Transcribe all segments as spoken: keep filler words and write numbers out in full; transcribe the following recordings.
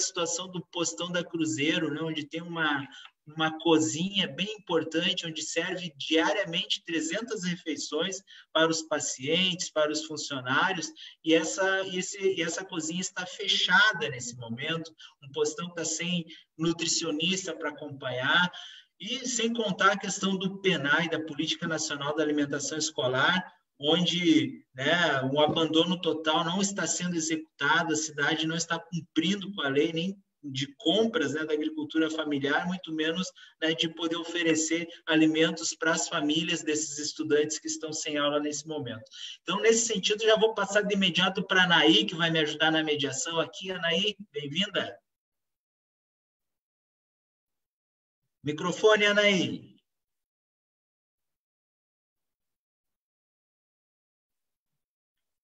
situação do Postão da Cruzeiro, né, onde tem uma, uma cozinha bem importante, onde serve diariamente trezentas refeições para os pacientes, para os funcionários, e essa, esse, essa cozinha está fechada nesse momento, um postão está sem nutricionista para acompanhar, e sem contar a questão do P N A E, da Política Nacional da Alimentação Escolar, onde, né, o abandono total não está sendo executado, a cidade não está cumprindo com a lei nem de compras, né, da agricultura familiar, muito menos, né, de poder oferecer alimentos para as famílias desses estudantes que estão sem aula nesse momento. Então, nesse sentido, já vou passar de imediato para a Anaí, que vai me ajudar na mediação aqui. Anaí, bem-vinda. Microfone, Anaí.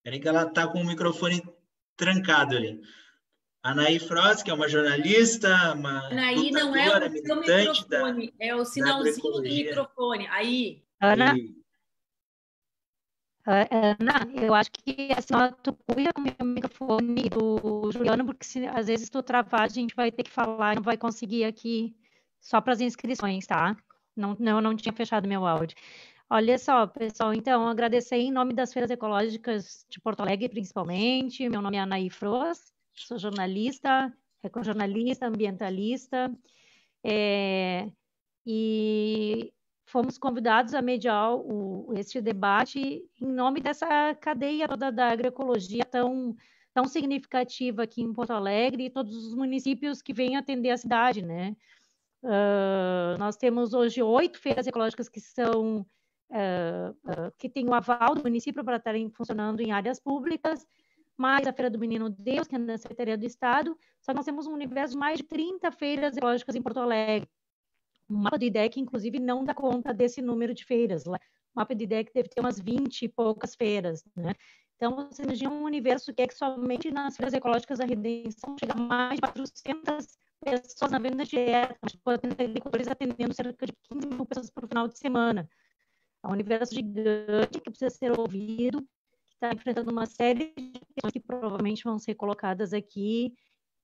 Peraí que ela está com o microfone trancado ali. Anaí Fróes, que é uma jornalista, uma Anaí, não é o seu microfone, da, é o sinalzinho do microfone. Aí. Ana, e... Ana, eu acho que a senhora cuida com o microfone do Juliano, porque se, às vezes tu travar, a gente vai ter que falar, não vai conseguir aqui só para as inscrições, tá? Não, não, eu não tinha fechado meu áudio. Olha só, pessoal, então, agradecer em nome das Feiras Ecológicas de Porto Alegre, principalmente. Meu nome é Anaí Fróes. Sou jornalista, ecojornalista, ambientalista, é, e fomos convidados a mediar o, este debate em nome dessa cadeia toda da agroecologia tão, tão significativa aqui em Porto Alegre e todos os municípios que vêm atender a cidade, né? Uh, nós temos hoje oito feiras ecológicas que são, uh, uh, que têm o aval do município para estarem funcionando em áreas públicas, mais a Feira do Menino Deus, que é na Secretaria do Estado, só que nós temos um universo de mais de trinta feiras ecológicas em Porto Alegre. O mapa do I D E C, inclusive, não dá conta desse número de feiras. O mapa do I D E C deve ter umas vinte e poucas feiras, né? Então, você imagina um universo que é que somente nas feiras ecológicas da Redenção chega a mais de quatrocentas pessoas na venda direta, agricultores atendendo cerca de quinze mil pessoas por final de semana. É um universo gigante que precisa ser ouvido, está enfrentando uma série de questões que provavelmente vão ser colocadas aqui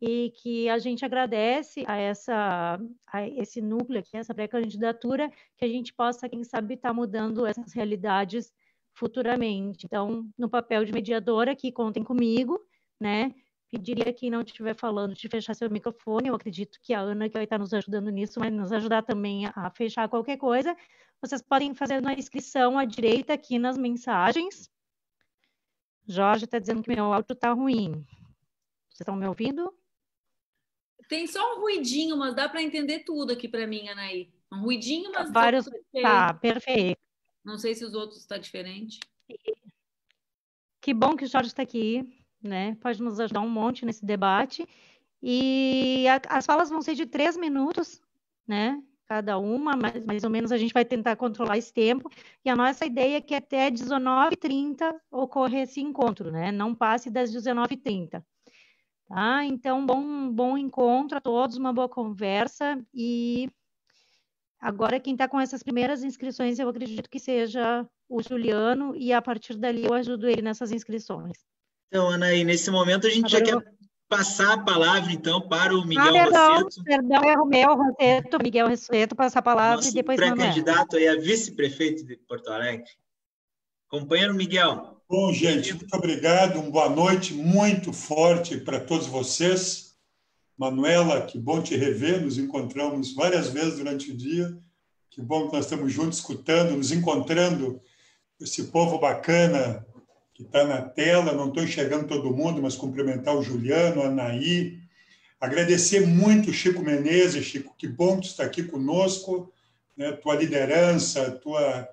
e que a gente agradece a, essa, a esse núcleo aqui, essa pré-candidatura, que a gente possa, quem sabe, estar mudando essas realidades futuramente. Então, no papel de mediadora aqui, contem comigo, né? Pediria a quem não estiver falando de fechar seu microfone, eu acredito que a Ana, que vai estar nos ajudando nisso, vai nos ajudar também a fechar qualquer coisa. Vocês podem fazer uma inscrição à direita aqui nas mensagens. Jorge está dizendo que meu áudio está ruim. Vocês estão me ouvindo? Tem só um ruidinho, mas dá para entender tudo aqui para mim, Anaí. Um ruidinho, mas... Vários... Tá, perfeito. Não sei se os outros estão diferentes. Que bom que o Jorge está aqui, né? Pode nos ajudar um monte nesse debate. E a, as falas vão ser de três minutos, né? Cada uma, mas mais ou menos a gente vai tentar controlar esse tempo, e a nossa ideia é que até dezenove e trinta ocorra esse encontro, né? Não passe das dezenove e trinta. Tá? Então, bom, bom encontro a todos, uma boa conversa, e agora quem está com essas primeiras inscrições, eu acredito que seja o Juliano, e a partir dali eu ajudo ele nessas inscrições. Então, Anaí, nesse momento a gente agora já eu... quer... passar a palavra, então, para o Miguel ah, perdão, Rossetto. Perdão, é o meu Rossetto, Miguel Rossetto, passar a palavra nosso e depois... pré-candidato aí a vice-prefeito de Porto Alegre. Companheiro Miguel. Bom, gente, muito obrigado, uma boa noite muito forte para todos vocês. Manuela, que bom te rever, nos encontramos várias vezes durante o dia, que bom que nós estamos juntos, escutando, nos encontrando, esse povo bacana, que está na tela, não estou enxergando todo mundo, mas cumprimentar o Juliano, a Anaí, agradecer muito o Chico Menezes. Chico, que bom que tu está aqui conosco, né? Tua liderança, tua,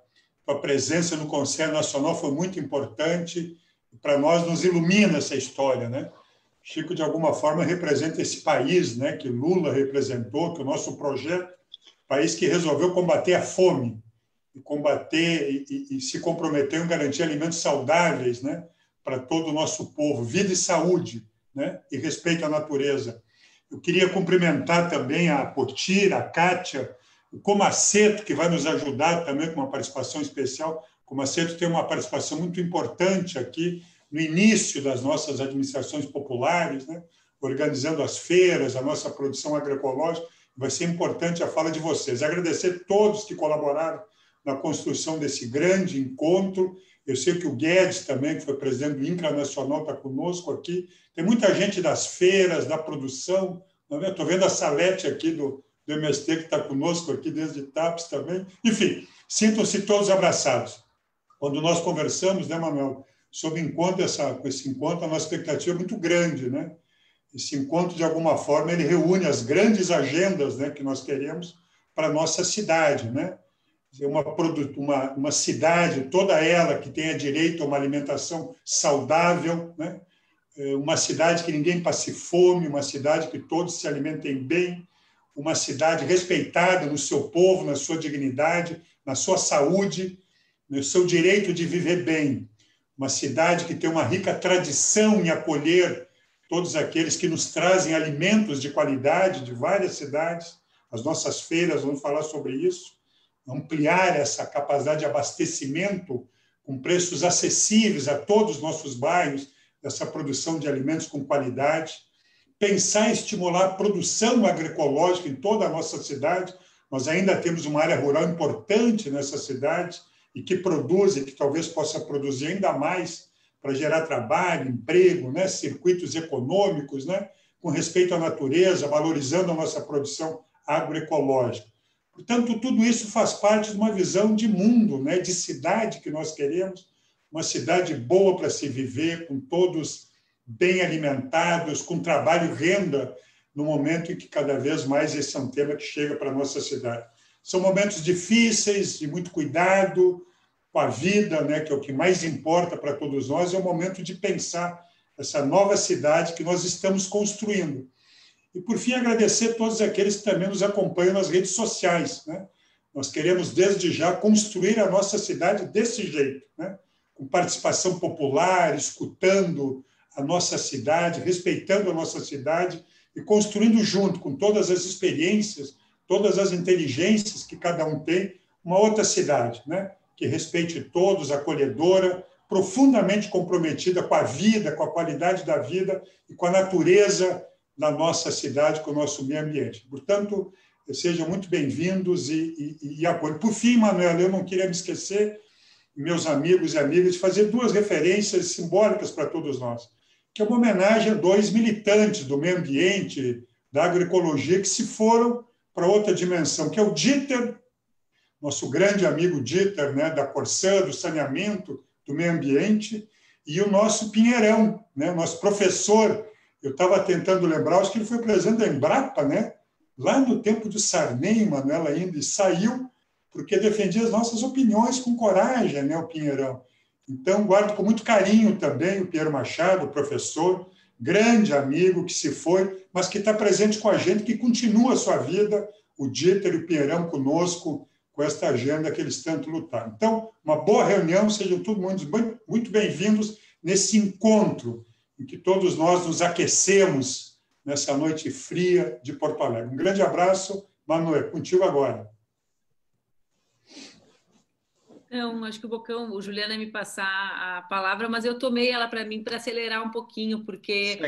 tua presença no Conselho Nacional foi muito importante, para nós nos ilumina essa história, né? Chico, de alguma forma, representa esse país, né, que Lula representou, que o nosso projeto, país que resolveu combater a fome, combater e, e se comprometer em garantir alimentos saudáveis, né, para todo o nosso povo, vida e saúde, né, e respeito à natureza. Eu queria cumprimentar também a Potira, a Kátia, o Comacetto, que vai nos ajudar também com uma participação especial. O Comacetto tem uma participação muito importante aqui no início das nossas administrações populares, né, organizando as feiras, a nossa produção agroecológica. Vai ser importante a fala de vocês. Agradecer a todos que colaboraram na construção desse grande encontro. Eu sei que o Guedes também, que foi presidente do INCRA Nacional, está conosco aqui. Tem muita gente das feiras, da produção. Estou vendo a Salete aqui do, do M S T, que está conosco aqui desde TAPES também. Enfim, sintam-se todos abraçados. Quando nós conversamos, né, Manuel, sobre encontro, essa, com esse encontro, a nossa expectativa é muito grande, né? Esse encontro, de alguma forma, ele reúne as grandes agendas, né, que nós queremos para a nossa cidade, né? Uma, uma, uma cidade, toda ela, que tenha direito a uma alimentação saudável, né? Uma cidade que ninguém passe fome, uma cidade que todos se alimentem bem, uma cidade respeitada no seu povo, na sua dignidade, na sua saúde, no seu direito de viver bem, uma cidade que tem uma rica tradição em acolher todos aqueles que nos trazem alimentos de qualidade de várias cidades. As nossas feiras, vamos falar sobre isso, ampliar essa capacidade de abastecimento com preços acessíveis a todos os nossos bairros, dessa produção de alimentos com qualidade, pensar em estimular a produção agroecológica em toda a nossa cidade. Nós ainda temos uma área rural importante nessa cidade e que produz e que talvez possa produzir ainda mais para gerar trabalho, emprego, né? Circuitos econômicos, né? Com respeito à natureza, valorizando a nossa produção agroecológica. Portanto, tudo isso faz parte de uma visão de mundo, né? De cidade que nós queremos, uma cidade boa para se viver, com todos bem alimentados, com trabalho e renda, no momento em que cada vez mais esse é um tema que chega para a nossa cidade. São momentos difíceis, de muito cuidado com a vida, né, que é o que mais importa para todos nós, é o momento de pensar essa nova cidade que nós estamos construindo. E, por fim, agradecer a todos aqueles que também nos acompanham nas redes sociais, né? Nós queremos, desde já, construir a nossa cidade desse jeito, né? Com participação popular, escutando a nossa cidade, respeitando a nossa cidade e construindo junto, com todas as experiências, todas as inteligências que cada um tem, uma outra cidade, né? Que respeite todos, acolhedora, profundamente comprometida com a vida, com a qualidade da vida e com a natureza da nossa cidade, com o nosso meio ambiente. Portanto, sejam muito bem-vindos e, e, e apoio. Por fim, Manuela, eu não queria me esquecer, meus amigos e amigas, de fazer duas referências simbólicas para todos nós, que é uma homenagem a dois militantes do meio ambiente, da agroecologia, que se foram para outra dimensão, que é o Dieter, nosso grande amigo Dieter, né, da Corsã, do saneamento, do meio ambiente, e o nosso Pinheirão, né, nosso professor. Eu estava tentando lembrar, acho que ele foi presidente da Embrapa, né, lá no tempo do Sarney, Manuela, ainda, e saiu porque defendia as nossas opiniões com coragem, né, o Pinheirão. Então, guardo com muito carinho também o Pinheiro Machado, professor, grande amigo que se foi, mas que está presente com a gente, que continua a sua vida, o Dieter e o Pinheirão conosco, com esta agenda que eles tanto lutaram. Então, uma boa reunião, sejam todos muito bem-vindos nesse encontro em que todos nós nos aquecemos nessa noite fria de Porto Alegre. Um grande abraço, Manuel, contigo agora. Não, acho que o Bocão, o Juliano ia me passar a palavra, mas eu tomei ela para mim para acelerar um pouquinho, porque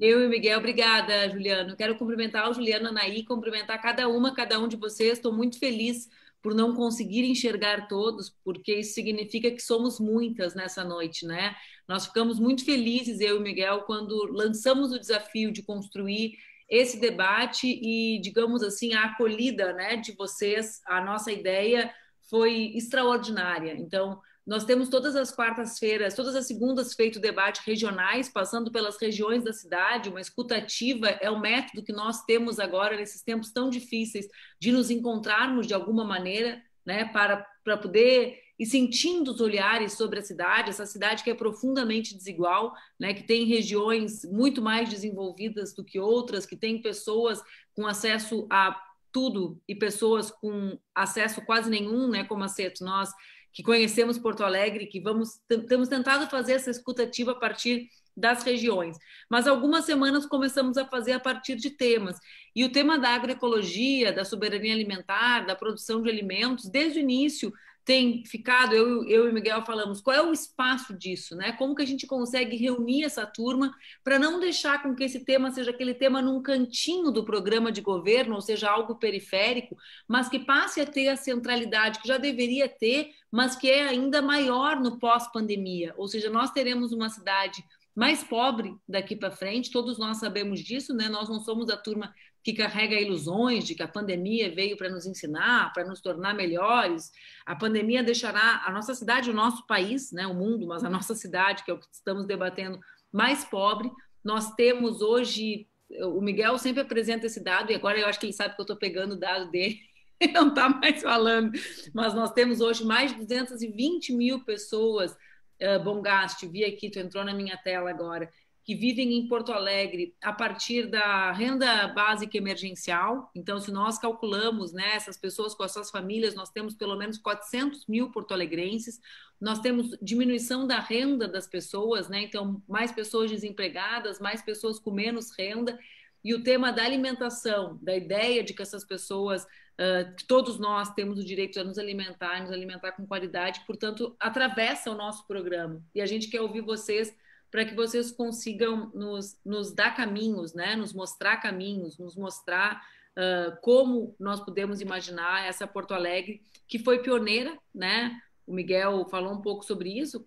eu e o Miguel, obrigada, Juliano. Quero cumprimentar o Juliano, a Anaí, cumprimentar cada uma, cada um de vocês. Estou muito feliz por não conseguir enxergar todos, porque isso significa que somos muitas nessa noite, né? Nós ficamos muito felizes, eu e o Miguel, quando lançamos o desafio de construir esse debate e, digamos assim, a acolhida, né, de vocês, a nossa ideia foi extraordinária. Então, nós temos todas as quartas-feiras, todas as segundas feito debate regionais, passando pelas regiões da cidade, uma escuta ativa é o método que nós temos agora nesses tempos tão difíceis de nos encontrarmos de alguma maneira, né, para, para poder ir sentindo os olhares sobre a cidade, essa cidade que é profundamente desigual, né, que tem regiões muito mais desenvolvidas do que outras, que tem pessoas com acesso a tudo e pessoas com acesso quase nenhum, né, como a Ceto, nós que conhecemos Porto Alegre, que vamos temos tentado fazer essa escuta ativa a partir das regiões. Mas algumas semanas começamos a fazer a partir de temas. E o tema da agroecologia, da soberania alimentar, da produção de alimentos, desde o início tem ficado, eu, eu e o Miguel falamos, qual é o espaço disso, né? Como que a gente consegue reunir essa turma para não deixar com que esse tema seja aquele tema num cantinho do programa de governo, ou seja, algo periférico, mas que passe a ter a centralidade que já deveria ter, mas que é ainda maior no pós-pandemia. Ou seja, nós teremos uma cidade mais pobre daqui para frente, todos nós sabemos disso, né? Nós não somos a turma que carrega ilusões de que a pandemia veio para nos ensinar, para nos tornar melhores. A pandemia deixará a nossa cidade, o nosso país, né, o mundo, mas a nossa cidade, que é o que estamos debatendo, mais pobre. Nós temos hoje, o Miguel sempre apresenta esse dado, e agora eu acho que ele sabe que eu estou pegando o dado dele, ele não está mais falando, mas nós temos hoje mais de duzentas e vinte mil pessoas, uh, bom gasto, vi aqui, tu entrou na minha tela agora, que vivem em Porto Alegre a partir da renda básica emergencial. Então, se nós calculamos, né, essas pessoas com as suas famílias, nós temos pelo menos quatrocentos mil porto-alegrenses, nós temos diminuição da renda das pessoas, né? Então, mais pessoas desempregadas, mais pessoas com menos renda, e o tema da alimentação, da ideia de que essas pessoas, uh, que todos nós temos o direito a nos alimentar, nos alimentar com qualidade, portanto, atravessa o nosso programa, e a gente quer ouvir vocês para que vocês consigam nos, nos dar caminhos, né? Nos mostrar caminhos, nos mostrar uh, como nós podemos imaginar essa Porto Alegre, que foi pioneira, né? O Miguel falou um pouco sobre isso,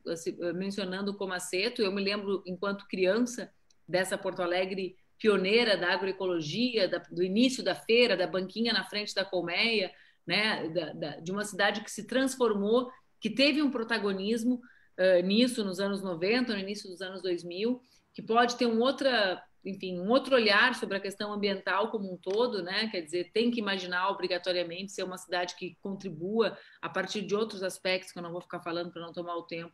mencionando o Comacetto. Eu me lembro, enquanto criança, dessa Porto Alegre pioneira da agroecologia, da, do início da feira, da banquinha na frente da Colmeia, né? da, da, de uma cidade que se transformou, que teve um protagonismo, Uh, nisso nos anos noventa, no início dos anos dois mil, que pode ter um outra, enfim, um outro olhar sobre a questão ambiental como um todo, né? Quer dizer, tem que imaginar obrigatoriamente ser uma cidade que contribua a partir de outros aspectos que eu não vou ficar falando para não tomar o tempo,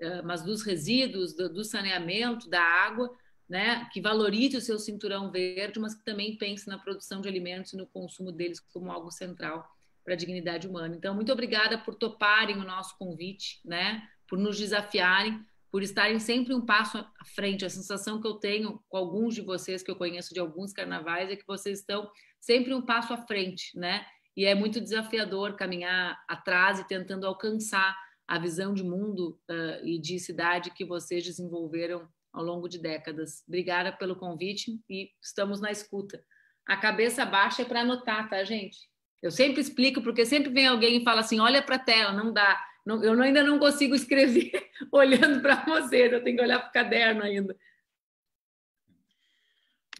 uh, mas dos resíduos, do, do saneamento, da água, né? Que valorize o seu cinturão verde, mas que também pense na produção de alimentos e no consumo deles como algo central para a dignidade humana. Então, muito obrigada por toparem o nosso convite, né? Por nos desafiarem, por estarem sempre um passo à frente. A sensação que eu tenho com alguns de vocês, que eu conheço de alguns carnavais, é que vocês estão sempre um passo à frente, né? E é muito desafiador caminhar atrás e tentando alcançar a visão de mundo uh, e de cidade que vocês desenvolveram ao longo de décadas. Obrigada pelo convite e estamos na escuta. A cabeça baixa é para anotar, tá, gente? Eu sempre explico, porque sempre vem alguém e fala assim, olha para a tela, não dá. Eu ainda não consigo escrever olhando para vocês, eu tenho que olhar para o caderno ainda.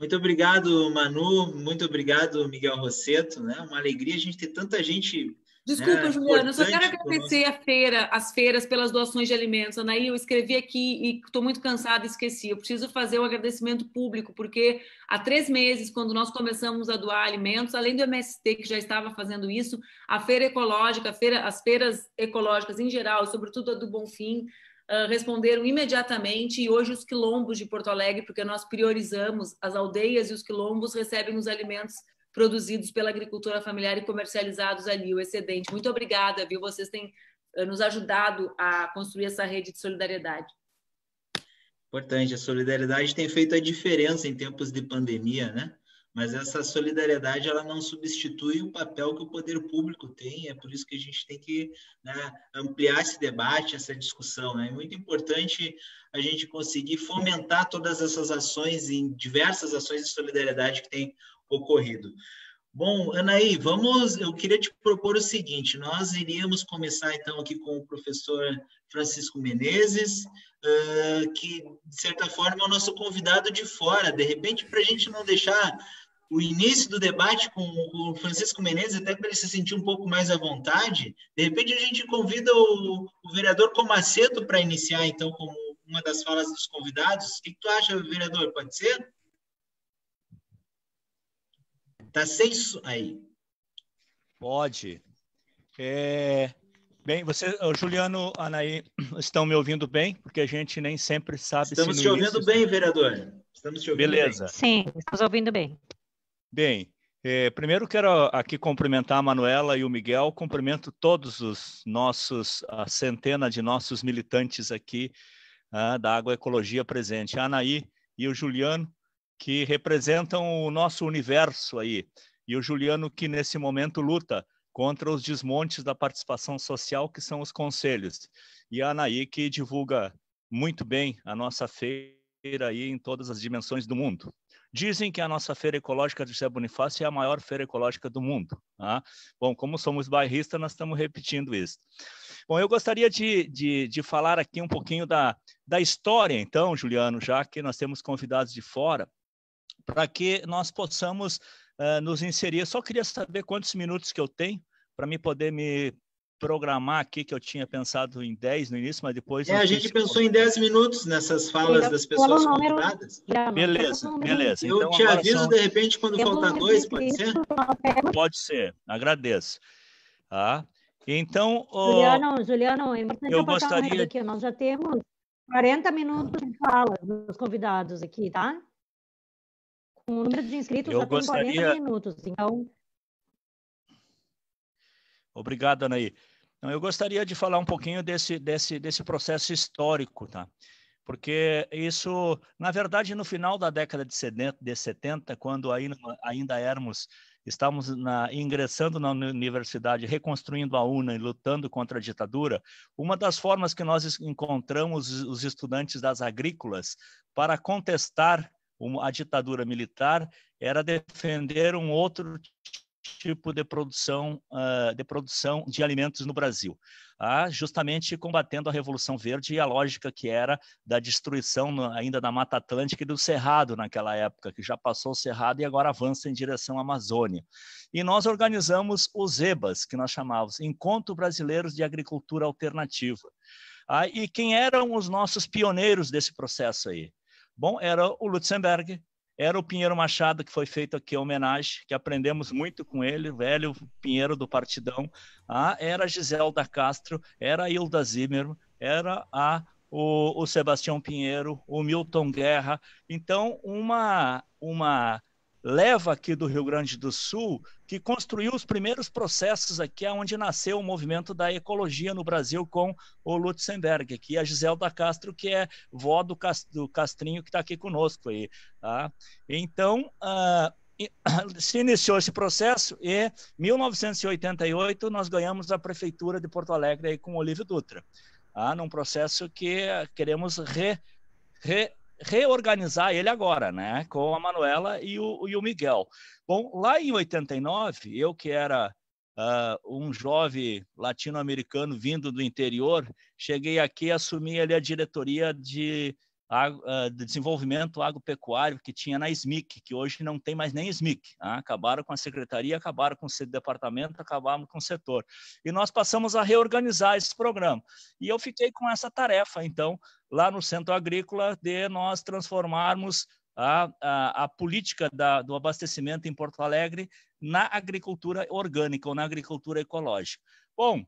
Muito obrigado, Manu, muito obrigado, Miguel Rossetto, né? Uma alegria a gente ter tanta gente... Desculpa, né, Juliano, eu só quero agradecer nosso... a feira, as feiras pelas doações de alimentos. Anaí, eu escrevi aqui e estou muito cansada e esqueci. Eu preciso fazer um agradecimento público, porque há três meses, quando nós começamos a doar alimentos, além do M S T, que já estava fazendo isso, a feira ecológica, a feira, as feiras ecológicas em geral, sobretudo a do Bonfim, uh, responderam imediatamente, e hoje os quilombos de Porto Alegre, porque nós priorizamos as aldeias e os quilombos, recebem os alimentos produzidos pela agricultura familiar e comercializados ali, o excedente. Muito obrigada, viu? Vocês têm nos ajudado a construir essa rede de solidariedade. Importante, a solidariedade tem feito a diferença em tempos de pandemia, né? Mas essa solidariedade, ela não substitui o papel que o poder público tem, é por isso que a gente tem que, né, ampliar esse debate, essa discussão, né? É muito importante a gente conseguir fomentar todas essas ações, em diversas ações de solidariedade que tem ocorrido. Bom, Anaí, vamos, eu queria te propor o seguinte, nós iríamos começar então aqui com o professor Francisco Menezes, uh, que de certa forma é o nosso convidado de fora, de repente para a gente não deixar o início do debate com o Francisco Menezes, até para ele se sentir um pouco mais à vontade, de repente a gente convida o, o vereador Comacetto para iniciar então como uma das falas dos convidados. O que tu acha, vereador? Pode ser? Tá sem isso aí. Pode. É... Bem, você, o Juliano, Anaí, estão me ouvindo bem? Porque a gente nem sempre sabe se... Estamos te ouvindo bem, vereador. Estamos te ouvindo bem. Beleza. Sim, estamos ouvindo bem. Bem, é, primeiro quero aqui cumprimentar a Manuela e o Miguel. Cumprimento todos os nossos, a centena de nossos militantes aqui ah, da agroecologia presente. A Anaí e o Juliano, que representam o nosso universo aí, e o Juliano, que nesse momento luta contra os desmontes da participação social, que são os conselhos. E a Anaí, que divulga muito bem a nossa feira aí em todas as dimensões do mundo. Dizem que a nossa feira ecológica de José Bonifácio é a maior feira ecológica do mundo. Tá? Bom, como somos bairristas, nós estamos repetindo isso. Bom, eu gostaria de, de, de falar aqui um pouquinho da, da história, então, Juliano, já que nós temos convidados de fora, para que nós possamos uh, nos inserir. Eu só queria saber quantos minutos que eu tenho para me poder me programar aqui, que eu tinha pensado em dez no início, mas depois... É, a gente pensou em dez minutos nessas falas das pessoas convidadas. Beleza, beleza. Eu te aviso, de repente, quando faltar dois, pode ser? Pode ser, agradeço. Tá? Então, oh, Juliano, Juliano, é importante eu gostaria... aqui, nós já temos quarenta minutos de fala dos convidados aqui, tá? Com o número de inscritos eu já gostaria... tem quarenta minutos, então... Obrigado, Anaí. Eu gostaria de falar um pouquinho desse, desse, desse processo histórico, tá? Porque isso, na verdade, no final da década de setenta, quando ainda, ainda éramos, estávamos na, ingressando na universidade, reconstruindo a UNA e lutando contra a ditadura, uma das formas que nós encontramos os estudantes das agrícolas para contestar a ditadura militar era defender um outro tipo tipo de produção, uh, de produção de alimentos no Brasil, ah, justamente combatendo a Revolução Verde e a lógica que era da destruição no, ainda da Mata Atlântica e do Cerrado naquela época, que já passou o Cerrado e agora avança em direção à Amazônia. E nós organizamos os EBAs, que nós chamávamos Encontro Brasileiros de Agricultura Alternativa. Ah, e quem eram os nossos pioneiros desse processo aí? Bom, era o Lutzenberg, era o Pinheiro Machado, que foi feito aqui a homenagem, que aprendemos muito com ele, velho Pinheiro do Partidão, ah, era a Gisela Castro, era a Hilda Zimmer, era a, o, o Sebastião Pinheiro, o Milton Guerra. Então, uma, uma leva aqui do Rio Grande do Sul que construiu os primeiros processos aqui, onde nasceu o movimento da ecologia no Brasil com o Lutzenberg, que é a Gisela Castro, que é vó do Castrinho, que está aqui conosco aí. Tá? Então, uh, se iniciou esse processo e, em mil novecentos e oitenta e oito, nós ganhamos a Prefeitura de Porto Alegre aí com o Olívio Dutra, tá? Num processo que queremos re, re, reorganizar ele agora, né? Com a Manuela e o, e o Miguel. Bom, lá em oitenta e nove, eu que era uh, um jovem latino-americano vindo do interior, cheguei aqui e assumi ali a diretoria de... de desenvolvimento agropecuário que tinha na S M I C, que hoje não tem mais nem S M I C. Né? Acabaram com a secretaria, acabaram com o departamento, acabaram com o setor. E nós passamos a reorganizar esse programa. E eu fiquei com essa tarefa, então, lá no Centro Agrícola, de nós transformarmos a, a, a política da, do abastecimento em Porto Alegre na agricultura orgânica ou na agricultura ecológica. Bom,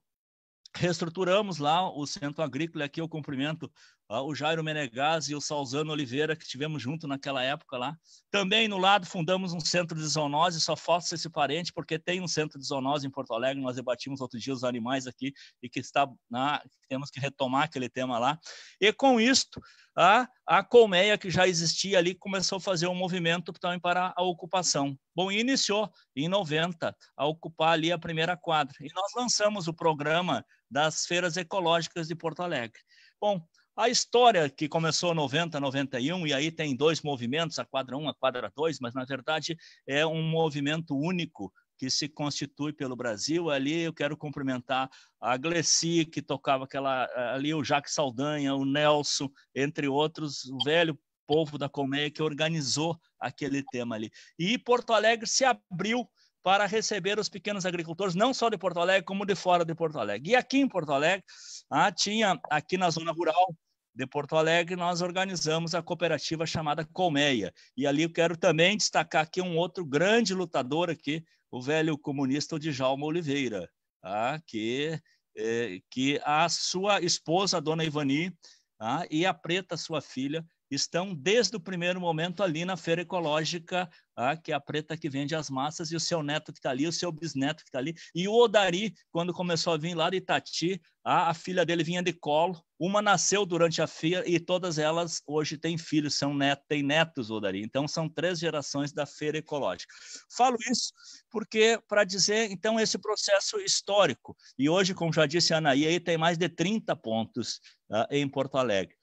reestruturamos lá o Centro Agrícola, aqui eu cumprimento ah, o Jairo Menegatti e o Salzano Oliveira, que tivemos junto naquela época lá. Também no lado fundamos um centro de zoonose, só falta esse parente, porque tem um centro de zoonose em Porto Alegre, nós debatimos outro dia os animais aqui, e que está na, temos que retomar aquele tema lá. E com isto, a, a Colmeia, que já existia ali, começou a fazer um movimento também para a ocupação. Bom, e iniciou em noventa a ocupar ali a primeira quadra. E nós lançamos o programa das feiras ecológicas de Porto Alegre. Bom, a história que começou em noventa, noventa e um, e aí tem dois movimentos, a quadra um, a quadra dois, mas na verdade é um movimento único que se constitui pelo Brasil. Ali eu quero cumprimentar a Gleci, que tocava aquela ali, o Jacques Saldanha, o Nelson, entre outros, o velho povo da Colmeia que organizou aquele tema ali. E Porto Alegre se abriu para receber os pequenos agricultores, não só de Porto Alegre, como de fora de Porto Alegre. E aqui em Porto Alegre, ah, tinha aqui na zona rural de Porto Alegre, nós organizamos a cooperativa chamada Colmeia. E ali eu quero também destacar aqui um outro grande lutador aqui, o velho comunista Djalma Oliveira, ah, que, eh, que a sua esposa, a dona Ivani, ah, e a Preta, sua filha, estão desde o primeiro momento ali na feira ecológica, ah, que é a preta que vende as massas, e o seu neto que está ali, o seu bisneto que está ali. E o Odari, quando começou a vir lá de Itati, ah, a filha dele vinha de colo, uma nasceu durante a feira e todas elas hoje têm filhos, são netos, têm netos, Odari. Então, são três gerações da feira ecológica. Falo isso porque, para dizer, então, esse processo histórico. E hoje, como já disse a Anaí, aí tem mais de trinta pontos ah, em Porto Alegre.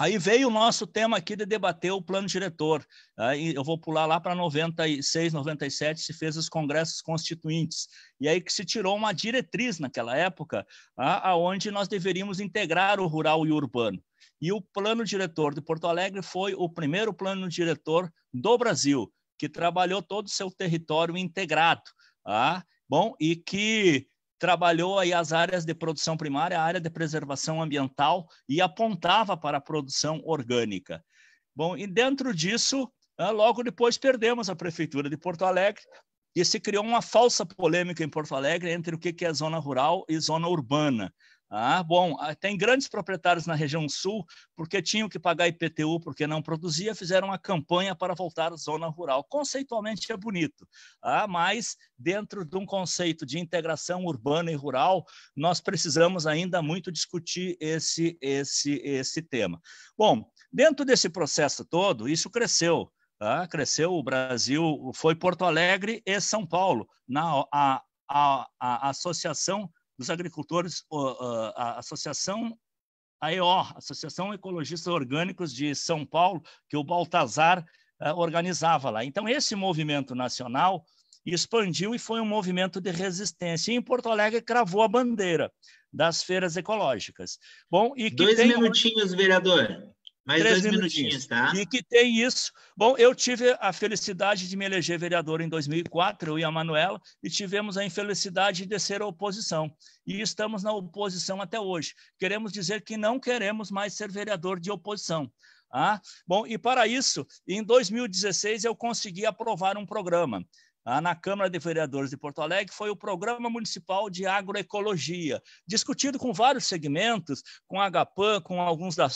Aí veio o nosso tema aqui de debater o plano diretor. Aí eu vou pular lá para noventa e seis, noventa e sete, se fez os congressos constituintes. E aí que se tirou uma diretriz naquela época, aonde nós deveríamos integrar o rural e o urbano. E o plano diretor de Porto Alegre foi o primeiro plano diretor do Brasil, que trabalhou todo o seu território integrado. Ah, bom, e que... trabalhou aí as áreas de produção primária, a área de preservação ambiental e apontava para a produção orgânica. Bom, e dentro disso, logo depois perdemos a Prefeitura de Porto Alegre e se criou uma falsa polêmica em Porto Alegre entre o que é zona rural e zona urbana. Ah, bom, tem grandes proprietários na região sul, porque tinham que pagar I P T U, porque não produzia, fizeram uma campanha para voltar à zona rural. Conceitualmente é bonito, ah, mas dentro de um conceito de integração urbana e rural, nós precisamos ainda muito discutir esse, esse, esse tema. Bom, dentro desse processo todo, isso cresceu. Ah, cresceu o Brasil, foi Porto Alegre e São Paulo, na a, a, a associação dos agricultores, a associação A E O, Associação Ecologistas Orgânicos de São Paulo, que o Baltazar organizava lá. Então, esse movimento nacional expandiu e foi um movimento de resistência. E em Porto Alegre, cravou a bandeira das feiras ecológicas. Bom, e que dois tem... minutinhos, vereador. Mais dois minutinhos, minutinhos, tá? E que tem isso. Bom, eu tive a felicidade de me eleger vereador em dois mil e quatro, eu e a Manuela, e tivemos a infelicidade de ser oposição. E estamos na oposição até hoje. Queremos dizer que não queremos mais ser vereador de oposição. Ah? Bom, e para isso, em dois mil e dezesseis, eu consegui aprovar um programa. Na Câmara de Vereadores de Porto Alegre, foi o Programa Municipal de Agroecologia, discutido com vários segmentos, com a Agapan, com alguns da,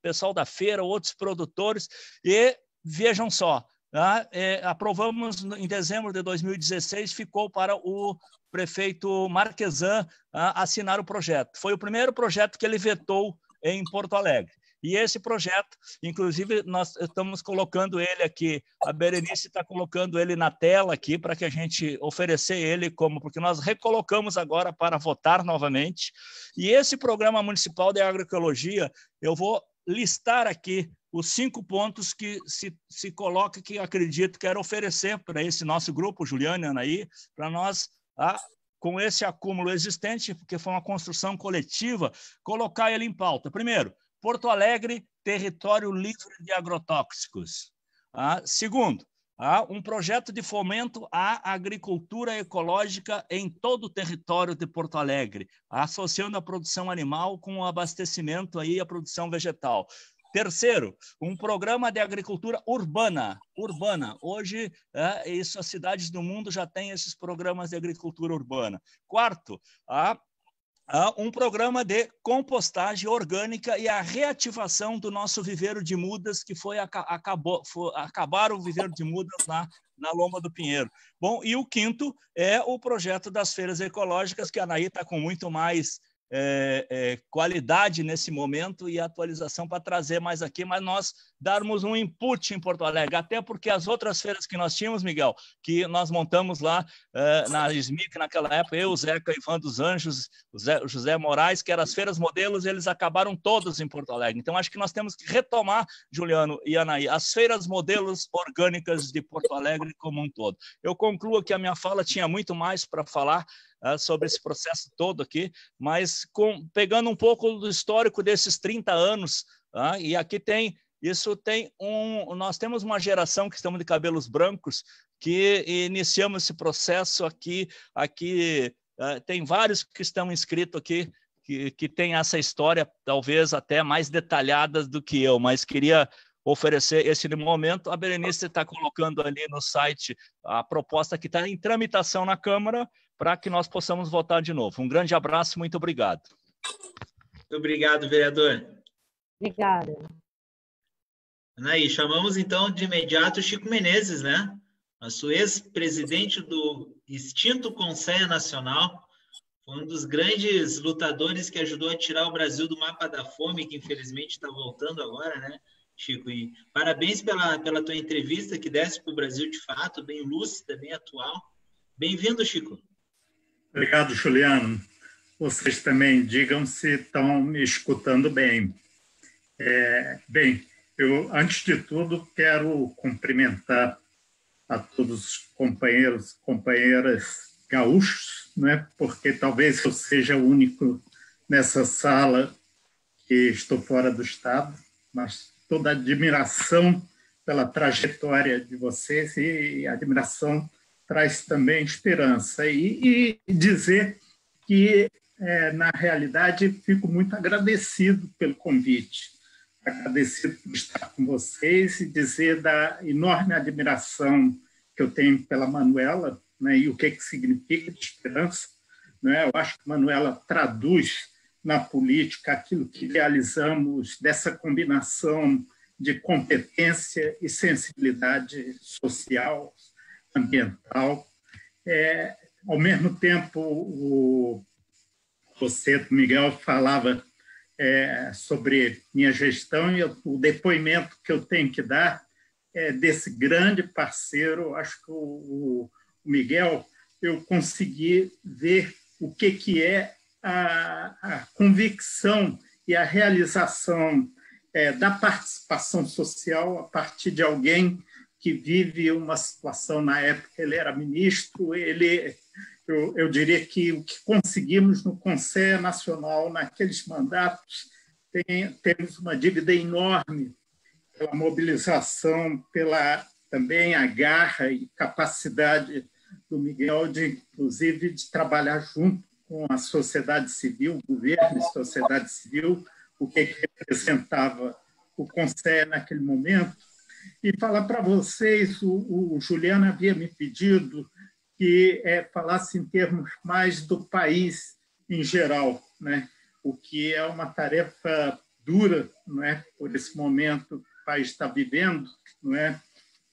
pessoal da feira, outros produtores, e vejam só, ah, é, aprovamos em dezembro de dois mil e dezesseis, ficou para o prefeito Marquezan ah, assinar o projeto. Foi o primeiro projeto que ele vetou em Porto Alegre. E esse projeto, inclusive, nós estamos colocando ele aqui, a Berenice está colocando ele na tela aqui para que a gente oferecer ele como, porque nós recolocamos agora para votar novamente. E esse Programa Municipal de Agroecologia, eu vou listar aqui os cinco pontos que se, se coloca, que acredito, quero oferecer para esse nosso grupo, Juliano e Anaí, para nós... a com esse acúmulo existente, porque foi uma construção coletiva, colocar ele em pauta. Primeiro, Porto Alegre, território livre de agrotóxicos. Ah, segundo, ah, um projeto de fomento à agricultura ecológica em todo o território de Porto Alegre, associando a produção animal com o abastecimento aí, a produção vegetal. Terceiro, um programa de agricultura urbana. urbana. Hoje, é, isso, as cidades do mundo já têm esses programas de agricultura urbana. Quarto, a, a, um programa de compostagem orgânica e a reativação do nosso viveiro de mudas, que foi, acabou, foi acabaram o viveiro de mudas lá na Lomba do Pinheiro. Bom, e o quinto é o projeto das feiras ecológicas, que a Anaí está com muito mais... É, é, qualidade nesse momento e atualização para trazer mais aqui, mas nós darmos um input em Porto Alegre, até porque as outras feiras que nós tínhamos, Miguel, que nós montamos lá é, na S M I C naquela época, eu, o Zeca, Ivan dos Anjos, o, Zé, o José Moraes, que eram as feiras modelos, eles acabaram todos em Porto Alegre. Então, acho que nós temos que retomar, Juliano e Anaí, as feiras modelos orgânicas de Porto Alegre como um todo. Eu concluo que a minha fala tinha muito mais para falar, sobre esse processo todo aqui, mas com, pegando um pouco do histórico desses trinta anos, ah, e aqui tem, isso tem um, nós temos uma geração que estamos de cabelos brancos, que iniciamos esse processo aqui, aqui ah, tem vários que estão inscritos aqui, que, que tem essa história talvez até mais detalhada do que eu, mas queria... oferecer esse momento. A Berenice está colocando ali no site a proposta que está em tramitação na Câmara para que nós possamos votar de novo. Um grande abraço, muito obrigado. Muito obrigado, vereador. Obrigada. Anaí, chamamos então de imediato Chico Menezes, né? A sua ex-presidente do extinto Conselho Nacional, foi um dos grandes lutadores que ajudou a tirar o Brasil do mapa da fome, que infelizmente está voltando agora, né, Chico? E parabéns pela, pela tua entrevista, que desce para o Brasil de fato, bem lúcida, bem atual. Bem-vindo, Chico. Obrigado, Juliano. Vocês também digam se estão me escutando bem. É, bem, eu, antes de tudo, quero cumprimentar a todos os companheiros e companheiras gaúchos, né? Porque talvez eu seja o único nessa sala que estou fora do estado, mas toda a admiração pela trajetória de vocês e a admiração traz também esperança. E, e dizer que, é, na realidade, fico muito agradecido pelo convite, agradecido por estar com vocês e dizer da enorme admiração que eu tenho pela Manuela, né, e o que, que significa de esperança. Né? Eu acho que Manuela traduz na política aquilo que realizamos dessa combinação de competência e sensibilidade social, ambiental. É, ao mesmo tempo, o Rossetto Miguel falava É, sobre minha gestão e o depoimento que eu tenho que dar é desse grande parceiro. Acho que o, o Miguel, eu consegui ver o que, que é a, a convicção e a realização é, da participação social a partir de alguém que vive uma situação. Na época, ele era ministro, ele... Eu, eu diria que o que conseguimos no Conselho Nacional, naqueles mandatos, tem, temos uma dívida enorme pela mobilização, pela também a garra e capacidade do Miguel, de, inclusive, de trabalhar junto com a sociedade civil, o governo e sociedade civil, o que, que representava o Conselho naquele momento. E falar para vocês, o, o Juliano havia me pedido que é, falasse em termos mais do país em geral, né? O que é uma tarefa dura, não é? Por esse momento que o país está vivendo, não é?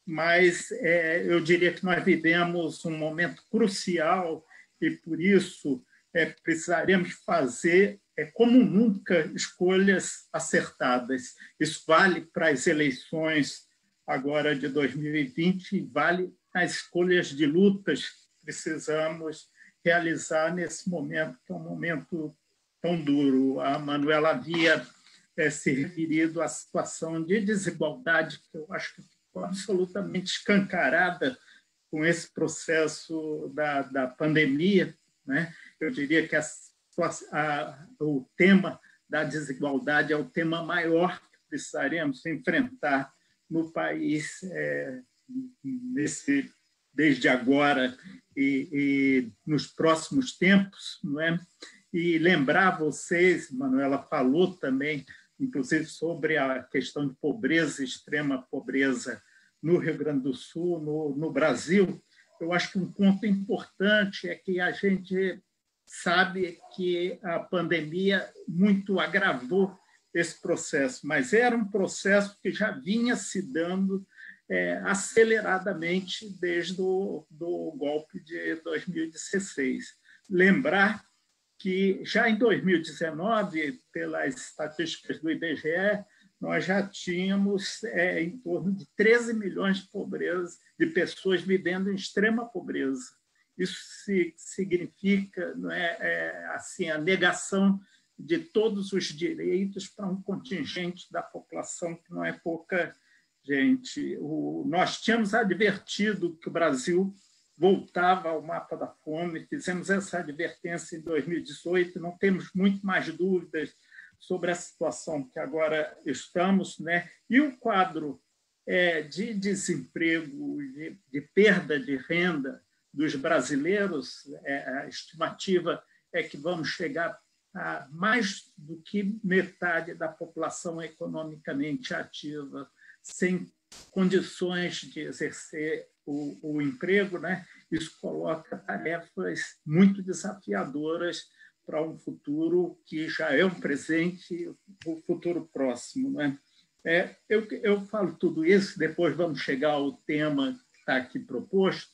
Mas é, eu diria que nós vivemos um momento crucial e, por isso, é, precisaremos fazer, é, como nunca, escolhas acertadas. Isso vale para as eleições agora de dois mil e vinte e vale nas escolhas de lutas que precisamos realizar nesse momento, que é um momento tão duro. A Manuela havia é, se referido à situação de desigualdade, que eu acho que ficou absolutamente escancarada com esse processo da, da pandemia, né? Eu diria que a, a, o tema da desigualdade é o tema maior que precisaremos enfrentar no país, é, Nesse, desde agora e, e nos próximos tempos, não é? E lembrar vocês, Manuela falou também, inclusive, sobre a questão de pobreza, extrema pobreza no Rio Grande do Sul, no, no Brasil. Eu acho que um ponto importante é que a gente sabe que a pandemia muito agravou esse processo, mas era um processo que já vinha se dando É, aceleradamente desde o do golpe de dois mil e dezesseis. Lembrar que já em dois mil e dezenove, pelas estatísticas do I B G E, nós já tínhamos é, em torno de treze milhões de, pobreza, de pessoas vivendo em extrema pobreza. Isso se, significa, não é, é, assim, a negação de todos os direitos para um contingente da população que não é pouca. Gente, o, nós tínhamos advertido que o Brasil voltava ao mapa da fome, fizemos essa advertência em dois mil e dezoito, não temos muito mais dúvidas sobre a situação que agora estamos, né? E o quadro é, de desemprego, de, de perda de renda dos brasileiros, é, a estimativa é que vamos chegar a mais do que metade da população economicamente ativa, sem condições de exercer o, o emprego, né? Isso coloca tarefas muito desafiadoras para um futuro que já é um presente, o futuro próximo, né? É, eu, eu falo tudo isso, depois vamos chegar ao tema que está aqui proposto,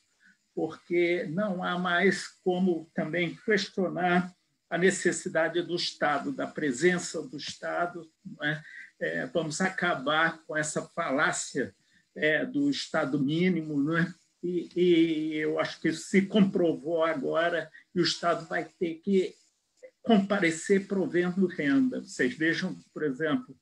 porque não há mais como também questionar a necessidade do Estado, da presença do Estado. Não é? É, vamos acabar com essa falácia é, do Estado mínimo, não é? E, e eu acho que isso se comprovou agora, e o Estado vai ter que comparecer provendo renda. Vocês vejam, por exemplo,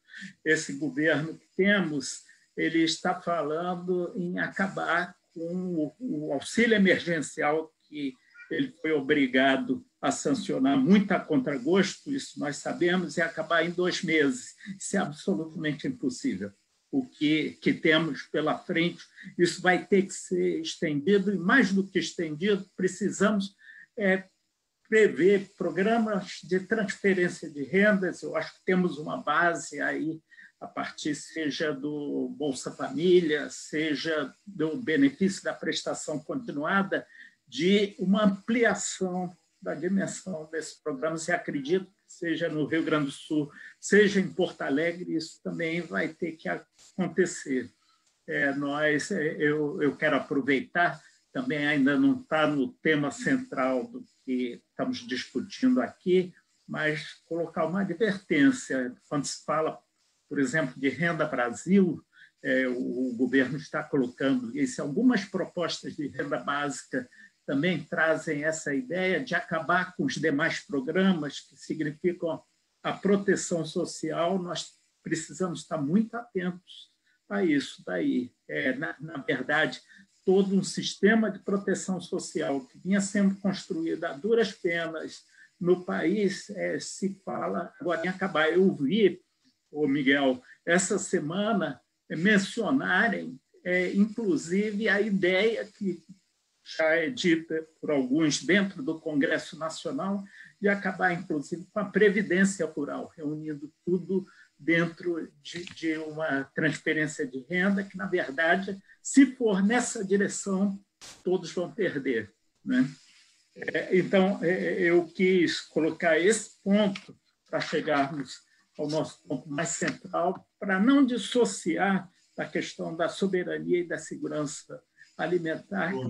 esse governo que temos, ele está falando em acabar com o auxílio emergencial, que ele foi obrigado a sancionar muito a contragosto, isso nós sabemos, e acabar em dois meses. Isso é absolutamente impossível. O que, que temos pela frente, isso vai ter que ser estendido, e mais do que estendido, precisamos é, prever programas de transferência de rendas. Eu acho que temos uma base aí, a partir seja do Bolsa Família, seja do benefício da prestação continuada, de uma ampliação da dimensão desse programa, se acredita, seja no Rio Grande do Sul, seja em Porto Alegre, isso também vai ter que acontecer. É, nós, eu, eu quero aproveitar, também ainda não está no tema central do que estamos discutindo aqui, mas colocar uma advertência. Quando se fala, por exemplo, de Renda Brasil, é, o governo está colocando isso. Algumas propostas de renda básica também trazem essa ideia de acabar com os demais programas que significam a proteção social. Nós precisamos estar muito atentos a isso daí. É, na, na verdade, todo um sistema de proteção social que vinha sendo construído a duras penas no país, é, se fala agora em acabar. Eu vi, ô Miguel, essa semana é, mencionarem, é, inclusive, a ideia que já é dita por alguns dentro do Congresso Nacional, de acabar, inclusive, com a Previdência Rural, reunindo tudo dentro de, de uma transferência de renda que, na verdade, se for nessa direção, todos vão perder, né? Então, eu quis colocar esse ponto para chegarmos ao nosso ponto mais central, para não dissociar a questão da soberania e da segurança alimentar. Bom,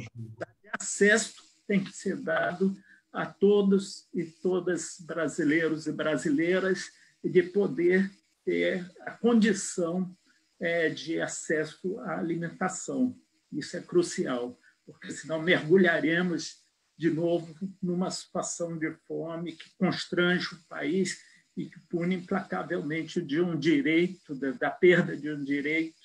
acesso tem que ser dado a todos e todas, brasileiros e brasileiras, de poder ter a condição é, de acesso à alimentação. Isso é crucial, porque senão mergulharemos de novo numa situação de fome que constrange o país e que pune implacavelmente de um direito, da, da perda de um direito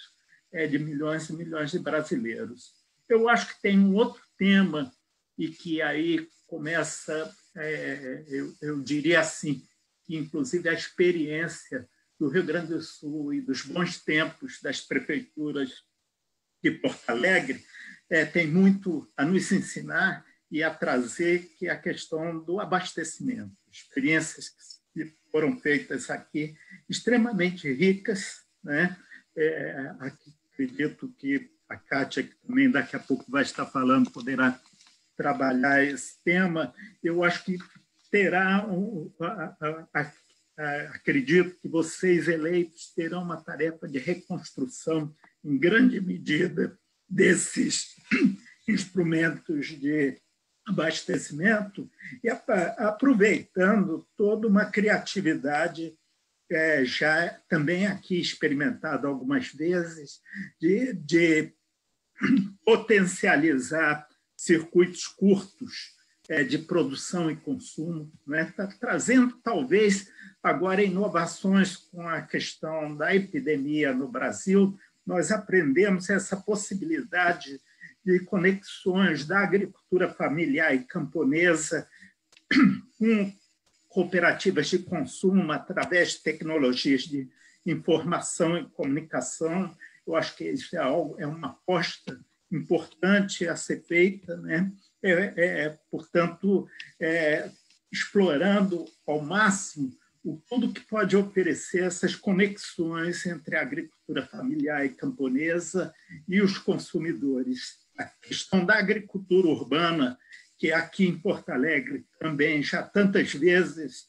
é, de milhões e milhões de brasileiros. Eu acho que tem um outro tema, e que aí começa, é, eu, eu diria assim, que inclusive a experiência do Rio Grande do Sul e dos bons tempos das prefeituras de Porto Alegre é, tem muito a nos ensinar e a trazer, que é a questão do abastecimento. Experiências que foram feitas aqui, extremamente ricas, né? É, acredito que a Kátia, que também daqui a pouco vai estar falando, poderá trabalhar esse tema. Eu acho que terá, um, a, a, a, a, acredito que vocês eleitos terão uma tarefa de reconstrução, em grande medida, desses instrumentos de abastecimento, e a, aproveitando toda uma criatividade É, já também aqui experimentado algumas vezes, de, de potencializar circuitos curtos é, de produção e consumo, né? Tá trazendo, talvez, agora inovações com a questão da epidemia no Brasil. Nós aprendemos essa possibilidade de conexões da agricultura familiar e camponesa com cooperativas de consumo através de tecnologias de informação e comunicação. Eu acho que isso é algo, é uma aposta importante a ser feita, né? É, é, portanto, é, explorando ao máximo o tudo que pode oferecer essas conexões entre a agricultura familiar e camponesa e os consumidores. A questão da agricultura urbana, que aqui em Porto Alegre também já tantas vezes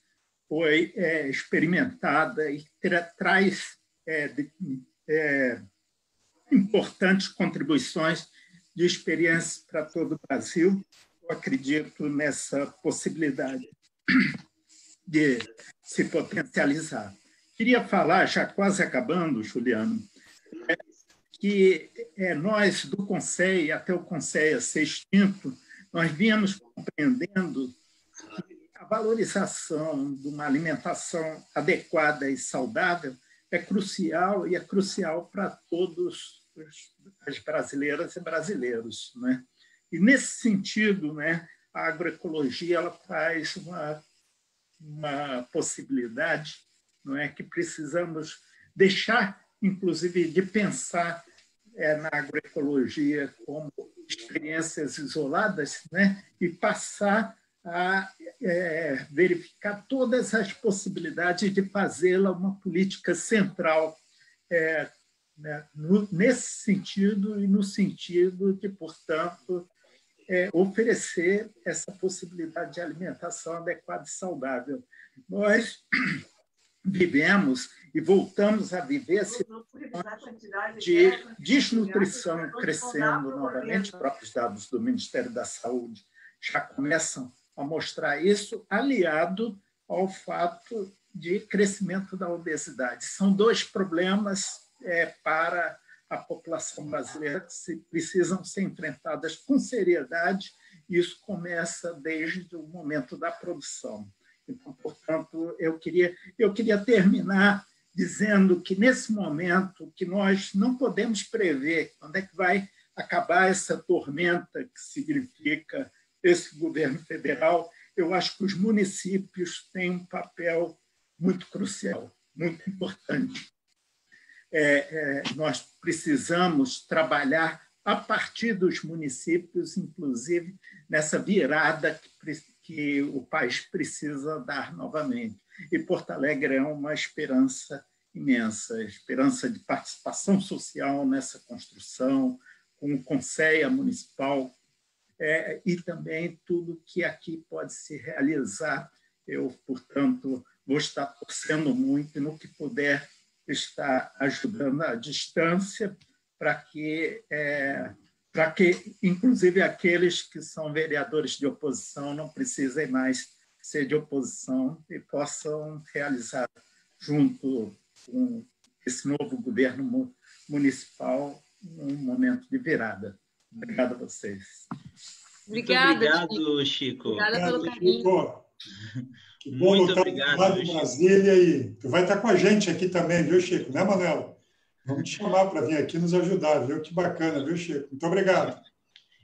foi é, experimentada e tra traz é, de, é, importantes contribuições de experiência para todo o Brasil. Eu acredito nessa possibilidade de se potencializar. Queria falar, já quase acabando, Juliano, é, que é, nós do Conselho, até o Conselho ser extinto, nós viemos compreendendo que a valorização de uma alimentação adequada e saudável é crucial, e é crucial para todos os, as brasileiras e brasileiros, né? E, nesse sentido, né, a agroecologia ela traz uma, uma possibilidade, não é, que precisamos deixar, inclusive, de pensar é, na agroecologia como experiências isoladas, né, e passar a é, verificar todas as possibilidades de fazê-la uma política central, é, né, no, nesse sentido e no sentido de, portanto, é, oferecer essa possibilidade de alimentação adequada e saudável. Nós vivemos e voltamos a viver esse de desnutrição crescendo novamente. Os próprios dados do Ministério da Saúde já começam a mostrar isso, aliado ao fato de crescimento da obesidade. São dois problemas é, para a população brasileira que se, precisam ser enfrentadas com seriedade, e isso começa desde o momento da produção. Então, portanto, eu queria, eu queria terminar dizendo que, nesse momento, que nós não podemos prever quando é que vai acabar essa tormenta que significa esse governo federal, eu acho que os municípios têm um papel muito crucial, muito importante. É, é, nós precisamos trabalhar a partir dos municípios, inclusive, nessa virada que precisa que o país precisa dar novamente. E Porto Alegre é uma esperança imensa, esperança de participação social nessa construção, com o Conselho Municipal é, e também tudo que aqui pode se realizar. Eu, portanto, vou estar torcendo muito no que puder estar ajudando à distância para que... É, para que, inclusive, aqueles que são vereadores de oposição não precisem mais ser de oposição e possam realizar, junto com esse novo governo municipal, um momento de virada. Obrigado a vocês. Obrigada, obrigado, Chico. Obrigada pelo carinho. Muito obrigado, lá de Brasília, e tu vai estar com a gente aqui também, viu, Chico? Né, Manuela? Vamos te chamar para vir aqui nos ajudar, viu? Que bacana, viu, Chico? Muito obrigado.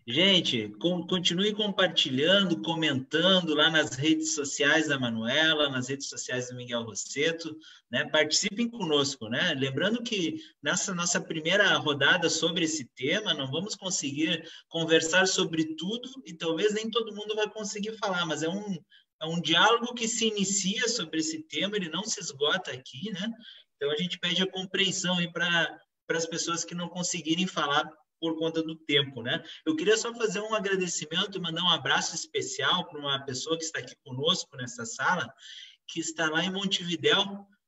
Gente, com, continue compartilhando, comentando lá nas redes sociais da Manuela, nas redes sociais do Miguel Rossetto, né? Participem conosco, né? Lembrando que nessa nossa primeira rodada sobre esse tema, não vamos conseguir conversar sobre tudo e talvez nem todo mundo vai conseguir falar, mas é um, é um diálogo que se inicia sobre esse tema, ele não se esgota aqui, né? Então, a gente pede a compreensão para as pessoas que não conseguirem falar por conta do tempo, né? Eu queria só fazer um agradecimento e mandar um abraço especial para uma pessoa que está aqui conosco nessa sala, que está lá em Montevidéu,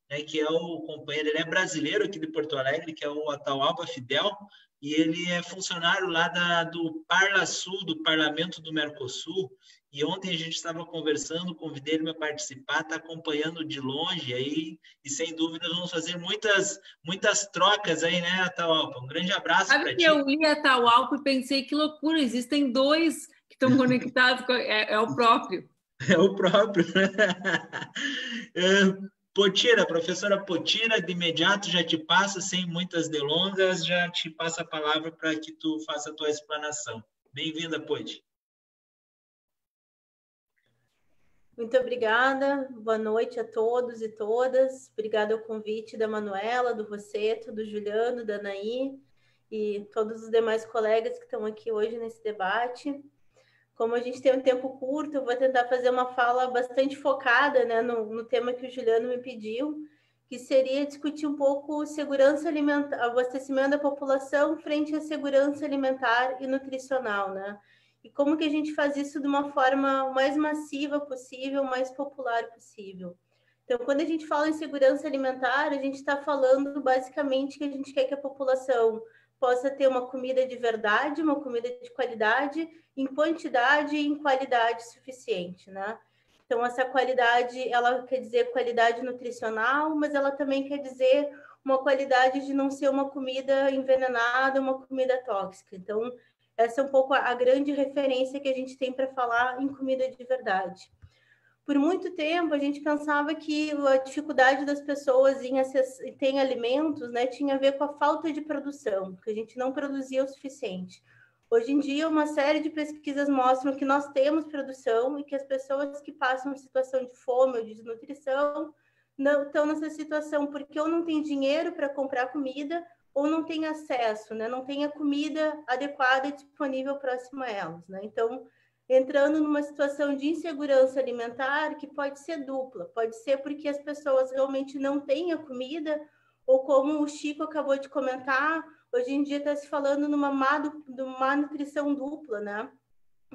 né, que é o companheiro, ele é brasileiro aqui de Porto Alegre, que é o Atahualpa Fidel, e ele é funcionário lá da, do Parla Sul, do Parlamento do Mercosul, e ontem a gente estava conversando, convidei ele para participar, está acompanhando de longe aí, e sem dúvida vamos fazer muitas, muitas trocas aí, né, Atahualpa? Um grande abraço para ti. Sabe que eu li Atahualpa e pensei, que loucura, existem dois que estão conectados, com... é, é o próprio. É o próprio. é... Potira, professora Potira, de imediato já te passo, sem muitas delongas, já te passo a palavra para que tu faça a tua explanação. Bem-vinda, Poti. Muito obrigada, boa noite a todos e todas. Obrigada ao convite da Manuela, do Rossetto, do Juliano, da Anaí e todos os demais colegas que estão aqui hoje nesse debate. Como a gente tem um tempo curto, eu vou tentar fazer uma fala bastante focada, né, no, no tema que o Juliano me pediu, que seria discutir um pouco segurança alimentar, abastecimento da população frente à segurança alimentar e nutricional, né? E como que a gente faz isso de uma forma mais massiva possível, mais popular possível. Então, quando a gente fala em segurança alimentar, a gente está falando basicamente que a gente quer que a população possa ter uma comida de verdade, uma comida de qualidade, em quantidade e em qualidade suficiente, né? Então, essa qualidade, ela quer dizer qualidade nutricional, mas ela também quer dizer uma qualidade de não ser uma comida envenenada, uma comida tóxica. Então, essa é um pouco a grande referência que a gente tem para falar em comida de verdade. Por muito tempo, a gente pensava que a dificuldade das pessoas em ter alimentos, né, tinha a ver com a falta de produção, que a gente não produzia o suficiente. Hoje em dia, uma série de pesquisas mostram que nós temos produção e que as pessoas que passam situação de fome ou de desnutrição não estão nessa situação porque ou não tem dinheiro para comprar comida ou não tem acesso, né? Não tem a comida adequada disponível próxima a elas, né? Então, entrando numa situação de insegurança alimentar que pode ser dupla, pode ser porque as pessoas realmente não têm a comida, ou como o Chico acabou de comentar, hoje em dia está se falando numa má, numa nutrição dupla, né?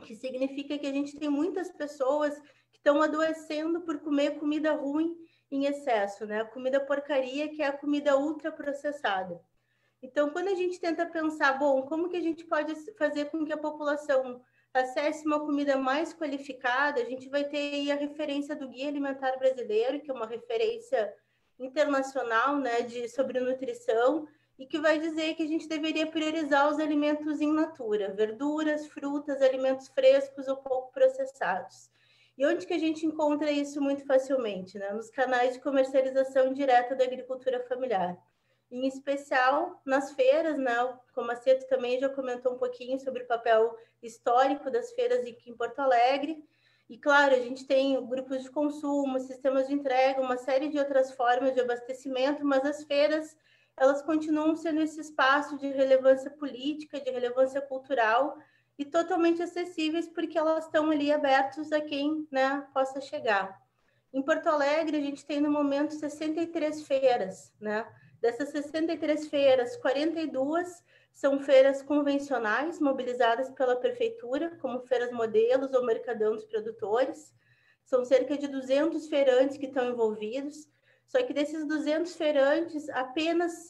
Que significa que a gente tem muitas pessoas que estão adoecendo por comer comida ruim em excesso, né? A comida porcaria, que é a comida ultraprocessada. Então, quando a gente tenta pensar, bom, como que a gente pode fazer com que a população acesse uma comida mais qualificada, a gente vai ter aí a referência do Guia Alimentar Brasileiro, que é uma referência internacional, né, de, sobre nutrição, e que vai dizer que a gente deveria priorizar os alimentos in natura, verduras, frutas, alimentos frescos ou pouco processados. E onde que a gente encontra isso muito facilmente, né? Nos canais de comercialização direta da agricultura familiar. Em especial nas feiras, né? O Comacetto também já comentou um pouquinho sobre o papel histórico das feiras aqui em Porto Alegre. E, claro, a gente tem grupos de consumo, sistemas de entrega, uma série de outras formas de abastecimento, mas as feiras, elas continuam sendo esse espaço de relevância política, de relevância cultural e totalmente acessíveis porque elas estão ali abertas a quem, né, possa chegar. Em Porto Alegre, a gente tem, no momento, sessenta e três feiras, né? Dessas sessenta e três feiras, quarenta e duas são feiras convencionais, mobilizadas pela prefeitura, como feiras modelos ou mercadão dos produtores. São cerca de duzentos feirantes que estão envolvidos, só que desses duzentos feirantes, apenas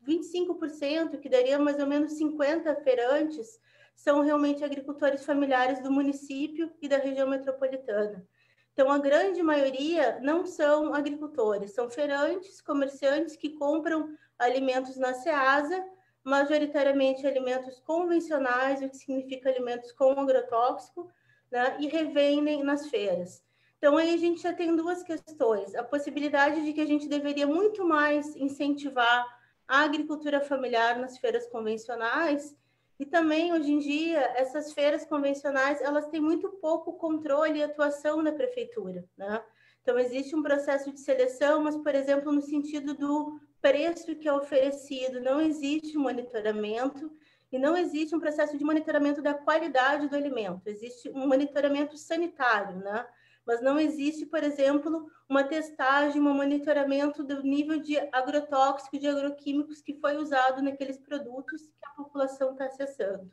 vinte e cinco por cento, que daria mais ou menos cinquenta feirantes, são realmente agricultores familiares do município e da região metropolitana. Então, a grande maioria não são agricultores, são feirantes, comerciantes que compram alimentos na CEASA, majoritariamente alimentos convencionais, o que significa alimentos com agrotóxico, né, e revendem nas feiras. Então, aí a gente já tem duas questões. A possibilidade de que a gente deveria muito mais incentivar a agricultura familiar nas feiras convencionais. E também, hoje em dia, essas feiras convencionais, elas têm muito pouco controle e atuação na prefeitura, né? Então, existe um processo de seleção, mas, por exemplo, no sentido do preço que é oferecido, não existe monitoramento e não existe um processo de monitoramento da qualidade do alimento. Existe um monitoramento sanitário, né? Mas não existe, por exemplo, uma testagem, um monitoramento do nível de agrotóxico, de agroquímicos que foi usado naqueles produtos que a população está acessando.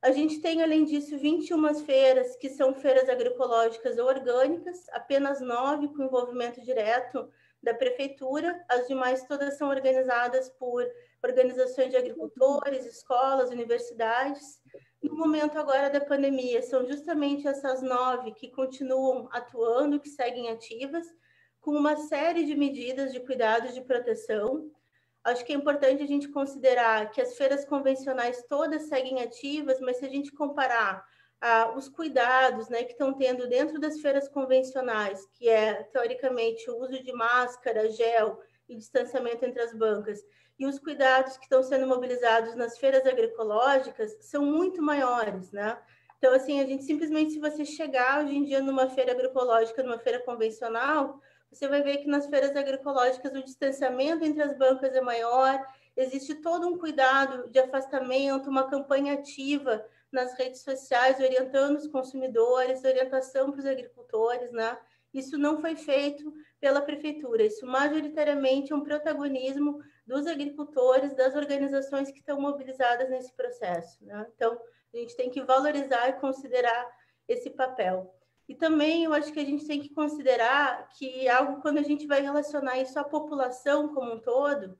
A gente tem, além disso, vinte e uma feiras que são feiras agroecológicas ou orgânicas, apenas nove com envolvimento direto da prefeitura, as demais todas são organizadas por organizações de agricultores, escolas, universidades. No momento agora da pandemia, são justamente essas nove que continuam atuando, que seguem ativas, com uma série de medidas de cuidados de proteção. Acho que é importante a gente considerar que as feiras convencionais todas seguem ativas, mas se a gente comparar ah, os cuidados, né, que estão tendo dentro das feiras convencionais, que é, teoricamente, o uso de máscara, gel e distanciamento entre as bancas, e os cuidados que estão sendo mobilizados nas feiras agroecológicas são muito maiores, né? Então, assim, a gente simplesmente, se você chegar hoje em dia numa feira agroecológica, numa feira convencional, você vai ver que nas feiras agroecológicas o distanciamento entre as bancas é maior, existe todo um cuidado de afastamento, uma campanha ativa nas redes sociais, orientando os consumidores, orientação para os agricultores, né? Isso não foi feito pela prefeitura, isso majoritariamente é um protagonismo dos agricultores, das organizações que estão mobilizadas nesse processo, né? Então, a gente tem que valorizar e considerar esse papel. E também eu acho que a gente tem que considerar que algo, quando a gente vai relacionar isso à população como um todo,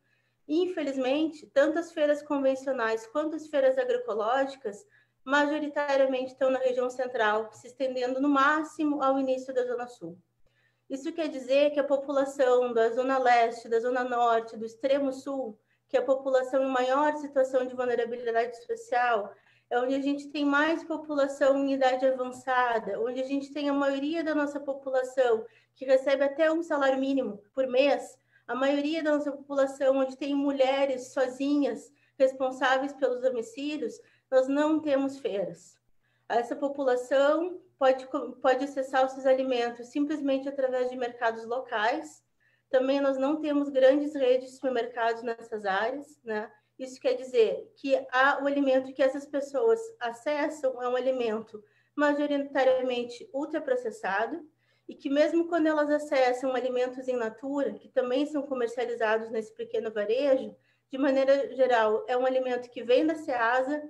infelizmente, tanto as feiras convencionais quanto as feiras agroecológicas majoritariamente estão na região central, se estendendo no máximo ao início da Zona Sul. Isso quer dizer que a população da Zona Leste, da Zona Norte, do Extremo Sul, que é a população em maior situação de vulnerabilidade social, é onde a gente tem mais população em idade avançada, onde a gente tem a maioria da nossa população que recebe até um salário mínimo por mês, a maioria da nossa população onde tem mulheres sozinhas responsáveis pelos homicídios, nós não temos feiras. Essa população pode, pode acessar os seus alimentos simplesmente através de mercados locais. Também nós não temos grandes redes de supermercados nessas áreas, né? Isso quer dizer que há o alimento que essas pessoas acessam é um alimento majoritariamente ultraprocessado e que mesmo quando elas acessam alimentos in natura, que também são comercializados nesse pequeno varejo, de maneira geral, é um alimento que vem da CEASA,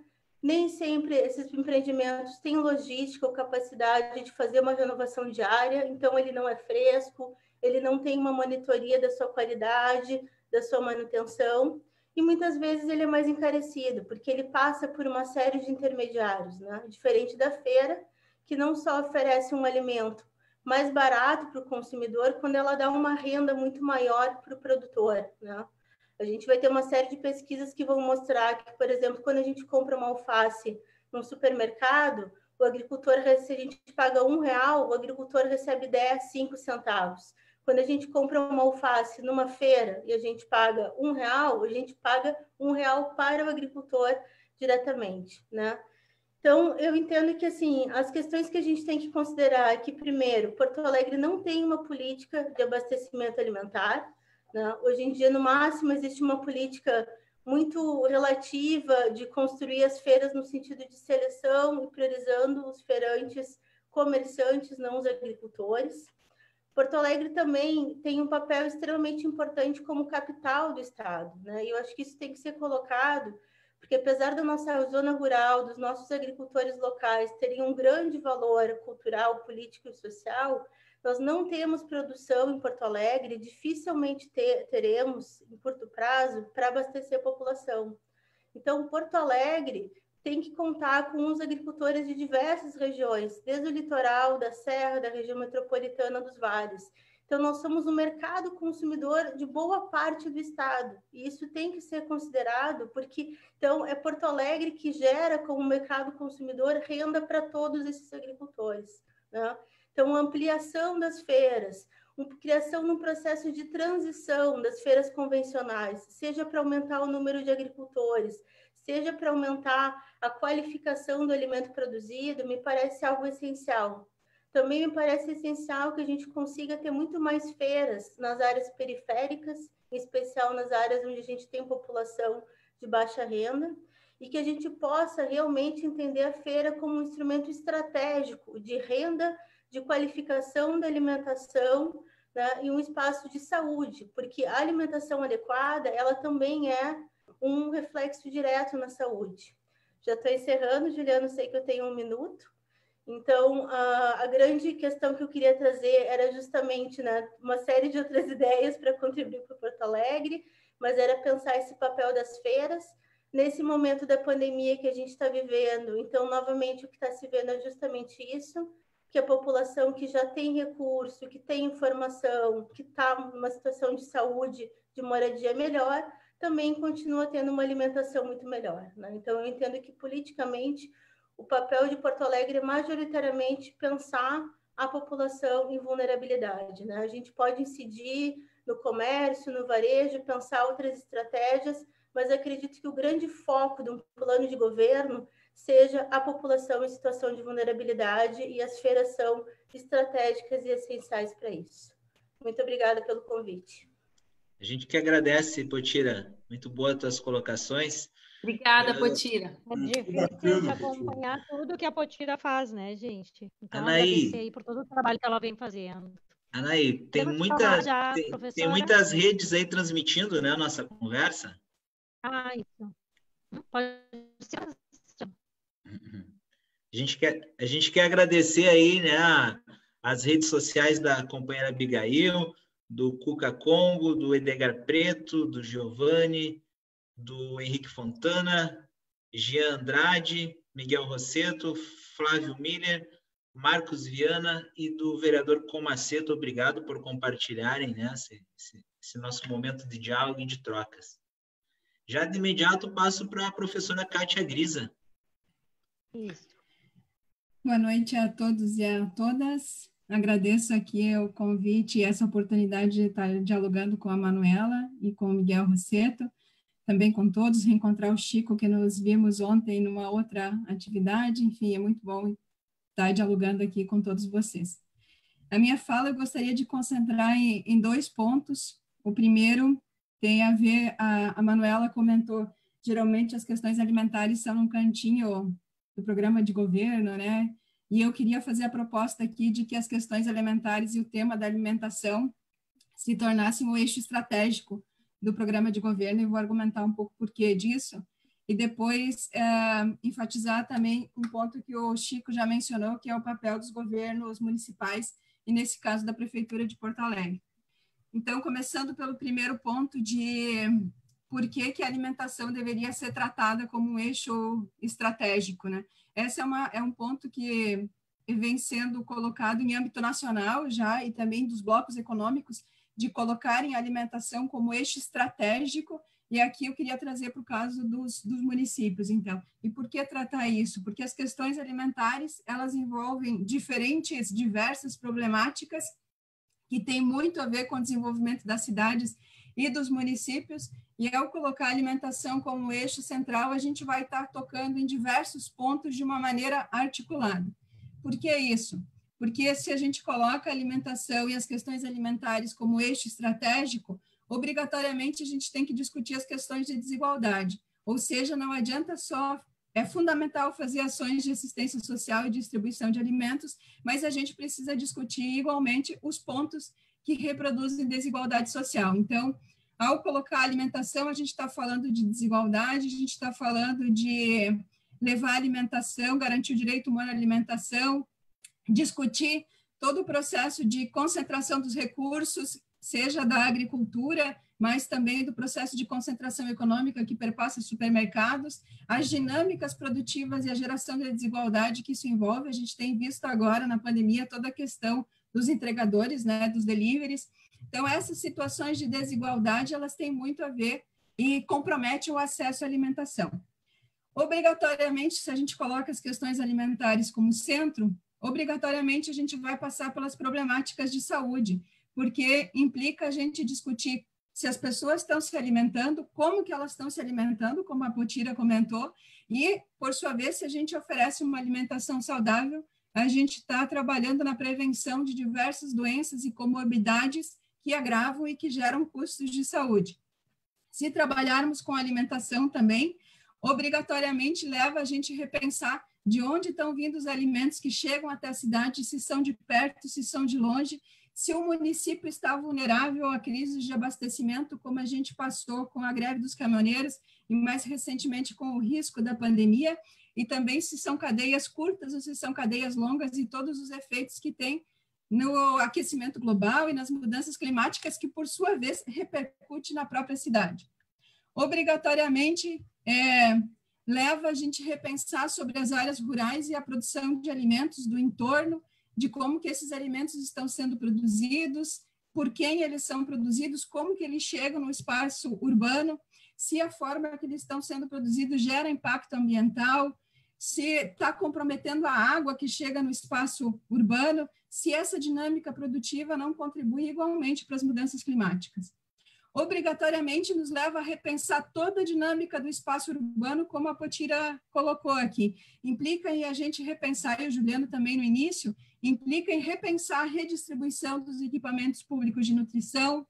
nem sempre esses empreendimentos têm logística ou capacidade de fazer uma renovação diária, então ele não é fresco, ele não tem uma monitoria da sua qualidade, da sua manutenção, e muitas vezes ele é mais encarecido, porque ele passa por uma série de intermediários, né? Diferente da feira, que não só oferece um alimento mais barato para o consumidor, quando ela dá uma renda muito maior para o produtor, né? A gente vai ter uma série de pesquisas que vão mostrar que, por exemplo, quando a gente compra uma alface num supermercado, o agricultor, se a gente paga um real, o agricultor recebe dez, cinco centavos. Quando a gente compra uma alface numa feira e a gente paga um real, a gente paga um real para o agricultor diretamente, né? Então, eu entendo que, assim, as questões que a gente tem que considerar é que, primeiro, Porto Alegre não tem uma política de abastecimento alimentar, né? Hoje em dia, no máximo, existe uma política muito relativa de construir as feiras no sentido de seleção e priorizando os feirantes, comerciantes, não os agricultores. Porto Alegre também tem um papel extremamente importante como capital do Estado, né? E eu acho que isso tem que ser colocado, porque apesar da nossa zona rural, dos nossos agricultores locais terem um grande valor cultural, político e social, nós não temos produção em Porto Alegre, dificilmente ter, teremos em curto prazo para abastecer a população. Então, Porto Alegre tem que contar com os agricultores de diversas regiões, desde o litoral, da serra, da região metropolitana, dos vales. Então, nós somos um mercado consumidor de boa parte do Estado, e isso tem que ser considerado, porque então é Porto Alegre que gera, como mercado consumidor, renda para todos esses agricultores, né? Então, a ampliação das feiras, a criação de um processo de transição das feiras convencionais, seja para aumentar o número de agricultores, seja para aumentar a qualificação do alimento produzido, me parece algo essencial. Também me parece essencial que a gente consiga ter muito mais feiras nas áreas periféricas, em especial nas áreas onde a gente tem população de baixa renda, e que a gente possa realmente entender a feira como um instrumento estratégico de renda, de qualificação da alimentação, né, e um espaço de saúde, porque a alimentação adequada ela também é um reflexo direto na saúde. Já estou encerrando, Juliano, sei que eu tenho um minuto. Então, a, a grande questão que eu queria trazer era justamente, né, uma série de outras ideias para contribuir para Porto Alegre, mas era pensar esse papel das feiras nesse momento da pandemia que a gente está vivendo. Então, novamente, o que está se vendo é justamente isso, que a população que já tem recurso, que tem informação, que está numa situação de saúde, de moradia melhor, também continua tendo uma alimentação muito melhor, né? Então, eu entendo que, politicamente, o papel de Porto Alegre é majoritariamente pensar a população em vulnerabilidade, né? A gente pode incidir no comércio, no varejo, pensar outras estratégias, mas acredito que o grande foco de um plano de governo seja a população em situação de vulnerabilidade e as feiras são estratégicas e essenciais para isso. Muito obrigada pelo convite. A gente que agradece, Potira. Muito boas as tuas colocações. Obrigada, eu... Potira. É difícil de acompanhar tudo que a Potira faz, né, gente? Então, Anaí, aí por todo o trabalho que ela vem fazendo. Anaí, tem, muita, já, tem, tem muitas redes aí transmitindo, né, a nossa conversa. Ah, isso. Pode ser. A gente quer, a gente quer agradecer aí, né, a... as redes sociais da companheira Abigail, do Cuca Congo, do Edgar Preto, do Giovanni, do Henrique Fontana, Jean Andrade, Miguel Rossetto, Flávio Miller, Marcos Viana e do vereador Comacetto. Obrigado por compartilharem, né, esse, esse, esse nosso momento de diálogo e de trocas. Já de imediato passo para a professora Kátia Grisa. Isso. Boa noite a todos e a todas. Agradeço aqui o convite e essa oportunidade de estar dialogando com a Manuela e com o Miguel Rossetto, também com todos, reencontrar o Chico, que nos vimos ontem numa outra atividade. Enfim, é muito bom estar dialogando aqui com todos vocês. A minha fala eu gostaria de concentrar em, em dois pontos. O primeiro tem a ver, a, a Manuela comentou, geralmente as questões alimentares são um cantinho do programa de governo, né? E eu queria fazer a proposta aqui de que as questões alimentares e o tema da alimentação se tornassem o eixo estratégico do programa de governo, e vou argumentar um pouco por que disso, e depois é, enfatizar também um ponto que o Chico já mencionou, que é o papel dos governos municipais, e nesse caso da Prefeitura de Porto Alegre. Então, começando pelo primeiro ponto de por que que a alimentação deveria ser tratada como um eixo estratégico, né? Esse é, uma, é um ponto que vem sendo colocado em âmbito nacional já, e também dos blocos econômicos, de colocarem a alimentação como eixo estratégico, e aqui eu queria trazer para o caso dos, dos municípios, então. E por que tratar isso? Porque as questões alimentares, elas envolvem diferentes, diversas problemáticas que têm muito a ver com o desenvolvimento das cidades e dos municípios, e ao colocar a alimentação como eixo central, a gente vai estar tocando em diversos pontos de uma maneira articulada. Por que isso? Porque se a gente coloca a alimentação e as questões alimentares como eixo estratégico, obrigatoriamente a gente tem que discutir as questões de desigualdade, ou seja, não adianta só, é fundamental fazer ações de assistência social e distribuição de alimentos, mas a gente precisa discutir igualmente os pontos que reproduzem desigualdade social. Então, ao colocar alimentação, a gente está falando de desigualdade, a gente está falando de levar alimentação, garantir o direito humano à alimentação, discutir todo o processo de concentração dos recursos, seja da agricultura, mas também do processo de concentração econômica que perpassa supermercados, as dinâmicas produtivas e a geração da desigualdade que isso envolve. A gente tem visto agora na pandemia toda a questão dos entregadores, né, dos deliveries. Então, essas situações de desigualdade, elas têm muito a ver e comprometem o acesso à alimentação. Obrigatoriamente, se a gente coloca as questões alimentares como centro, obrigatoriamente a gente vai passar pelas problemáticas de saúde, porque implica a gente discutir se as pessoas estão se alimentando, como que elas estão se alimentando, como a Potira comentou, e, por sua vez, se a gente oferece uma alimentação saudável, a gente está trabalhando na prevenção de diversas doenças e comorbidades que agravam e que geram custos de saúde. Se trabalharmos com alimentação também, obrigatoriamente leva a gente a repensar de onde estão vindo os alimentos que chegam até a cidade, se são de perto, se são de longe, se o município está vulnerável a crises de abastecimento, como a gente passou com a greve dos caminhoneiros e mais recentemente com o risco da pandemia, e também se são cadeias curtas ou se são cadeias longas e todos os efeitos que tem no aquecimento global e nas mudanças climáticas que, por sua vez, repercute na própria cidade. Obrigatoriamente, é, leva a gente a repensar sobre as áreas rurais e a produção de alimentos do entorno, de como que esses alimentos estão sendo produzidos, por quem eles são produzidos, como que eles chegam no espaço urbano, se a forma que eles estão sendo produzidos gera impacto ambiental, se está comprometendo a água que chega no espaço urbano, se essa dinâmica produtiva não contribui igualmente para as mudanças climáticas. Obrigatoriamente nos leva a repensar toda a dinâmica do espaço urbano, como a Potira colocou aqui. Implica em a gente repensar, e o Juliano também no início, implica em repensar a redistribuição dos equipamentos públicos de nutrição,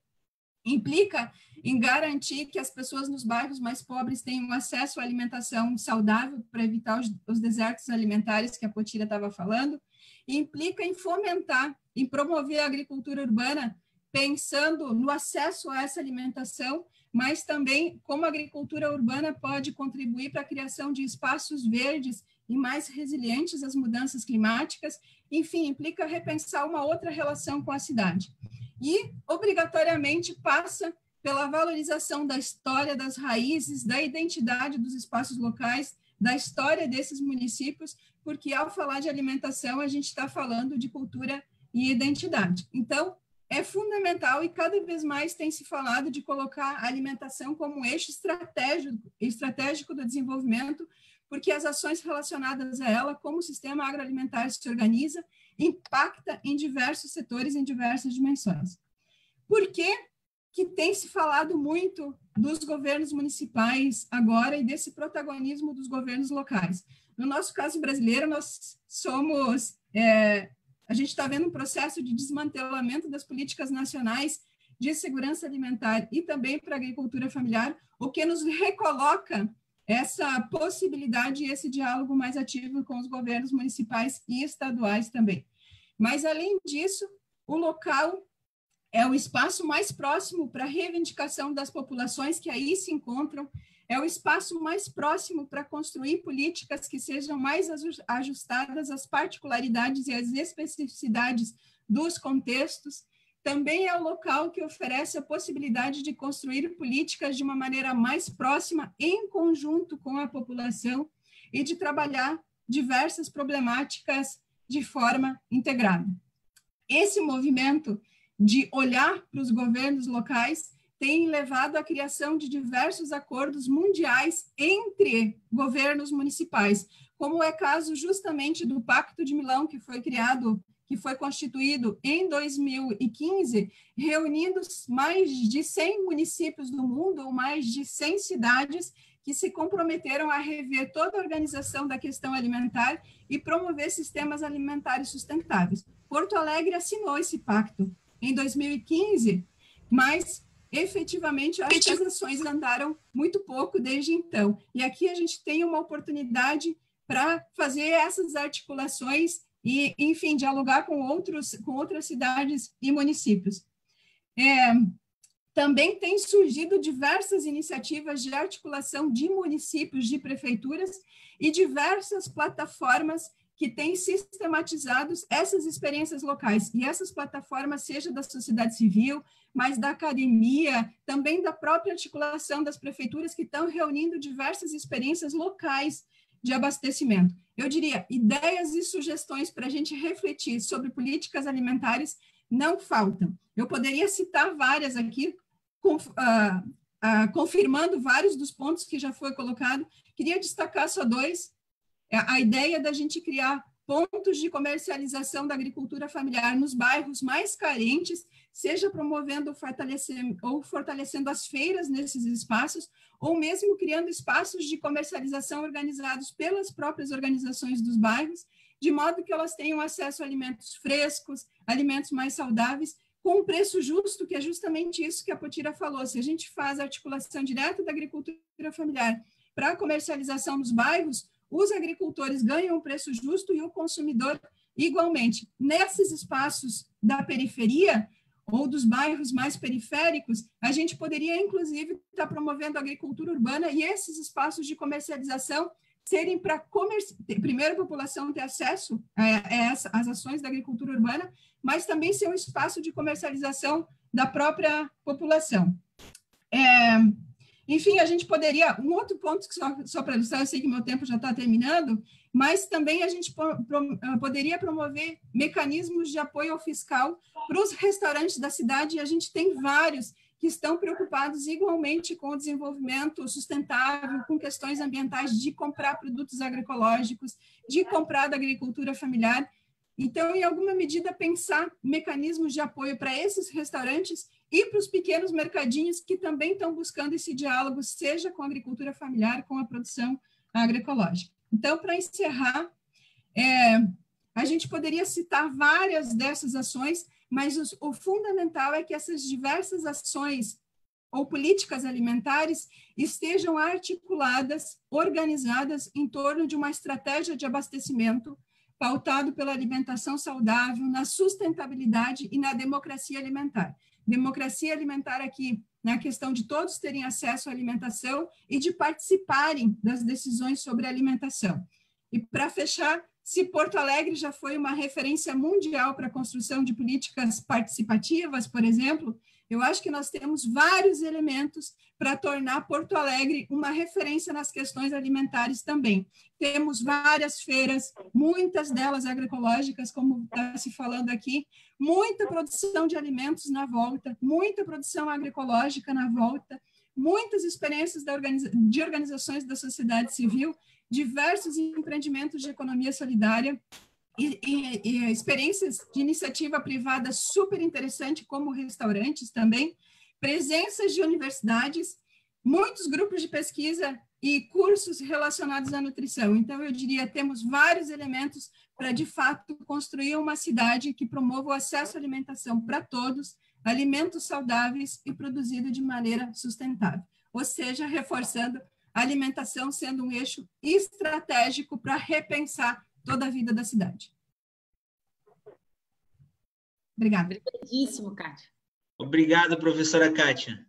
implica em garantir que as pessoas nos bairros mais pobres tenham acesso à alimentação saudável para evitar os, os desertos alimentares que a Potira estava falando, implica em fomentar, em promover a agricultura urbana, pensando no acesso a essa alimentação, mas também como a agricultura urbana pode contribuir para a criação de espaços verdes e mais resilientes às mudanças climáticas, enfim, implica repensar uma outra relação com a cidade. E, obrigatoriamente, passa pela valorização da história, das raízes, da identidade dos espaços locais, da história desses municípios, porque ao falar de alimentação, a gente está falando de cultura e identidade. Então, é fundamental e cada vez mais tem se falado de colocar a alimentação como um eixo estratégico, estratégico do desenvolvimento, porque as ações relacionadas a ela, como o sistema agroalimentar se organiza, impacta em diversos setores, em diversas dimensões. Por que que tem se falado muito dos governos municipais agora e desse protagonismo dos governos locais? No nosso caso brasileiro, nós somos... É, a gente está vendo um processo de desmantelamento das políticas nacionais de segurança alimentar e também para a agricultura familiar, o que nos recoloca essa possibilidade e esse diálogo mais ativo com os governos municipais e estaduais também. Mas, além disso, o local é o espaço mais próximo para a reivindicação das populações que aí se encontram, é o espaço mais próximo para construir políticas que sejam mais ajustadas às particularidades e às especificidades dos contextos. Também é o local que oferece a possibilidade de construir políticas de uma maneira mais próxima, em conjunto com a população, e de trabalhar diversas problemáticas de forma integrada. Esse movimento de olhar para os governos locais tem levado à criação de diversos acordos mundiais entre governos municipais, como é caso justamente do Pacto de Milão, que foi criado que foi constituído em dois mil e quinze, reunindo mais de cem municípios do mundo, ou mais de cem cidades, que se comprometeram a rever toda a organização da questão alimentar e promover sistemas alimentares sustentáveis. Porto Alegre assinou esse pacto em dois mil e quinze, mas efetivamente as ações andaram muito pouco desde então. E aqui a gente tem uma oportunidade para fazer essas articulações e, enfim, dialogar com, outros, com outras cidades e municípios. É, também têm surgido diversas iniciativas de articulação de municípios, de prefeituras e diversas plataformas que têm sistematizado essas experiências locais. E essas plataformas, seja da sociedade civil, mas da academia, também da própria articulação das prefeituras, que estão reunindo diversas experiências locais de abastecimento. Eu diria, ideias e sugestões para a gente refletir sobre políticas alimentares não faltam. Eu poderia citar várias aqui, com, ah, ah, confirmando vários dos pontos que já foi colocado. Queria destacar só dois. A ideia da gente criar pontos de comercialização da agricultura familiar nos bairros mais carentes, seja promovendo ou fortalecendo as feiras nesses espaços, ou mesmo criando espaços de comercialização organizados pelas próprias organizações dos bairros, de modo que elas tenham acesso a alimentos frescos, alimentos mais saudáveis, com um preço justo, que é justamente isso que a Potira falou. Se a gente faz a articulação direta da agricultura familiar para a comercialização nos bairros, os agricultores ganham um preço justo e o consumidor igualmente. Nesses espaços da periferia ou dos bairros mais periféricos, a gente poderia, inclusive, estar promovendo a agricultura urbana e esses espaços de comercialização serem para comerci... primeiro a população ter acesso às ações da agricultura urbana, mas também ser um espaço de comercialização da própria população. É... Enfim, a gente poderia, um outro ponto, que só, só para ilustrar, eu sei que meu tempo já está terminando, mas também a gente pro, pro, poderia promover mecanismos de apoio ao fiscal para os restaurantes da cidade, e a gente tem vários que estão preocupados igualmente com o desenvolvimento sustentável, com questões ambientais, de comprar produtos agroecológicos, de comprar da agricultura familiar. Então, em alguma medida, pensar mecanismos de apoio para esses restaurantes e para os pequenos mercadinhos que também estão buscando esse diálogo, seja com a agricultura familiar, com a produção agroecológica. Então, para encerrar, é, a gente poderia citar várias dessas ações, mas os, o fundamental é que essas diversas ações ou políticas alimentares estejam articuladas, organizadas em torno de uma estratégia de abastecimento pautado pela alimentação saudável, na sustentabilidade e na democracia alimentar. Democracia alimentar aqui na questão de todos terem acesso à alimentação e de participarem das decisões sobre alimentação. E, para fechar, se Porto Alegre já foi uma referência mundial para a construção de políticas participativas, por exemplo, eu acho que nós temos vários elementos para tornar Porto Alegre uma referência nas questões alimentares também. Temos várias feiras, muitas delas agroecológicas, como está se falando aqui, muita produção de alimentos na volta, muita produção agroecológica na volta, muitas experiências da organiza- de organizações da sociedade civil, diversos empreendimentos de economia solidária e, e, e experiências de iniciativa privada super interessante, como restaurantes também, presenças de universidades, muitos grupos de pesquisa e cursos relacionados à nutrição. Então, eu diria, temos vários elementos para, de fato, construir uma cidade que promova o acesso à alimentação para todos, alimentos saudáveis e produzido de maneira sustentável. Ou seja, reforçando a alimentação sendo um eixo estratégico para repensar toda a vida da cidade. Obrigada. Obrigadíssimo, Kátia. Obrigado, professora Kátia.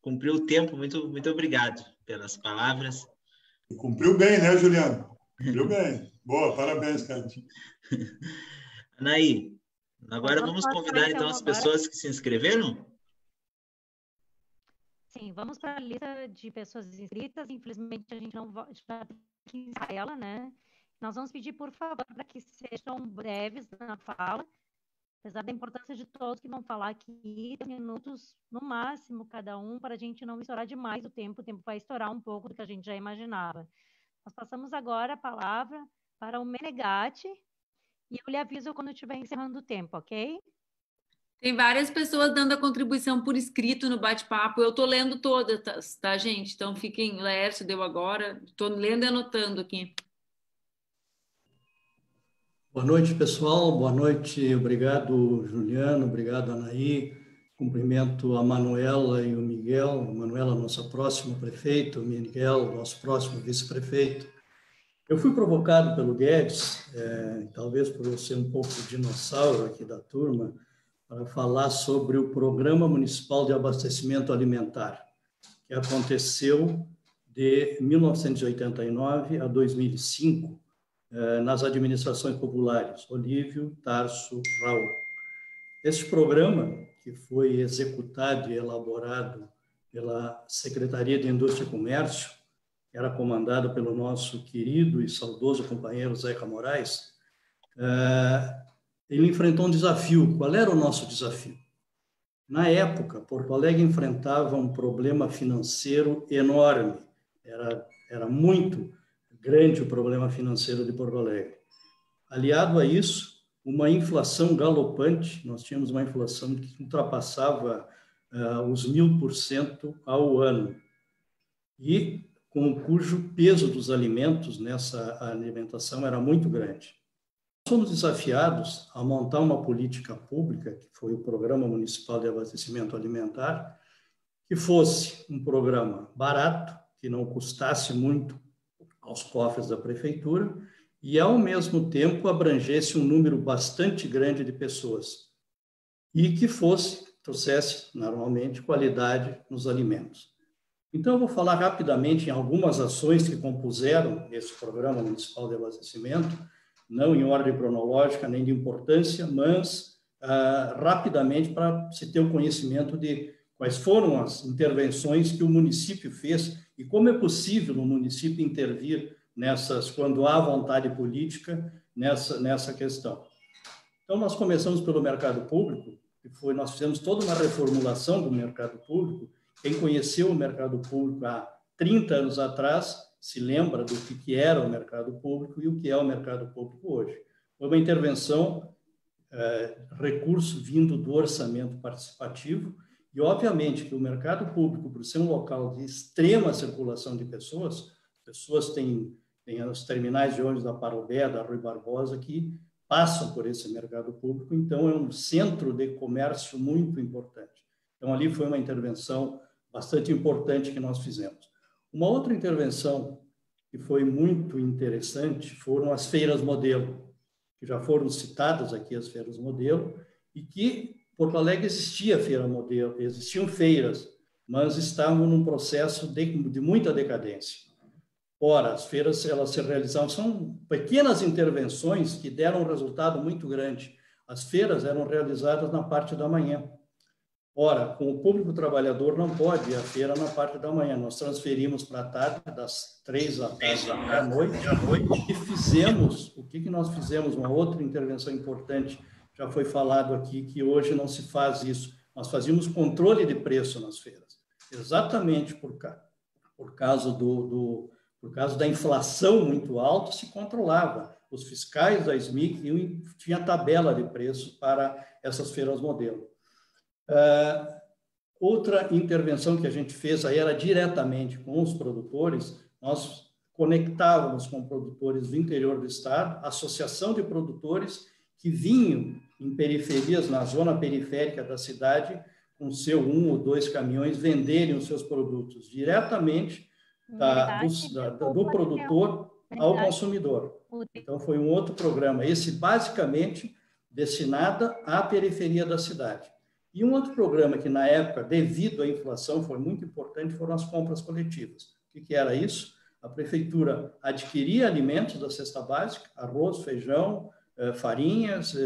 Cumpriu o tempo, muito, muito obrigado pelas palavras. Cumpriu bem, né, Juliano? Cumpriu bem. Boa, parabéns, Kátia. Anaí, agora vamos, vamos convidar então as agora. pessoas que se inscreveram? Sim, vamos para a lista de pessoas inscritas. Infelizmente, a gente não vai ensaiar ela, né? Nós vamos pedir, por favor, para que sejam breves na fala, apesar da importância de todos que vão falar aqui, minutos no máximo cada um, para a gente não estourar demais o tempo. O tempo vai estourar um pouco do que a gente já imaginava. Nós passamos agora a palavra para o Menegatti e eu lhe aviso quando estiver encerrando o tempo, ok? Tem várias pessoas dando a contribuição por escrito no bate-papo. Eu estou lendo todas, tá, gente? Então, fiquem... Laércio deu agora. Estou lendo e anotando aqui. Boa noite, pessoal. Boa noite. Obrigado, Juliano. Obrigado, Anaí. Cumprimento a Manuela e o Miguel. A Manuela, nossa próxima prefeita. O Miguel, nosso próximo vice-prefeito. Eu fui provocado pelo Guedes, é, talvez por eu ser um pouco dinossauro aqui da turma, para falar sobre o Programa Municipal de Abastecimento Alimentar, que aconteceu de mil novecentos e oitenta e nove a dois mil e cinco, eh, nas administrações populares, Olívio, Tarso, Raul. Este programa, que foi executado e elaborado pela Secretaria de Indústria e Comércio, era comandado pelo nosso querido e saudoso companheiro Zeca Moraes, eh, ele enfrentou um desafio. Qual era o nosso desafio? Na época, Porto Alegre enfrentava um problema financeiro enorme. Era, era muito grande o problema financeiro de Porto Alegre. Aliado a isso, uma inflação galopante. Nós tínhamos uma inflação que ultrapassava uh, os mil por cento ao ano. E com cujo peso dos alimentos nessa alimentação era muito grande. Somos desafiados a montar uma política pública, que foi o Programa Municipal de Abastecimento Alimentar, que fosse um programa barato, que não custasse muito aos cofres da prefeitura e, ao mesmo tempo, abrangesse um número bastante grande de pessoas e que fosse, trouxesse, normalmente, qualidade nos alimentos. Então, eu vou falar rapidamente em algumas ações que compuseram esse Programa Municipal de Abastecimento, não em ordem cronológica, nem de importância, mas ah, rapidamente para se ter o conhecimento de quais foram as intervenções que o município fez e como é possível o município intervir nessas, quando há vontade política nessa, nessa questão. Então, nós começamos pelo mercado público, que foi, nós fizemos toda uma reformulação do mercado público. Quem conheceu o mercado público há trinta anos atrás se lembra do que era o mercado público e o que é o mercado público hoje. Foi uma intervenção, eh, recurso vindo do orçamento participativo, e obviamente que o mercado público, por ser um local de extrema circulação de pessoas, pessoas têm, têm os terminais de ônibus da Parobé, da Rui Barbosa, que passam por esse mercado público, então é um centro de comércio muito importante. Então ali foi uma intervenção bastante importante que nós fizemos. Uma outra intervenção que foi muito interessante foram as feiras modelo, que já foram citadas aqui as feiras modelo, e que Porto Alegre existia feira modelo, existiam feiras, mas estavam num processo de, de muita decadência. Ora, as feiras elas se realizavam, são pequenas intervenções que deram um resultado muito grande. As feiras eram realizadas na parte da manhã. Ora, com o público trabalhador não pode ir à feira na parte da manhã. Nós transferimos para a tarde, das três da tarde à noite, à noite, e fizemos, o que, que nós fizemos? Uma outra intervenção importante, já foi falado aqui, que hoje não se faz isso. Nós fazíamos controle de preço nas feiras, exatamente por, por causa do... do Por causa da inflação muito alta, se controlava. Os fiscais da S M I C tinham tabela de preços para essas feiras modelo. Uh, outra intervenção que a gente fez aí era diretamente com os produtores. Nós conectávamos com produtores do interior do estado, associação de produtores que vinham em periferias, na zona periférica da cidade, com seu um ou dois caminhões, venderem os seus produtos diretamente Da, do, da, do produtor ao consumidor. Então, foi um outro programa, esse basicamente destinado à periferia da cidade. E um outro programa que, na época, devido à inflação, foi muito importante, foram as compras coletivas. O que, que era isso? A prefeitura adquiria alimentos da cesta básica, arroz, feijão, farinhas,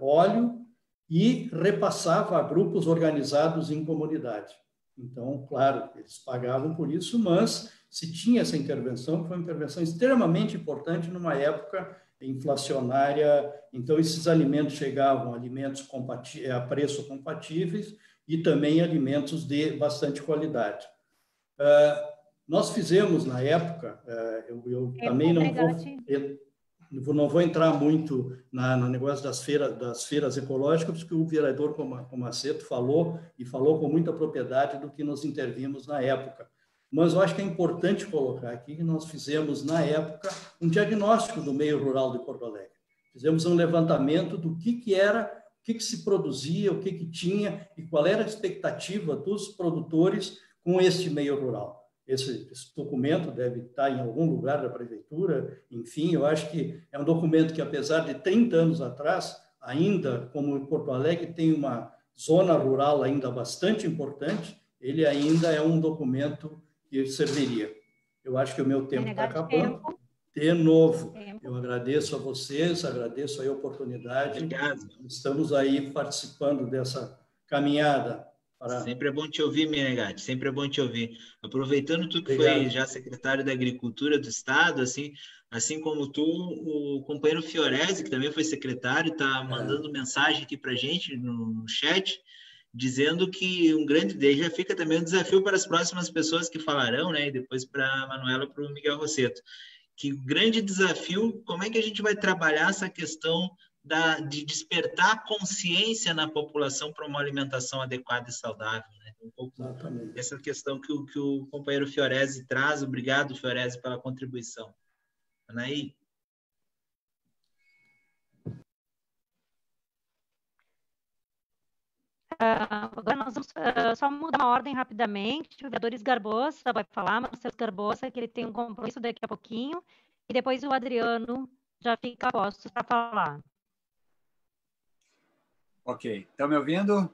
óleo, e repassava a grupos organizados em comunidade. Então, claro, eles pagavam por isso, mas se tinha essa intervenção, foi uma intervenção extremamente importante numa época inflacionária. Então, esses alimentos chegavam, alimentos a preço compatíveis e também alimentos de bastante qualidade. Uh, nós fizemos, na época, uh, eu, eu é também não vou, eu não vou entrar muito na, no negócio das feiras, das feiras ecológicas, porque o vereador Comacetto falou, e falou com muita propriedade do que nós intervimos na época. Mas eu acho que é importante colocar aqui que nós fizemos, na época, um diagnóstico do meio rural de Porto Alegre. Fizemos um levantamento do que, que era, o que, que se produzia, o que, que tinha e qual era a expectativa dos produtores com este meio rural. Esse, esse documento deve estar em algum lugar da prefeitura, enfim, eu acho que é um documento que, apesar de trinta anos atrás, ainda, como Porto Alegre tem uma zona rural ainda bastante importante, ele ainda é um documento que serviria. Eu acho que o meu tempo está acabando. Tempo. De novo, tempo. Eu agradeço a vocês, agradeço aí a oportunidade. Obrigado. Estamos aí participando dessa caminhada. Para... Sempre é bom te ouvir, Menegatti, sempre é bom te ouvir. Aproveitando tu que Obrigado. Foi já secretário da Agricultura do Estado, assim, assim como tu, o companheiro Fiorese, que também foi secretário, está mandando é. mensagem aqui para a gente no, no chat, dizendo que um grande... Já fica também um desafio para as próximas pessoas que falarão, né? E depois para a Manuela e para o Miguel Rossetto. Que o grande desafio, como é que a gente vai trabalhar essa questão... Da, de despertar consciência na população para uma alimentação adequada e saudável. Né? Um pouco Exatamente. Essa questão que o, que o companheiro Fiorese traz. Obrigado, Fiorese, pela contribuição. Anaí? Uh, agora nós vamos uh, só mudar a ordem rapidamente. O vereador Esgarbosa vai falar, Marcelo Esgarbosa, que ele tem um compromisso daqui a pouquinho. E depois o Adriano já fica a postos para falar. Ok, estão me ouvindo?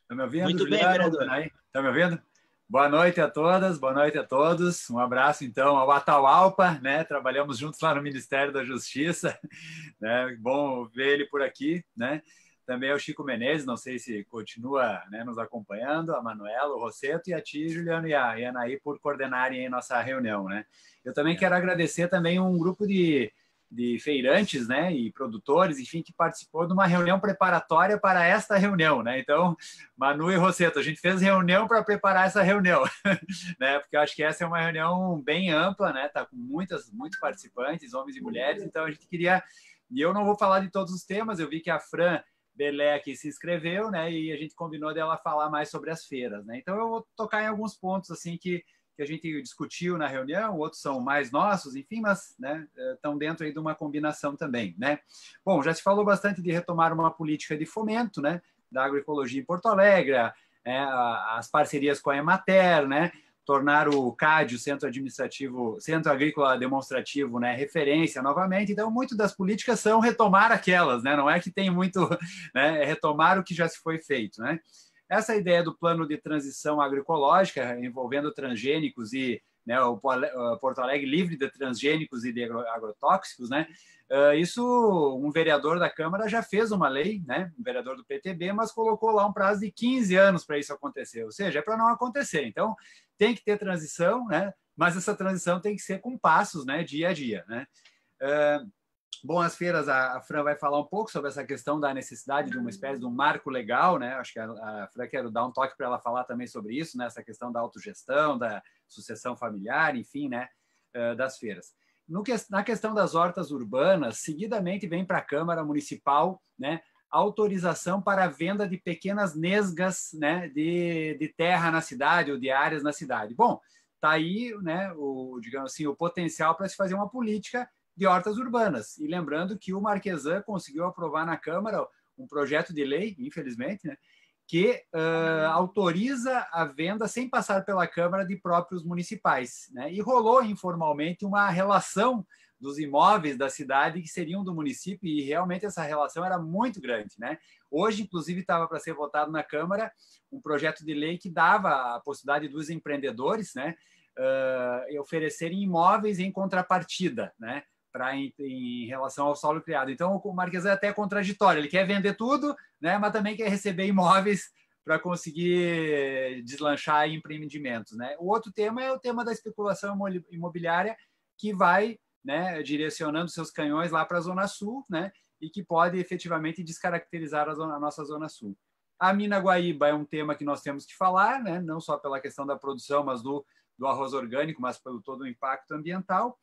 Estão me ouvindo? Muito Juliano, bem, estão me ouvindo? Boa noite a todas, boa noite a todos. Um abraço, então, ao Atahualpa, né? Trabalhamos juntos lá no Ministério da Justiça, né? Bom ver ele por aqui, né? Também ao Chico Menezes, não sei se continua, né, nos acompanhando, a Manuela, o Rossetto e a ti, Juliano, e a Anaí por coordenarem a nossa reunião, né? Eu também é. quero agradecer também um grupo de... de feirantes, né, e produtores, enfim, que participou de uma reunião preparatória para esta reunião, né? Então, Manu e Rossetto, a gente fez reunião para preparar essa reunião, né? Porque eu acho que essa é uma reunião bem ampla, né? Tá com muitas, muitos participantes, homens e mulheres. Então, a gente queria. E eu não vou falar de todos os temas. Eu vi que a Fran Belé aqui se inscreveu, né? E a gente combinou dela falar mais sobre as feiras, né? Então, eu vou tocar em alguns pontos assim que que a gente discutiu na reunião, outros são mais nossos, enfim, mas né, estão dentro aí de uma combinação também, né? Bom, já se falou bastante de retomar uma política de fomento, né, da agroecologia em Porto Alegre, é, as parcerias com a EMATER, né, tornar o C A D, o Centro Administrativo, Centro Agrícola Demonstrativo, né, referência novamente. Então, muito das políticas são retomar aquelas, né? Não é que tem muito, né, é retomar o que já se foi feito, né? Essa ideia do plano de transição agroecológica, envolvendo transgênicos e né, o Porto Alegre livre de transgênicos e de agrotóxicos, né? Uh, isso, um vereador da Câmara já fez uma lei, né, um vereador do P T B, mas colocou lá um prazo de quinze anos para isso acontecer, ou seja, é para não acontecer. Então, tem que ter transição, né, mas essa transição tem que ser com passos, né, dia a dia, né? Uh, Bom, as feiras, a Fran vai falar um pouco sobre essa questão da necessidade de uma espécie de um marco legal, né? Acho que a, a Fran quero dar um toque para ela falar também sobre isso, né? Essa questão da autogestão, da sucessão familiar, enfim, né? Uh, das feiras. No que, na questão das hortas urbanas, seguidamente vem para a Câmara Municipal, né? Autorização para a venda de pequenas nesgas, né? De, de terra na cidade ou de áreas na cidade. Bom, tá aí, né? O, digamos assim, o potencial para se fazer uma política de hortas urbanas. E lembrando que o Marquezan conseguiu aprovar na Câmara um projeto de lei, infelizmente, né, que uh, autoriza a venda sem passar pela Câmara de próprios municipais, né? E rolou informalmente uma relação dos imóveis da cidade que seriam do município, e realmente essa relação era muito grande, né? Hoje, inclusive, estava para ser votado na Câmara um projeto de lei que dava a possibilidade dos empreendedores, né, uh, oferecerem imóveis em contrapartida, né? Pra, em, em relação ao solo criado. Então, o Marquezan é até contraditório. Ele quer vender tudo, né, mas também quer receber imóveis para conseguir deslanchar empreendimentos, né? O outro tema é o tema da especulação imobiliária, que vai, né, direcionando seus canhões lá para a Zona Sul, né, e que pode efetivamente descaracterizar a, zona, a nossa Zona Sul. A Mina Guaíba é um tema que nós temos que falar, né, não só pela questão da produção, mas do, do arroz orgânico, mas pelo todo o impacto ambiental.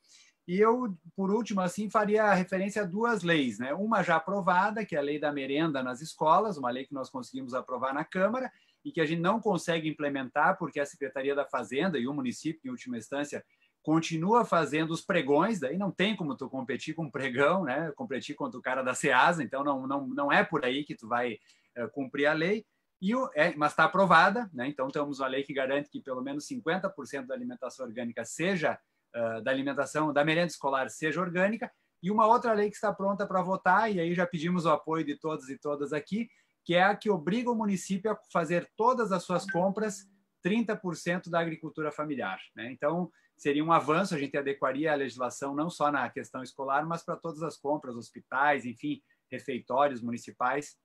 E eu, por último, assim, faria referência a duas leis, né? Uma já aprovada, que é a lei da merenda nas escolas, uma lei que nós conseguimos aprovar na Câmara e que a gente não consegue implementar porque a Secretaria da Fazenda e o município, em última instância, continua fazendo os pregões, daí não tem como tu competir com um pregão, né? Competir contra o cara da CEASA, então não, não, não é por aí que tu vai uh, cumprir a lei. E o, é, mas está aprovada, né? Então temos uma lei que garante que pelo menos cinquenta por cento da alimentação orgânica seja da alimentação, da merenda escolar seja orgânica, e uma outra lei que está pronta para votar, e aí já pedimos o apoio de todos e todas aqui, que é a que obriga o município a fazer todas as suas compras trinta por cento da agricultura familiar, né? Então, seria um avanço, a gente adequaria a legislação não só na questão escolar, mas para todas as compras, hospitais, enfim, refeitórios municipais,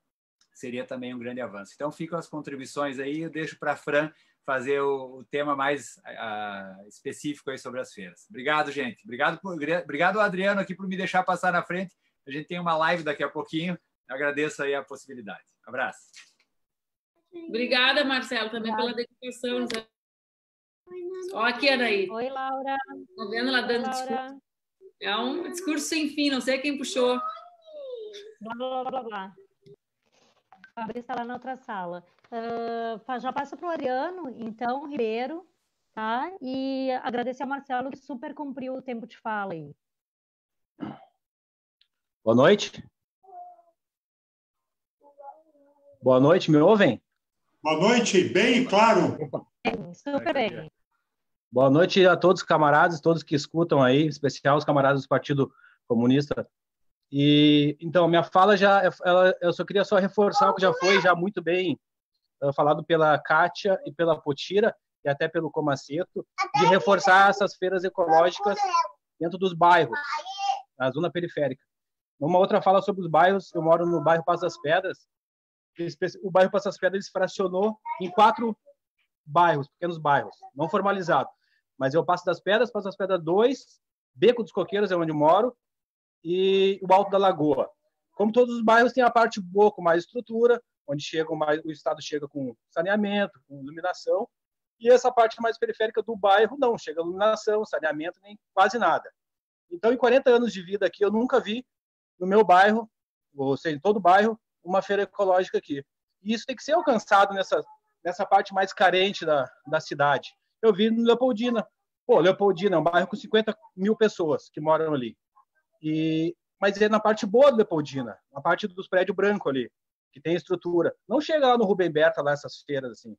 seria também um grande avanço. Então, ficam as contribuições aí, eu deixo para a Fran fazer o tema mais uh, específico aí sobre as feiras. Obrigado, gente. Obrigado, por, obrigado Adriano, aqui por me deixar passar na frente. A gente tem uma live daqui a pouquinho. Agradeço aí a possibilidade. Abraço. Obrigada, Marcelo, também Obrigada. Pela dedicação. Ó, aqui, Anaí. Oi, Laura. Estou vendo ela dando Oi, discurso. É um discurso sem fim, não sei quem puxou. Blá, blá, blá, blá. A Fabrício está lá na outra sala. Uh, já passo para o Adriano, então, Ribeiro, tá? E agradecer ao Marcelo que super cumpriu o tempo de fala aí. Boa noite. Boa noite, me ouvem? Boa noite, bem claro. Bem, super bem. Boa noite a todos os camaradas, todos que escutam aí, em especial os camaradas do Partido Comunista. E então minha fala já ela, eu só queria só reforçar o que já foi já muito bem uh, falado pela Kátia e pela Potira e até pelo Comacetto, de reforçar essas feiras ecológicas dentro dos bairros, na zona periférica. Uma outra fala sobre os bairros, eu moro no bairro Passo das Pedras. O bairro Passo das Pedras se fracionou em quatro bairros, pequenos bairros, não formalizados. Mas eu Passo das Pedras, Passo das Pedras dois, Beco dos Coqueiros é onde eu moro, e o Alto da Lagoa. Como todos os bairros, tem a parte um pouco mais estrutura, onde chega mais, o Estado chega com saneamento, com iluminação, e essa parte mais periférica do bairro não, chega iluminação, saneamento, nem quase nada. Então, em quarenta anos de vida aqui, eu nunca vi no meu bairro, ou seja, em todo o bairro, uma feira ecológica aqui. E isso tem que ser alcançado nessa, nessa parte mais carente da, da cidade. Eu vi no Leopoldina. Pô, Leopoldina é um bairro com cinquenta mil pessoas que moram ali. E, mas é na parte boa do Leopoldina, na parte dos prédios brancos ali, que tem estrutura. Não chega lá no Rubem Berta, lá essas feiras, assim.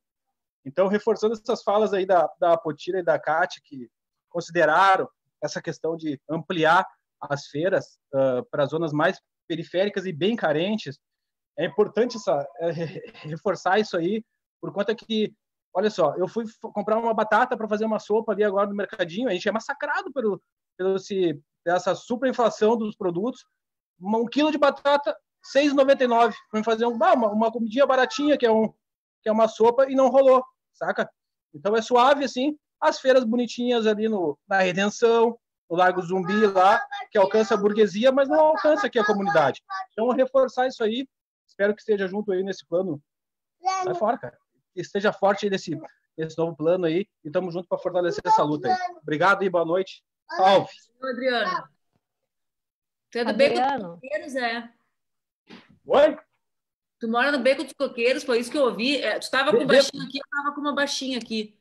Então, reforçando essas falas aí da, da Potira e da Kátia, que consideraram essa questão de ampliar as feiras uh, para zonas mais periféricas e bem carentes, é importante essa, é, reforçar isso aí, por conta que Olha só, eu fui comprar uma batata para fazer uma sopa ali agora no mercadinho, a gente é massacrado pelo, pelo esse, essa superinflação dos produtos. Um quilo de batata, seis reais e noventa e nove centavos, para fazer um, uma, uma comidinha baratinha, que é, um, que é uma sopa, e não rolou, saca? Então é suave, assim, as feiras bonitinhas ali no, na Redenção, no Largo Zumbi lá, que alcança a burguesia, mas não alcança aqui a comunidade. Então, reforçar isso aí, espero que esteja junto aí nesse plano. Sai fora, cara. Esteja forte nesse, nesse novo plano aí, e estamos juntos para fortalecer essa luta aí. Obrigado e boa noite. Salve! Adriano. Tudo bem com os coqueiros, é? Oi? Tu mora no Beco dos Coqueiros, foi isso que eu ouvi. É, tu estava com baixinha aqui, eu estava com uma baixinha aqui.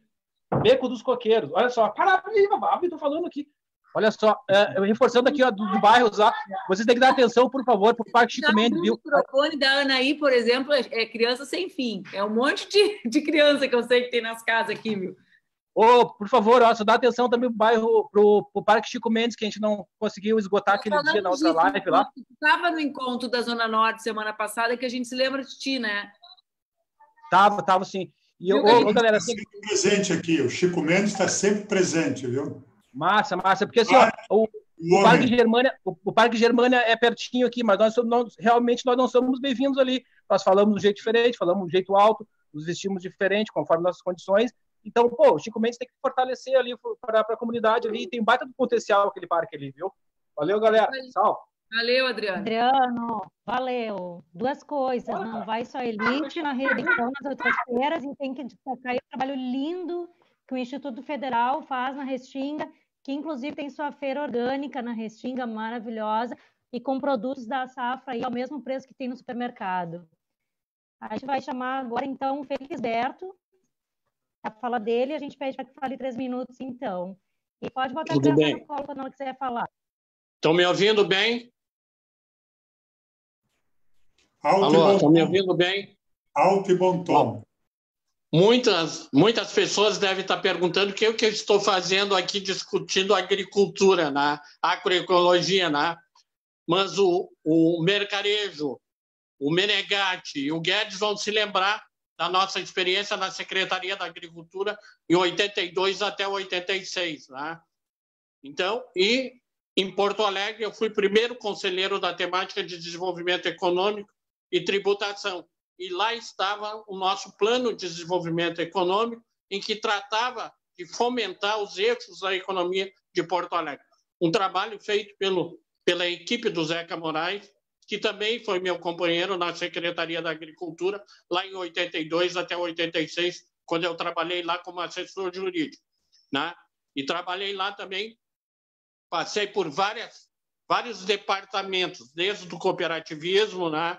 Beco dos Coqueiros, olha só. Caramba, estou falando aqui. Olha só, é, eu reforçando aqui ó, do, do bairro, lá. Vocês têm que dar atenção, por favor, por parte de Chico Mendes, viu? O microfone da Anaí, por exemplo, é criança sem fim. É um monte de, de criança que eu sei que tem nas casas aqui, viu? Oh, por favor, ó, só dá atenção também pro bairro, pro, pro Parque Chico Mendes, que a gente não conseguiu esgotar aquele dia na outra live lá. Tu estava no encontro da Zona Norte semana passada, que a gente se lembra de ti, né? Tava, tava sim. E eu, ô, galera, tá sempre assim... presente aqui, o Chico Mendes está sempre presente, viu? Massa, massa, porque assim, ó, o, o, Parque Germânia, o, o Parque Germânia é pertinho aqui, mas nós somos, nós, realmente nós não somos bem-vindos ali. Nós falamos de um jeito diferente, falamos de um jeito alto, nos vestimos diferente, conforme nossas condições. Então, pô, o Chico Mendes tem que fortalecer ali para a comunidade ali, tem baita do potencial aquele parque ali, viu? Valeu, galera. Salve. Valeu, Adriano. Adriano, valeu. Duas coisas, ah, não vai só elite na Redenção, nas outras feiras, e tem que destacar o trabalho lindo que o Instituto Federal faz na Restinga, que inclusive tem sua feira orgânica na Restinga, maravilhosa, e com produtos da safra aí ao mesmo preço que tem no supermercado. A gente vai chamar agora, então, o Felisberto, a fala dele, a gente pede para que fale três minutos, então. E pode botar a criança no colo quando ela quiser falar. Estão me ouvindo bem? Alto Alô, estão me ouvindo bem? Alto e bom tom. Muitas, muitas pessoas devem estar perguntando o que, é que eu estou fazendo aqui discutindo agricultura, né? Agroecologia, né? Mas o, o Mercarejo, o Menegatti e o Guedes vão se lembrar da nossa experiência na Secretaria da Agricultura em oitenta e dois até oitenta e seis. Né? Então, e em Porto Alegre, eu fui primeiro conselheiro da temática de desenvolvimento econômico e tributação. E lá estava o nosso plano de desenvolvimento econômico, em que tratava de fomentar os eixos da economia de Porto Alegre. Um trabalho feito pelo, pela equipe do Zeca Moraes, que também foi meu companheiro na Secretaria da Agricultura, lá em oitenta e dois até oitenta e seis, quando eu trabalhei lá como assessor jurídico. Né? E trabalhei lá também, passei por várias, vários departamentos, desde o cooperativismo, né?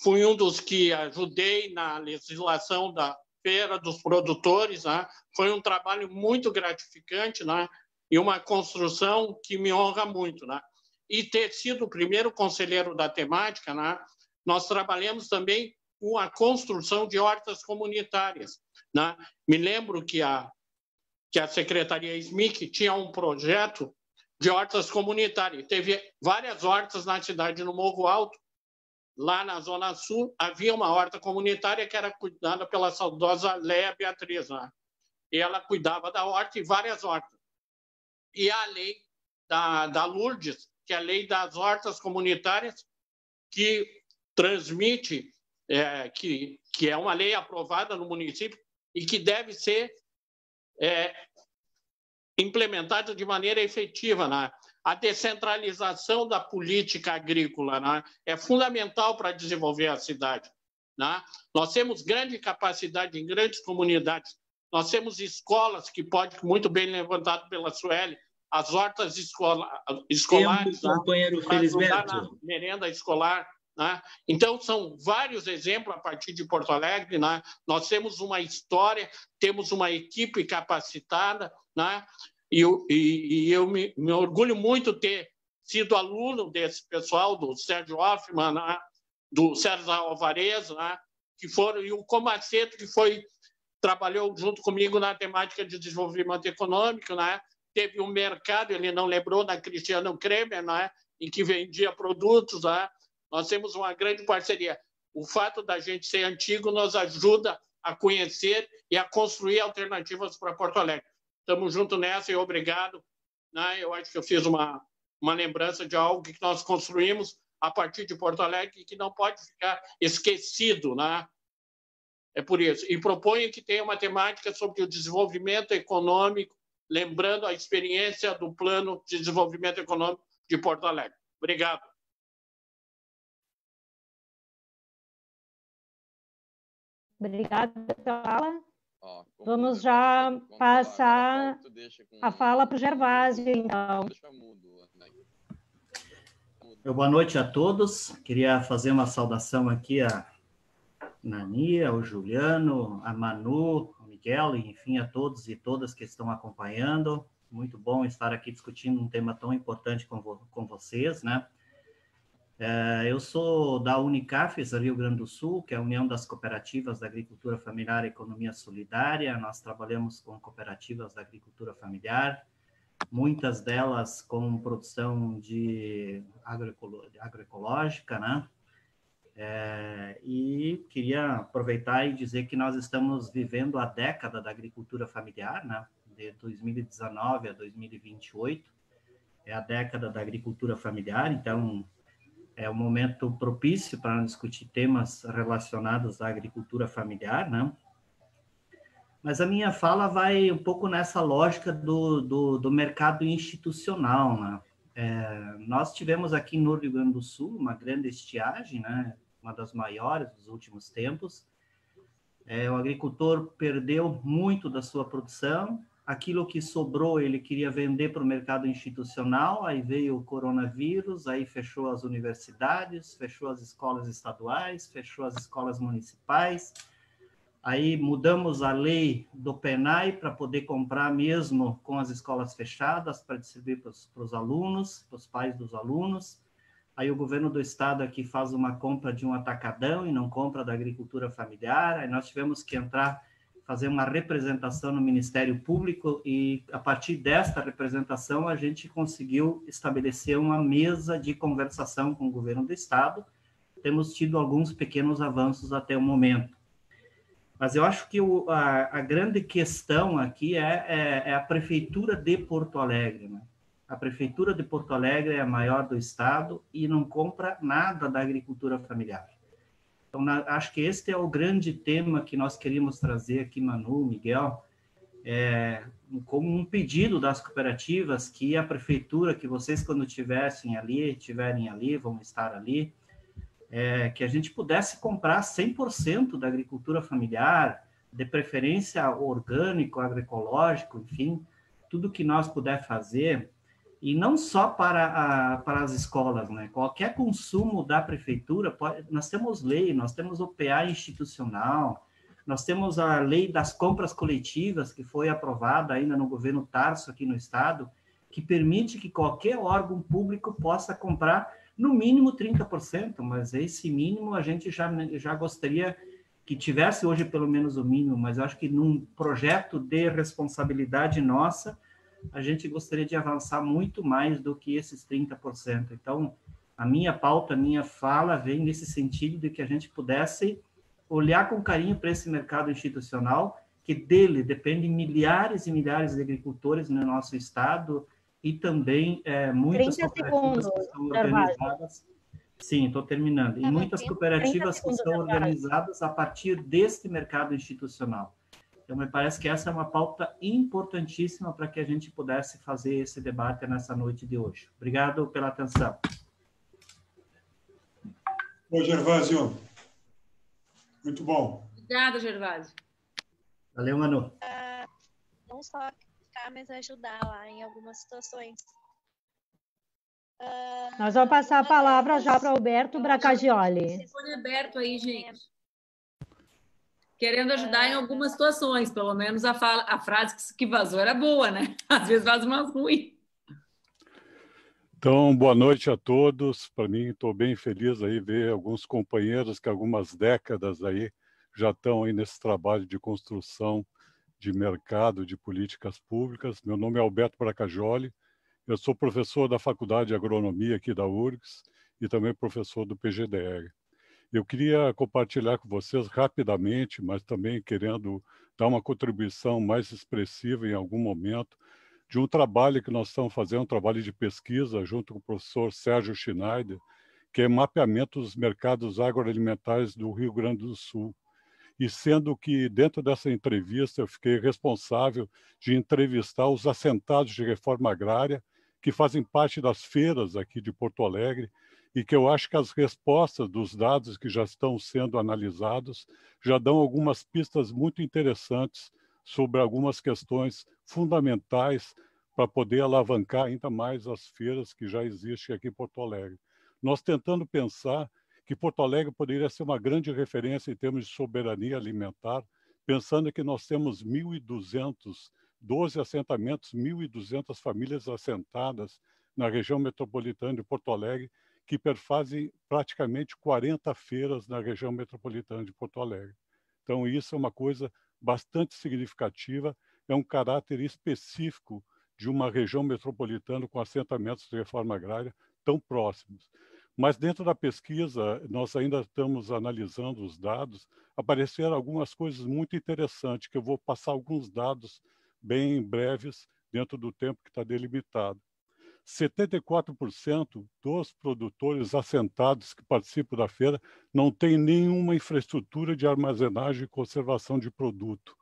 Fui um dos que ajudei na legislação da feira dos produtores. Né? Foi um trabalho muito gratificante, né? E uma construção que me honra muito. Né? E ter sido o primeiro conselheiro da temática, né? Nós trabalhamos também com a construção de hortas comunitárias. Né? Me lembro que a, que a Secretaria S M I C tinha um projeto de hortas comunitárias. Teve várias hortas na cidade, no Morro Alto. Lá na Zona Sul, havia uma horta comunitária que era cuidada pela saudosa Léa Beatriz. Né? E ela cuidava da horta e várias hortas. E a lei da, da Lourdes, que é a lei das hortas comunitárias, que transmite, é, que, que é uma lei aprovada no município e que deve ser é, implementada de maneira efetiva. Né? A descentralização da política agrícola, né? É fundamental para desenvolver a cidade. Né? Nós temos grande capacidade em grandes comunidades, nós temos escolas que pode, muito bem levantado pela Sueli, as hortas escola, escolares, tempo, companheiro Felisberto, na merenda escolar. Né? Então, são vários exemplos a partir de Porto Alegre. Né? Nós temos uma história, temos uma equipe capacitada, né? e, e, e eu me, me orgulho muito de ter sido aluno desse pessoal, do Sérgio Hoffmann, né? Do César Alvarez, né? Que foram, e o Comacetto, que foi, trabalhou junto comigo na temática de desenvolvimento econômico, né? Teve um mercado, ele não lembrou, da Cristiano Kremer, né? Em que vendia produtos. Né? Nós temos uma grande parceria. O fato da gente ser antigo nos ajuda a conhecer e a construir alternativas para Porto Alegre. Estamos juntos nessa e obrigado. Né? Eu acho que eu fiz uma, uma lembrança de algo que nós construímos a partir de Porto Alegre e que não pode ficar esquecido. Né? É por isso. E proponho que tenha uma temática sobre o desenvolvimento econômico, lembrando a experiência do Plano de Desenvolvimento Econômico de Porto Alegre. Obrigado. Obrigada pela fala. Ó, vamos já vamos passar com... a fala para o Gervásio, então. Eu, boa noite a todos. Queria fazer uma saudação aqui a Nania, ao Juliano, a Manu, ao Miguel, enfim, a todos e todas que estão acompanhando. Muito bom estar aqui discutindo um tema tão importante com, vo com vocês, né? É, eu sou da Unicafes, Rio Grande do Sul, que é a União das Cooperativas da Agricultura Familiar e Economia Solidária. Nós trabalhamos com cooperativas da agricultura familiar, muitas delas com produção de agroecolo agroecológica, né? É, e queria aproveitar e dizer que nós estamos vivendo a década da agricultura familiar, né? De dois mil e dezenove a dois mil e vinte e oito, é a década da agricultura familiar, então é um momento propício para discutir temas relacionados à agricultura familiar, né? Mas a minha fala vai um pouco nessa lógica do, do, do mercado institucional, né? É, nós tivemos aqui no Rio Grande do Sul uma grande estiagem, né? Uma das maiores dos últimos tempos. É, o agricultor perdeu muito da sua produção, aquilo que sobrou ele queria vender para o mercado institucional, aí veio o coronavírus, aí fechou as universidades, fechou as escolas estaduais, fechou as escolas municipais, aí mudamos a lei do P N A E para poder comprar mesmo com as escolas fechadas, para distribuir para os, para os alunos, para os pais dos alunos, aí o governo do estado aqui faz uma compra de um atacadão e não compra da agricultura familiar, aí nós tivemos que entrar, fazer uma representação no Ministério Público e, a partir desta representação, a gente conseguiu estabelecer uma mesa de conversação com o governo do estado. Temos tido alguns pequenos avanços até o momento. Mas eu acho que o, a, a grande questão aqui é, é, é a Prefeitura de Porto Alegre, né? A Prefeitura de Porto Alegre é a maior do estado e não compra nada da agricultura familiar. Então, na, acho que este é o grande tema que nós queríamos trazer aqui, Manu, Miguel, é, como um pedido das cooperativas que a prefeitura, que vocês quando tivessem ali, tiverem ali, vão estar ali, é, que a gente pudesse comprar cem por cento da agricultura familiar, de preferência orgânico, agroecológico, enfim, tudo que nós puder fazer, e não só para, a, para as escolas, né? Qualquer consumo da prefeitura, pode, nós temos lei, nós temos O P A institucional, nós temos a lei das compras coletivas, que foi aprovada ainda no governo Tarso aqui no estado, que permite que qualquer órgão público possa comprar no mínimo trinta por cento, mas esse mínimo a gente já, já gostaria que tivesse hoje pelo menos o mínimo, mas eu acho que num projeto de responsabilidade nossa, a gente gostaria de avançar muito mais do que esses trinta por cento. Então, a minha pauta, a minha fala vem nesse sentido de que a gente pudesse olhar com carinho para esse mercado institucional, que dele dependem milhares e milhares de agricultores no nosso estado e também é, muitas cooperativas que estão organizadas. Sim, estou terminando. E muitas cooperativas que estão organizadas a partir deste mercado institucional. Então, me parece que essa é uma pauta importantíssima para que a gente pudesse fazer esse debate nessa noite de hoje. Obrigado pela atenção. Oi, Gervásio. Muito bom. Obrigada, Gervásio. Valeu, Manu. Uh, não só ficar, mas ajudar lá em algumas situações. Uh, Nós vamos passar a palavra já para o Alberto Bracagioli. Telefone aberto aí, gente. Querendo ajudar em algumas situações, pelo menos a, fala, a frase que vazou era boa, né? Às vezes vaza mais ruim. Então, boa noite a todos. Para mim, estou bem feliz aí ver alguns companheiros que algumas décadas aí já estão aí nesse trabalho de construção de mercado, de políticas públicas. Meu nome é Alberto Bracagioli, eu sou professor da Faculdade de Agronomia aqui da U R G S e também professor do P G D R. Eu queria compartilhar com vocês rapidamente, mas também querendo dar uma contribuição mais expressiva em algum momento, de um trabalho que nós estamos fazendo, um trabalho de pesquisa, junto com o professor Sérgio Schneider, que é mapeamento dos mercados agroalimentares do Rio Grande do Sul. E sendo que, dentro dessa entrevista, eu fiquei responsável de entrevistar os assentados de reforma agrária que fazem parte das feiras aqui de Porto Alegre, e que eu acho que as respostas dos dados que já estão sendo analisados já dão algumas pistas muito interessantes sobre algumas questões fundamentais para poder alavancar ainda mais as feiras que já existem aqui em Porto Alegre. Nós tentando pensar que Porto Alegre poderia ser uma grande referência em termos de soberania alimentar, pensando que nós temos mil e duzentos, doze assentamentos, mil e duzentas famílias assentadas na região metropolitana de Porto Alegre, que perfazem praticamente quarenta feiras na região metropolitana de Porto Alegre. Então, isso é uma coisa bastante significativa, é um caráter específico de uma região metropolitana com assentamentos de reforma agrária tão próximos. Mas dentro da pesquisa, nós ainda estamos analisando os dados, apareceram algumas coisas muito interessantes, que eu vou passar alguns dados bem breves dentro do tempo que está delimitado. setenta e quatro por cento dos produtores assentados que participam da feira não tem nenhuma infraestrutura de armazenagem e conservação de produto.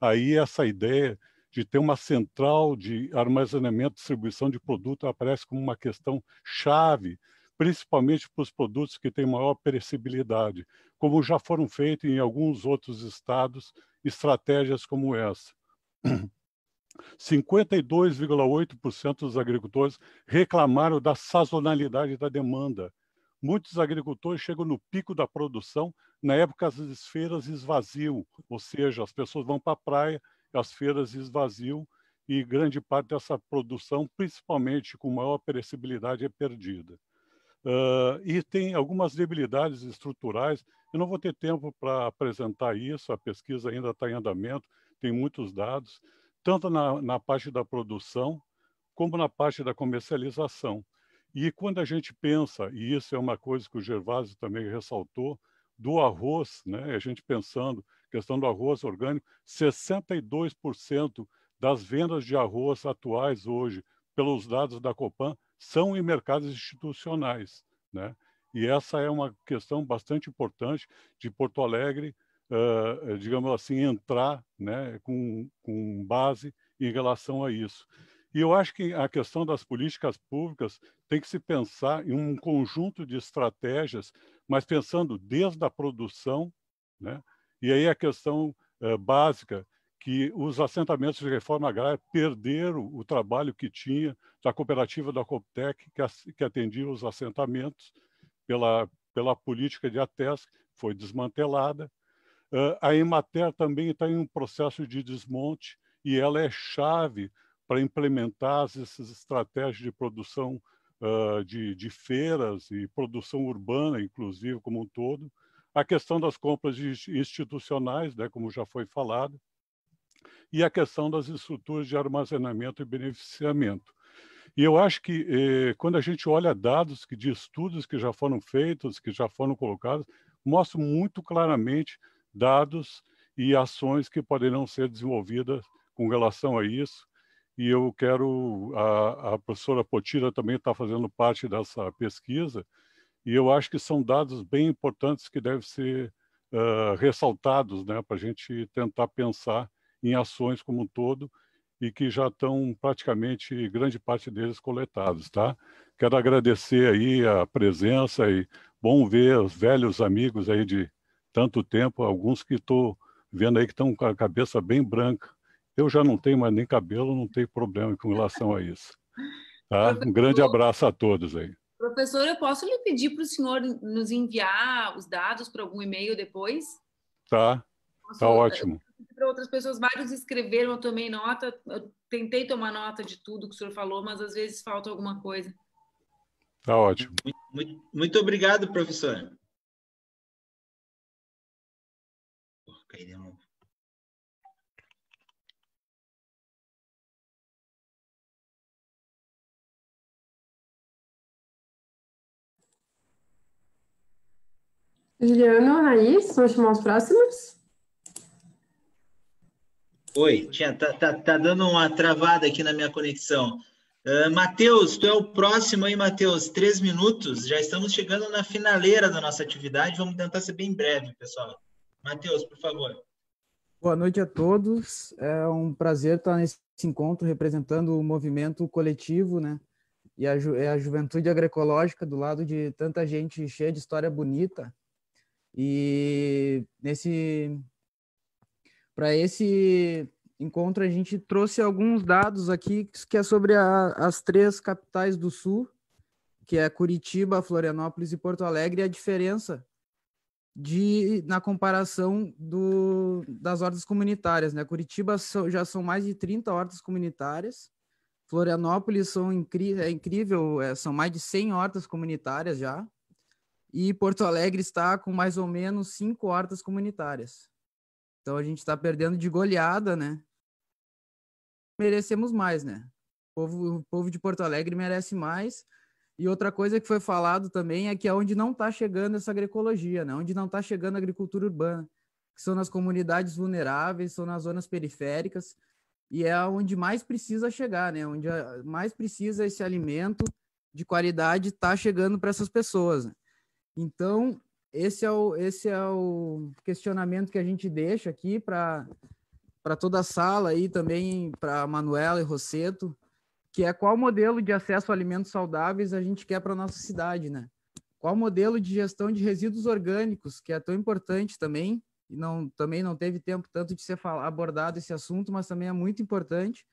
Aí essa ideia de ter uma central de armazenamento e distribuição de produto aparece como uma questão chave, principalmente para os produtos que têm maior perecibilidade, como já foram feitos em alguns outros estados, estratégias como essa. cinquenta e dois vírgula oito por cento dos agricultores reclamaram da sazonalidade da demanda. Muitos agricultores chegam no pico da produção, na época as feiras esvaziam, ou seja, as pessoas vão para a praia, as feiras esvaziam e grande parte dessa produção, principalmente com maior perecibilidade, é perdida. Uh, e tem algumas debilidades estruturais, eu não vou ter tempo para apresentar isso, a pesquisa ainda está em andamento, tem muitos dados, tanto na, na parte da produção como na parte da comercialização. E quando a gente pensa, e isso é uma coisa que o Gervásio também ressaltou, do arroz, né? A gente pensando, questão do arroz orgânico, sessenta e dois por cento das vendas de arroz atuais hoje, pelos dados da Copan, são em mercados institucionais, né? E essa é uma questão bastante importante de Porto Alegre, uh, digamos assim, entrar, né, com, com base em relação a isso. E eu acho que a questão das políticas públicas tem que se pensar em um conjunto de estratégias, mas pensando desde a produção, né? E aí a questão uh, básica, que os assentamentos de reforma agrária perderam o trabalho que tinha da cooperativa da Coptec, que atendia os assentamentos pela, pela política de ATESC, foi desmantelada. Uh, a EMATER também está em um processo de desmonte e ela é chave para implementar essas estratégias de produção uh, de, de feiras e produção urbana, inclusive, como um todo. A questão das compras institucionais, né, como já foi falado, e a questão das estruturas de armazenamento e beneficiamento. E eu acho que, eh, quando a gente olha dados que, de estudos que já foram feitos, que já foram colocados, mostram muito claramente dados e ações que poderão ser desenvolvidas com relação a isso. E eu quero... A, a professora Potira também está fazendo parte dessa pesquisa, e eu acho que são dados bem importantes que devem ser uh, ressaltados, né, para a gente tentar pensar em ações como um todo, e que já estão praticamente grande parte deles coletados, tá? Quero agradecer aí a presença e bom ver os velhos amigos aí de tanto tempo, alguns que estou vendo aí que estão com a cabeça bem branca. Eu já não tenho mais nem cabelo, não tenho problema com relação a isso. Tá? Um grande abraço a todos aí. Professor, eu posso lhe pedir para o senhor nos enviar os dados para algum e-mail depois? Tá, posso... tá ótimo. Para outras pessoas, vários escreveram, eu tomei nota, eu tentei tomar nota de tudo que o senhor falou, mas às vezes falta alguma coisa. Tá ótimo. Muito, muito, muito obrigado, professora. Oh, caí de novo. Juliano, Anaís, vamos chamar os próximos. Oi, tinha, tá, tá, tá dando uma travada aqui na minha conexão. Uh, Matheus, tu é o próximo aí, Matheus, três minutos, já estamos chegando na finaleira da nossa atividade, vamos tentar ser bem breve, pessoal. Matheus, por favor. Boa noite a todos, é um prazer estar nesse encontro representando o movimento coletivo, né, e a, ju a juventude agroecológica do lado de tanta gente cheia de história bonita, e nesse... Para esse encontro, a gente trouxe alguns dados aqui, que é sobre a, as três capitais do Sul, que é Curitiba, Florianópolis e Porto Alegre, e a diferença de, na comparação do, das hortas comunitárias. Né? Curitiba são, já são mais de trinta hortas comunitárias, Florianópolis são incri, é incrível, é, são mais de cem hortas comunitárias já, e Porto Alegre está com mais ou menos cinco hortas comunitárias. Então, a gente está perdendo de goleada, né? Merecemos mais, né? O povo, o povo de Porto Alegre merece mais. E outra coisa que foi falado também é que é onde não está chegando essa agroecologia, né? Onde não está chegando a agricultura urbana, que são nas comunidades vulneráveis, são nas zonas periféricas, e é onde mais precisa chegar, né? Onde mais precisa esse alimento de qualidade tá chegando para essas pessoas, né? Então... Esse é, o, esse é o questionamento que a gente deixa aqui para toda a sala e também para Manuela e Rossetto, que é qual modelo de acesso a alimentos saudáveis a gente quer para a nossa cidade, né? Qual modelo de gestão de resíduos orgânicos, que é tão importante também, e não, também não teve tempo tanto de ser falado, abordado esse assunto, mas também é muito importante,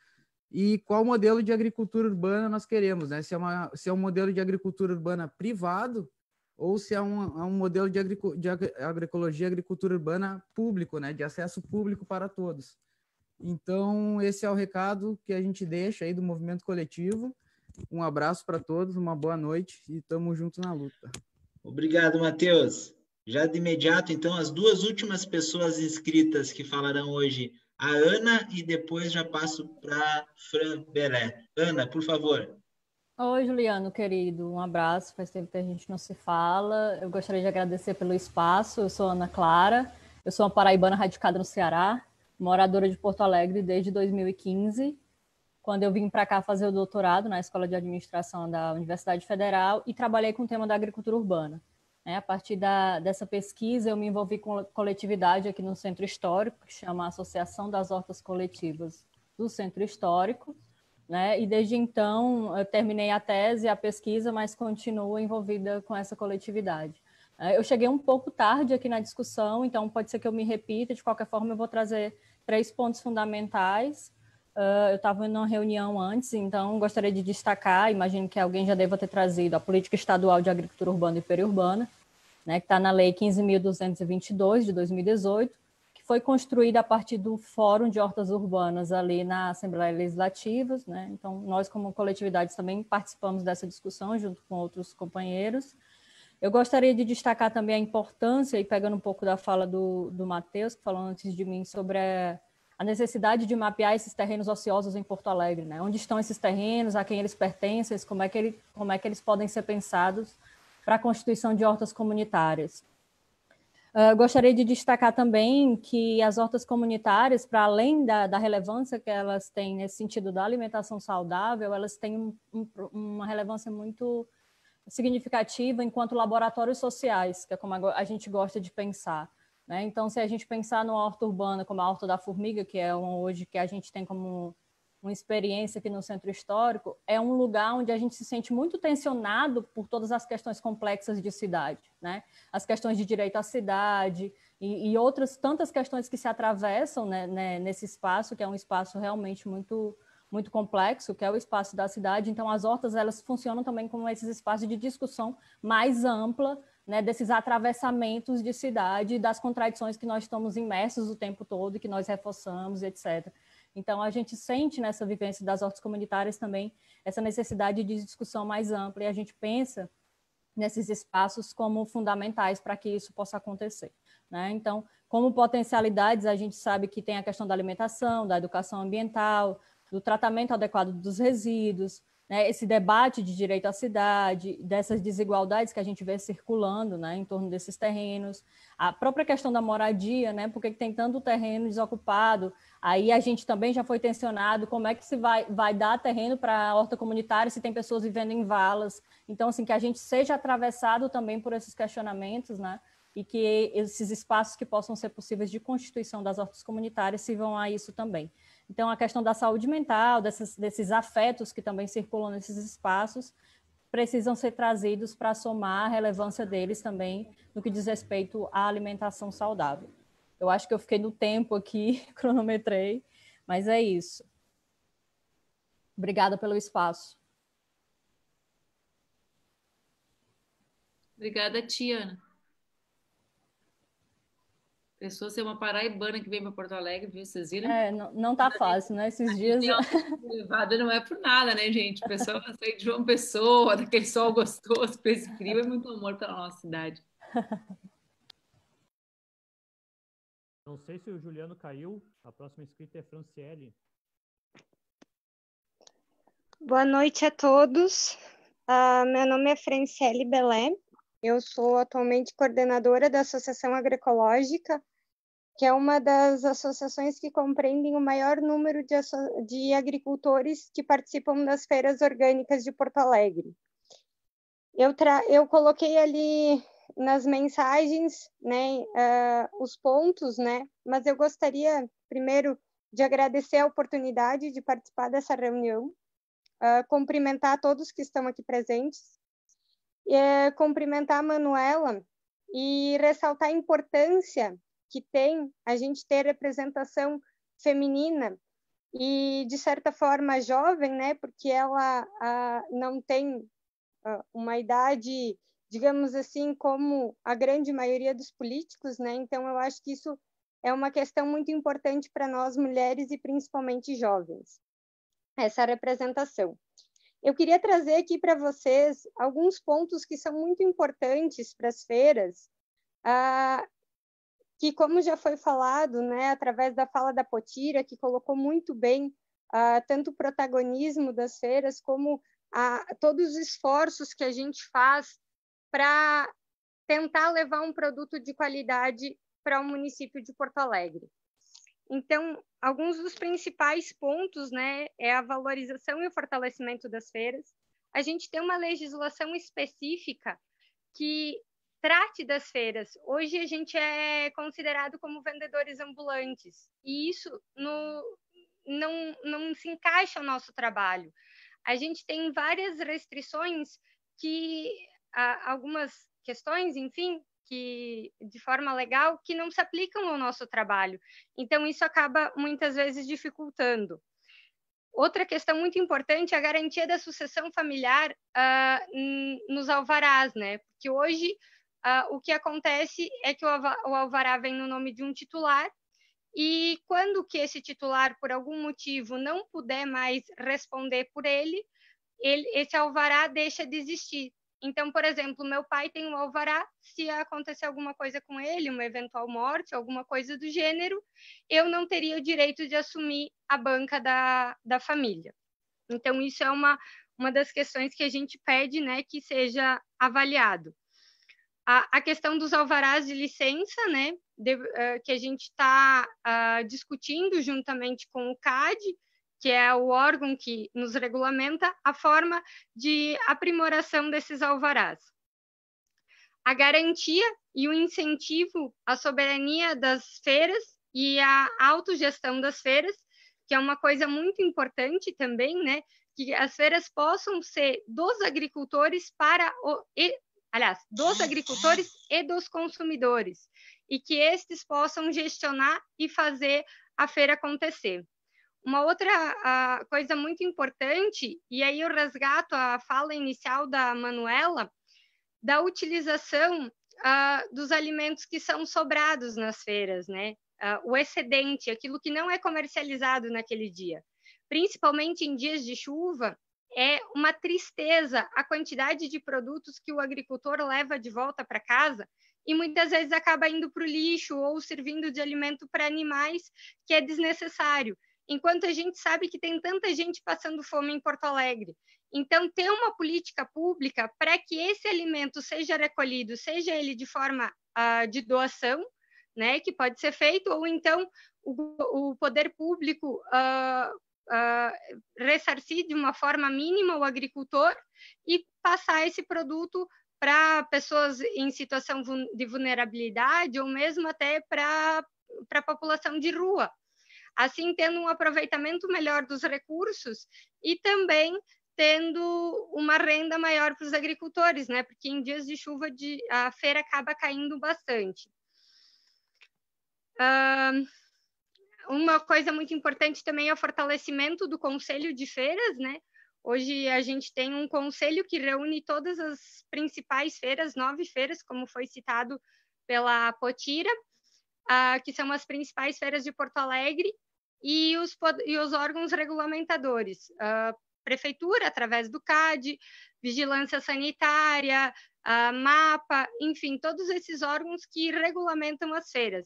e qual modelo de agricultura urbana nós queremos, né? Se é, uma, se é um modelo de agricultura urbana privado, ou se é um, é um modelo de, agric... de agroecologia, agricultura urbana público, né, de acesso público para todos. Então, esse é o recado que a gente deixa aí do movimento coletivo. Um abraço para todos, uma boa noite e estamos juntos na luta. Obrigado, Matheus. Já de imediato, então, as duas últimas pessoas inscritas que falarão hoje, a Ana, e depois já passo para a Fran Belé. Ana, por favor. Oi, Juliano, querido, um abraço, faz tempo que a gente não se fala, eu gostaria de agradecer pelo espaço, eu sou Ana Clara, eu sou uma paraibana radicada no Ceará, moradora de Porto Alegre desde dois mil e quinze, quando eu vim para cá fazer o doutorado na Escola de Administração da Universidade Federal e trabalhei com o tema da agricultura urbana. A partir da, dessa pesquisa eu me envolvi com coletividade aqui no Centro Histórico, que chama Associação das Hortas Coletivas do Centro Histórico, né? E desde então eu terminei a tese, a pesquisa, mas continuo envolvida com essa coletividade. Eu cheguei um pouco tarde aqui na discussão, então pode ser que eu me repita, de qualquer forma eu vou trazer três pontos fundamentais. Eu estava em uma reunião antes, então gostaria de destacar, imagino que alguém já deva ter trazido a Política Estadual de Agricultura Urbana e Periurbana, né, que está na Lei quinze mil duzentos e vinte e dois, de dois mil e dezoito, foi construída a partir do Fórum de Hortas Urbanas ali na Assembleia Legislativa, né? Então, nós como coletividades também participamos dessa discussão junto com outros companheiros. Eu gostaria de destacar também a importância, e pegando um pouco da fala do, do Matheus, que falou antes de mim, sobre a necessidade de mapear esses terrenos ociosos em Porto Alegre, né? Onde estão esses terrenos, a quem eles pertencem, como é que, ele, como é que eles podem ser pensados para a constituição de hortas comunitárias. Uh, gostaria de destacar também que as hortas comunitárias, para além da, da relevância que elas têm nesse sentido da alimentação saudável, elas têm um, um, uma relevância muito significativa enquanto laboratórios sociais, que é como a, a gente gosta de pensar, né? Então, se a gente pensar numa horta urbana como a Horta da Formiga, que é uma hoje que a gente tem como uma experiência aqui no Centro Histórico, é um lugar onde a gente se sente muito tensionado por todas as questões complexas de cidade, né? As questões de direito à cidade e, e outras tantas questões que se atravessam, né, né, nesse espaço, que é um espaço realmente muito, muito complexo, que é o espaço da cidade. Então, as hortas, elas funcionam também como esses espaços de discussão mais ampla, né, desses atravessamentos de cidade, das contradições que nós estamos imersos o tempo todo, que nós reforçamos, etcétera. Então, a gente sente nessa vivência das hortas comunitárias também essa necessidade de discussão mais ampla e a gente pensa nesses espaços como fundamentais para que isso possa acontecer, né? Então, como potencialidades, a gente sabe que tem a questão da alimentação, da educação ambiental, do tratamento adequado dos resíduos, né, esse debate de direito à cidade, dessas desigualdades que a gente vê circulando, né, em torno desses terrenos, a própria questão da moradia, né, porque tem tanto terreno desocupado, aí a gente também já foi tensionado, como é que se vai, vai dar terreno para a horta comunitária se tem pessoas vivendo em valas, então assim, que a gente seja atravessado também por esses questionamentos, né, e que esses espaços que possam ser possíveis de constituição das hortas comunitárias sirvam a isso também. Então, a questão da saúde mental, desses, desses afetos que também circulam nesses espaços, precisam ser trazidos para somar a relevância deles também no que diz respeito à alimentação saudável. Eu acho que eu fiquei no tempo aqui, cronometrei, mas é isso. Obrigada pelo espaço. Obrigada, Tiana. Pessoa ser uma paraibana que vem para Porto Alegre, viu? Vocês viram? É, não, não tá fácil, né? Esses dias... Levada não é por nada, né, gente? O pessoal sai de uma pessoa, daquele sol gostoso, para esse frio, é muito amor pela nossa cidade. Não sei se o Juliano caiu. A próxima inscrita é Franciele. Boa noite a todos. Uh, meu nome é Franciele Belé. Eu sou atualmente coordenadora da Associação Agroecológica, que é uma das associações que compreendem o maior número de, de agricultores que participam das feiras orgânicas de Porto Alegre. Eu, tra eu coloquei ali nas mensagens, né, uh, os pontos, né, mas eu gostaria, primeiro, de agradecer a oportunidade de participar dessa reunião, uh, cumprimentar todos que estão aqui presentes, É, cumprimentar a Manuela e ressaltar a importância que tem a gente ter representação feminina e, de certa forma, jovem, né? Porque ela a, não tem a, uma idade, digamos assim, como a grande maioria dos políticos, né? Então, eu acho que isso é uma questão muito importante para nós, mulheres e principalmente jovens, essa representação. Eu queria trazer aqui para vocês alguns pontos que são muito importantes para as feiras, ah, que, como já foi falado, né, através da fala da Potira, que colocou muito bem ah, tanto o protagonismo das feiras como ah, todos os esforços que a gente faz para tentar levar um produto de qualidade para o município de Porto Alegre. Então, alguns dos principais pontos, né, é a valorização e o fortalecimento das feiras. A gente tem uma legislação específica que trate das feiras. Hoje a gente é considerado como vendedores ambulantes e isso no, não, não se encaixa ao nosso trabalho. A gente tem várias restrições que, algumas questões, enfim, que de forma legal, que não se aplicam ao nosso trabalho. Então, isso acaba, muitas vezes, dificultando. Outra questão muito importante é a garantia da sucessão familiar uh, nos alvarás, né? Porque hoje, uh, o que acontece é que o, alv- o alvará vem no nome de um titular e quando que esse titular, por algum motivo, não puder mais responder por ele, ele esse alvará deixa de existir. Então, por exemplo, meu pai tem um alvará, se acontecer alguma coisa com ele, uma eventual morte, alguma coisa do gênero, eu não teria o direito de assumir a banca da, da família. Então, isso é uma, uma das questões que a gente pede, né, que seja avaliado. A, a questão dos alvarás de licença, né, de, uh, que a gente está uh, discutindo juntamente com o C A D, que é o órgão que nos regulamenta, a forma de aprimoração desses alvarás. A garantia e o incentivo à soberania das feiras e à autogestão das feiras, que é uma coisa muito importante também, né? Que as feiras possam ser dos agricultores para o, e, aliás, dos agricultores e dos consumidores, e que estes possam gestionar e fazer a feira acontecer. Uma outra uh, coisa muito importante, e aí eu resgato a fala inicial da Manuela, da utilização uh, dos alimentos que são sobrados nas feiras, né? Uh, o excedente, aquilo que não é comercializado naquele dia. Principalmente em dias de chuva, é uma tristeza a quantidade de produtos que o agricultor leva de volta para casa e muitas vezes acaba indo para o lixo ou servindo de alimento para animais, que é desnecessário. Enquanto a gente sabe que tem tanta gente passando fome em Porto Alegre. Então, ter uma política pública para que esse alimento seja recolhido, seja ele de forma uh, de doação, né, que pode ser feito, ou então o, o poder público uh, uh, ressarcir de uma forma mínima o agricultor e passar esse produto para pessoas em situação de vulnerabilidade ou mesmo até para a população de rua, assim tendo um aproveitamento melhor dos recursos e também tendo uma renda maior para os agricultores, né? Porque em dias de chuva de, a feira acaba caindo bastante. Uh, uma coisa muito importante também é o fortalecimento do Conselho de Feiras, né? Hoje a gente tem um conselho que reúne todas as principais feiras, nove feiras, como foi citado pela Potira, uh, que são as principais feiras de Porto Alegre, e os, e os órgãos regulamentadores, uh, prefeitura, através do C A D, vigilância sanitária, uh, MAPA, enfim, todos esses órgãos que regulamentam as feiras.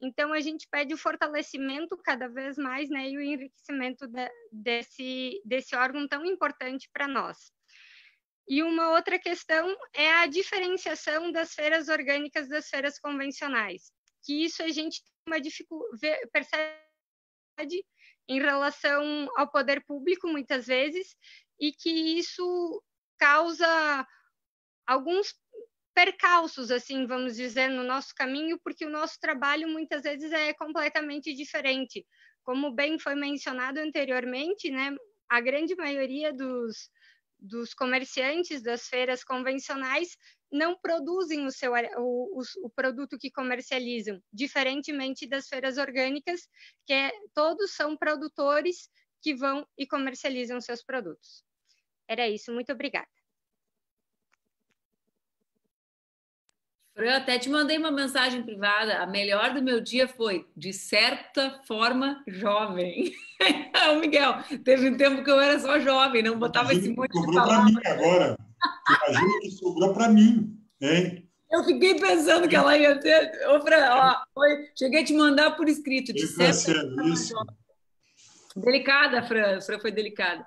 Então, a gente pede o fortalecimento cada vez mais, né, e o enriquecimento de, desse, desse órgão tão importante para nós. E uma outra questão é a diferenciação das feiras orgânicas das feiras convencionais, que isso a gente tem uma dificuldade, percebe em relação ao poder público, muitas vezes, e que isso causa alguns percalços, assim, vamos dizer, no nosso caminho, porque o nosso trabalho muitas vezes é completamente diferente. Como bem foi mencionado anteriormente, né, a grande maioria dos, dos comerciantes das feiras convencionais não produzem o, seu, o, o, o produto que comercializam, diferentemente das feiras orgânicas, que é, todos são produtores que vão e comercializam seus produtos. Era isso, muito obrigada. Eu até te mandei uma mensagem privada. A melhor do meu dia foi, de certa forma, jovem. Então, Miguel, teve um tempo que eu era só jovem, não botava esse monte de palavras. Sobrou para mim agora. Imagina que sobrou para mim, hein? Eu fiquei pensando que ela ia ter... Ô, Fran, ó, cheguei a te mandar por escrito, de certa forma, jovem. Delicada, Fran. A Fran foi delicada.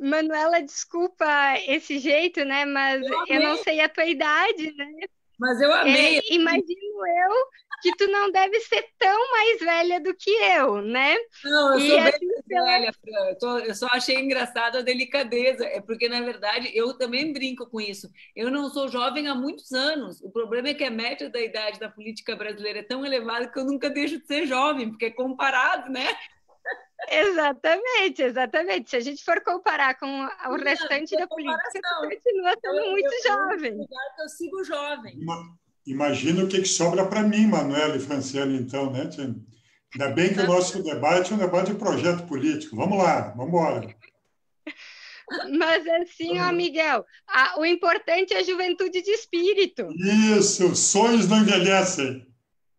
Manuela, desculpa esse jeito, né? Mas eu, eu não sei a tua idade, né? Mas eu amei. É, imagino eu que tu não deve ser tão mais velha do que eu, né? Não, eu sou e bem assim, velha, Fran. Eu, tô, eu só achei engraçado a delicadeza, é porque, na verdade, eu também brinco com isso. Eu não sou jovem há muitos anos. O problema é que a média da idade da política brasileira é tão elevada que eu nunca deixo de ser jovem, porque é comparado, né? Exatamente, exatamente. Se a gente for comparar com o restante da política, continua sendo muito jovem. Eu sigo jovem. Imagina o que sobra para mim, Manuela e Franciele, então, né, Tia? Ainda bem que o nosso debate é um debate de projeto político. Vamos lá, vamos embora. Mas assim, ó, Miguel, a, o importante é a juventude de espírito. Isso, sonhos não envelhecem.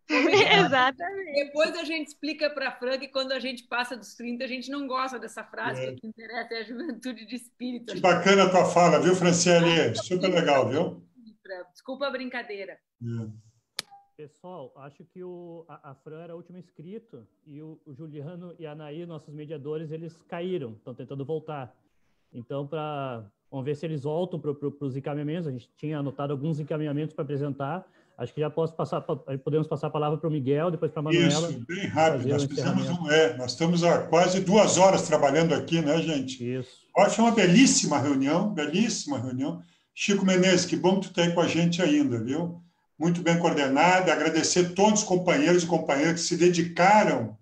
Exatamente. Depois a gente explica para a Fran que quando a gente passa dos trinta, a gente não gosta dessa frase, é. Que o que interessa é a juventude de espírito. Que bacana a tua fala, viu, Franciele? Super legal, viu? Desculpa a brincadeira. É. Pessoal, acho que o, a, a Fran era o último inscrito e o, o Juliano e a Anaí, nossos mediadores, eles caíram, estão tentando voltar. Então, pra, vamos ver se eles voltam para pro, os encaminhamentos. A gente tinha anotado alguns encaminhamentos para apresentar. Acho que já posso passar, podemos passar a palavra para o Miguel, depois para a Manuela. Isso, bem rápido. Nós fizemos um, é, nós estamos há quase duas horas trabalhando aqui, né, gente? Isso. Acho uma belíssima reunião, belíssima reunião. Chico Menezes, que bom que tu está aí com a gente ainda, viu? Muito bem coordenada. Agradecer todos os companheiros e companheiras que se dedicaram,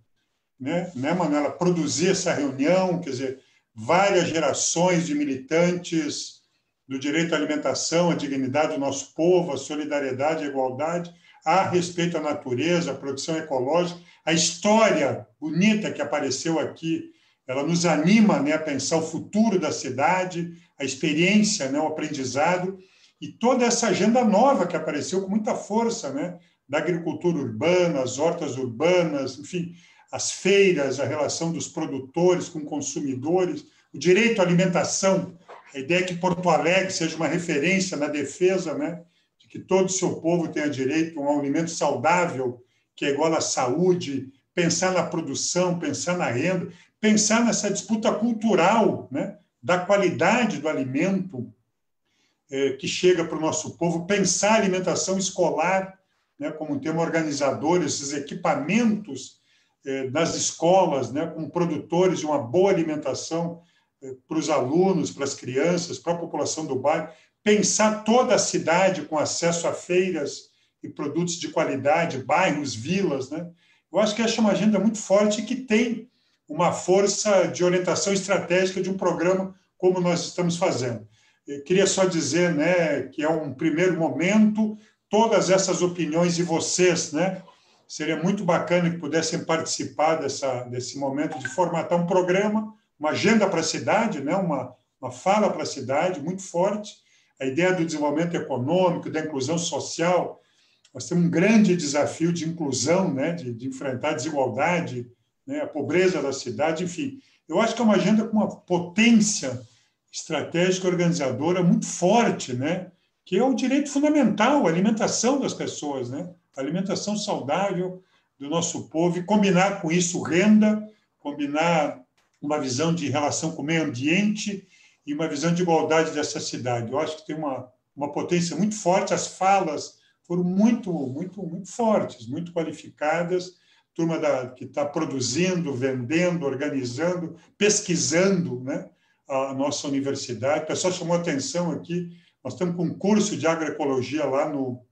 né, né, Manuela, a produzir essa reunião, quer dizer, várias gerações de militantes do direito à alimentação, à dignidade do nosso povo, à solidariedade, à igualdade, a respeito à natureza, à produção ecológica. A história bonita que apareceu aqui, ela nos anima, né, a pensar o futuro da cidade, a experiência, né, o aprendizado, e toda essa agenda nova que apareceu com muita força, né, da agricultura urbana, as hortas urbanas, enfim, as feiras, a relação dos produtores com consumidores, o direito à alimentação. A ideia é que Porto Alegre seja uma referência na defesa, né, de que todo o seu povo tenha direito a um alimento saudável, que é igual à saúde, pensar na produção, pensar na renda, pensar nessa disputa cultural, né, da qualidade do alimento eh, que chega para o nosso povo, pensar a alimentação escolar, né, como um tema organizador, esses equipamentos eh, das escolas, né, com produtores de uma boa alimentação eh, para os alunos, para as crianças, para a população do bairro, pensar toda a cidade com acesso a feiras e produtos de qualidade, bairros, vilas, né? Eu acho que essa é uma agenda muito forte e que tem uma força de orientação estratégica de um programa como nós estamos fazendo. Eu queria só dizer, né, que é um primeiro momento, todas essas opiniões de vocês, né, seria muito bacana que pudessem participar dessa, desse momento de formatar um programa, uma agenda para a cidade, né, uma, uma fala para a cidade muito forte, a ideia do desenvolvimento econômico, da inclusão social. Nós temos um grande desafio de inclusão, né, de, de enfrentar a desigualdade, né, a pobreza da cidade, enfim. Eu acho que é uma agenda com uma potência estratégica organizadora muito forte, né, que é o direito fundamental, a alimentação das pessoas, né, a alimentação saudável do nosso povo, e combinar com isso renda, combinar uma visão de relação com o meio ambiente e uma visão de igualdade dessa cidade. Eu acho que tem uma, uma potência muito forte, as falas foram muito, muito, muito fortes, muito qualificadas, turma da, que está produzindo, vendendo, organizando, pesquisando, né, a nossa universidade. O pessoal chamou atenção aqui, nós estamos com um curso de agroecologia lá no,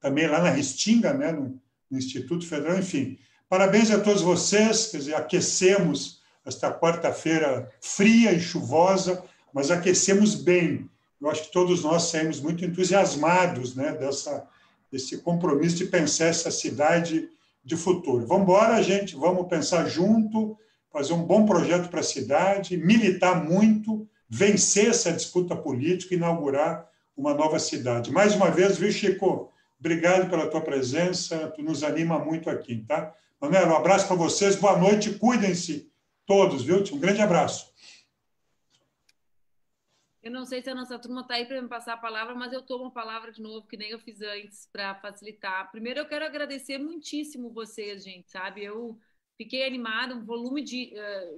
também lá na Restinga, né, no, no Instituto Federal, enfim. Parabéns a todos vocês, quer dizer, aquecemos esta quarta-feira fria e chuvosa, mas aquecemos bem. Eu acho que todos nós saímos muito entusiasmados, né, dessa, desse compromisso de pensar essa cidade de futuro. Vamos embora, gente, vamos pensar junto, fazer um bom projeto para a cidade, militar muito, vencer essa disputa política e inaugurar uma nova cidade. Mais uma vez, viu, Chico? Obrigado pela tua presença, tu nos anima muito aqui, tá? Manuela, um abraço para vocês, boa noite, cuidem-se todos, viu? Um grande abraço. Eu não sei se a nossa turma está aí para me passar a palavra, mas eu tomo a palavra de novo, que nem eu fiz antes, para facilitar. Primeiro, eu quero agradecer muitíssimo vocês, gente, sabe? Eu fiquei animada, um volume de,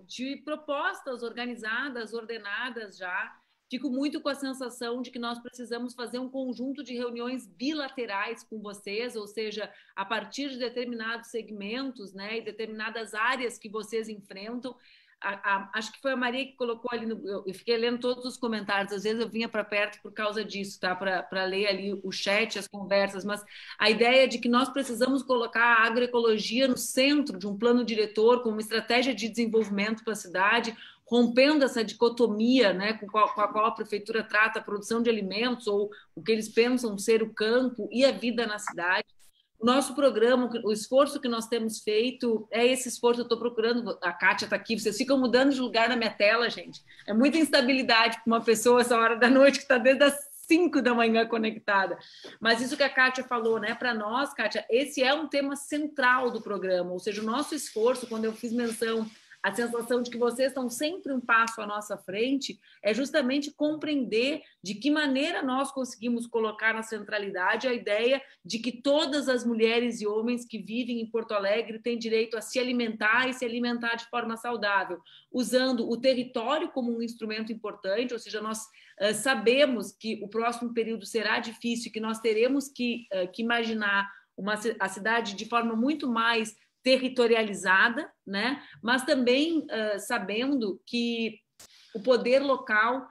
de propostas organizadas, ordenadas já. Fico muito com a sensação de que nós precisamos fazer um conjunto de reuniões bilaterais com vocês, ou seja, a partir de determinados segmentos, né, e determinadas áreas que vocês enfrentam. A, a, acho que foi a Maria que colocou ali, no, eu, eu fiquei lendo todos os comentários, às vezes eu vinha para perto por causa disso, tá? Para ler ali o chat, as conversas, mas a ideia de que nós precisamos colocar a agroecologia no centro de um plano diretor, como estratégia de desenvolvimento para a cidade, rompendo essa dicotomia, né, com a, com a qual a prefeitura trata a produção de alimentos, ou o que eles pensam ser o campo e a vida na cidade. Nosso programa, o esforço que nós temos feito, é esse esforço, eu estou procurando, a Kátia está aqui, vocês ficam mudando de lugar na minha tela, gente. É muita instabilidade para uma pessoa essa hora da noite que está desde as cinco da manhã conectada. Mas isso que a Kátia falou, né? Para nós, Kátia, esse é um tema central do programa, ou seja, o nosso esforço, quando eu fiz menção, a sensação de que vocês estão sempre um passo à nossa frente, é justamente compreender de que maneira nós conseguimos colocar na centralidade a ideia de que todas as mulheres e homens que vivem em Porto Alegre têm direito a se alimentar e se alimentar de forma saudável, usando o território como um instrumento importante, ou seja, nós uh, sabemos que o próximo período será difícil, que nós teremos que, uh, que imaginar uma, a cidade de forma muito mais territorializada, né? Mas também uh, sabendo que o poder local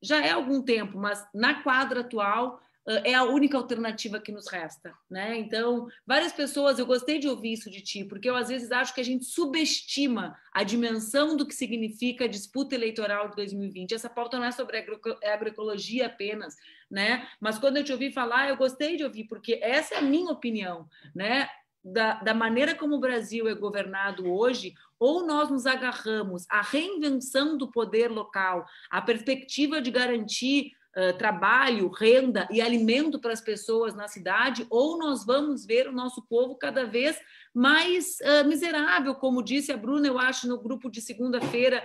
já é há algum tempo, mas na quadra atual uh, é a única alternativa que nos resta, né? Então, várias pessoas, eu gostei de ouvir isso de ti, porque eu às vezes acho que a gente subestima a dimensão do que significa a disputa eleitoral de dois mil e vinte. Essa pauta não é sobre agro, agroecologia apenas, né? Mas quando eu te ouvi falar, eu gostei de ouvir, porque essa é a minha opinião, né? Da, da maneira como o Brasil é governado hoje, ou nós nos agarramos à reinvenção do poder local, à perspectiva de garantir uh, trabalho, renda e alimento para as pessoas na cidade, ou nós vamos ver o nosso povo cada vez mais uh, miserável, como disse a Bruna, eu acho, no grupo de segunda-feira,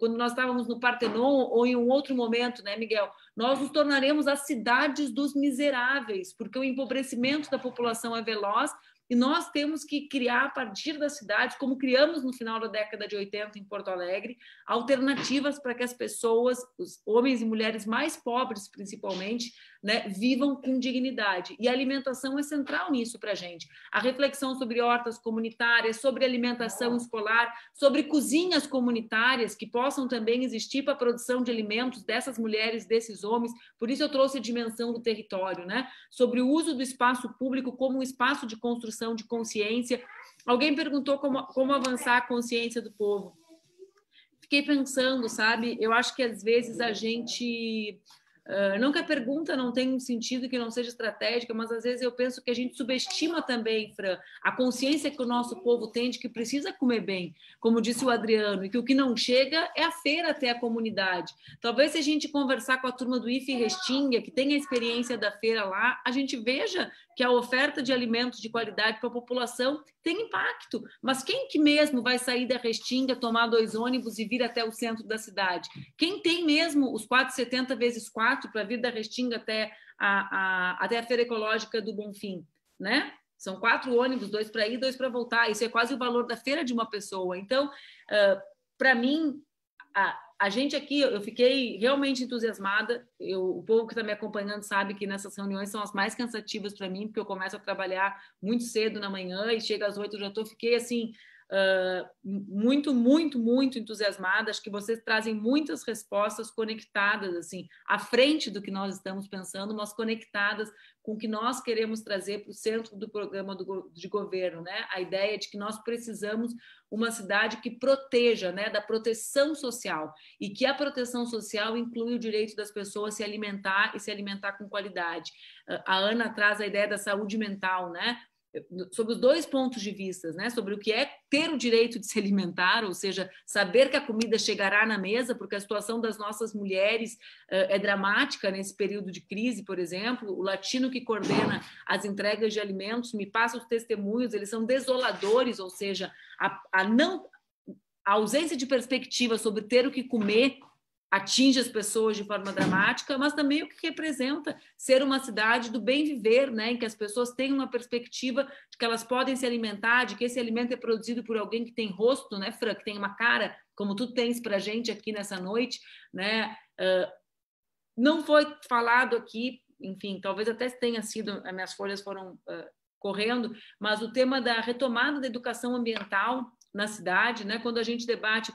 quando nós estávamos no Partenon, ou em um outro momento, né, Miguel? Nós nos tornaremos as cidades dos miseráveis, porque o empobrecimento da população é veloz, E nós temos que criar, a partir da cidade, como criamos no final da década de oitenta em Porto Alegre, alternativas para que as pessoas, os homens e mulheres mais pobres, principalmente, né, vivam com dignidade. E a alimentação é central nisso para a gente. A reflexão sobre hortas comunitárias, sobre alimentação escolar, sobre cozinhas comunitárias que possam também existir para a produção de alimentos dessas mulheres, desses homens. Por isso eu trouxe a dimensão do território, né? Sobre o uso do espaço público como um espaço de construção de consciência. Alguém perguntou como, como avançar a consciência do povo. Fiquei pensando, sabe? Eu acho que às vezes a gente... Uh, não que a pergunta não tenha um sentido que não seja estratégica, mas às vezes eu penso que a gente subestima também, Fran, a consciência que o nosso povo tem de que precisa comer bem, como disse o Adriano, e que o que não chega é a feira até a comunidade. Talvez se a gente conversar com a turma do I F E Restinga, que tem a experiência da feira lá, a gente veja que a oferta de alimentos de qualidade para a população tem impacto. Mas quem que mesmo vai sair da Restinga, tomar dois ônibus e vir até o centro da cidade? Quem tem mesmo os quatrocentos e setenta vezes quatro para vir da Restinga até a, a, até a Feira Ecológica do Bonfim, né? São quatro ônibus, dois para ir, dois para voltar. Isso é quase o valor da feira de uma pessoa. Então, uh, para mim... A, A gente aqui, eu fiquei realmente entusiasmada, eu, o povo que está me acompanhando sabe que nessas reuniões são as mais cansativas para mim, porque eu começo a trabalhar muito cedo na manhã e chega às oito, eu já tô, fiquei assim, uh, muito, muito, muito entusiasmada, acho que vocês trazem muitas respostas conectadas, assim, à frente do que nós estamos pensando, mas conectadas com o que nós queremos trazer para o centro do programa do, de governo, né? A ideia de que nós precisamos uma cidade que proteja, né, da proteção social, e que a proteção social inclui o direito das pessoas a se alimentar e se alimentar com qualidade. A Ana traz a ideia da saúde mental, né? Sobre os dois pontos de vista, né? Sobre o que é ter o direito de se alimentar, ou seja, saber que a comida chegará na mesa, porque a situação das nossas mulheres uh, é dramática nesse período de crise, por exemplo. O latino que coordena as entregas de alimentos me passa os testemunhos, eles são desoladores, ou seja, a, a, não, a ausência de perspectiva sobre ter o que comer atinge as pessoas de forma dramática, mas também o que representa ser uma cidade do bem viver, né? Em que as pessoas têm uma perspectiva de que elas podem se alimentar, de que esse alimento é produzido por alguém que tem rosto, né, Fran, que tem uma cara, como tu tens para a gente aqui nessa noite, né? Uh, não foi falado aqui, enfim, talvez até tenha sido, as minhas folhas foram uh, correndo, mas o tema da retomada da educação ambiental na cidade, né? Quando a gente debate...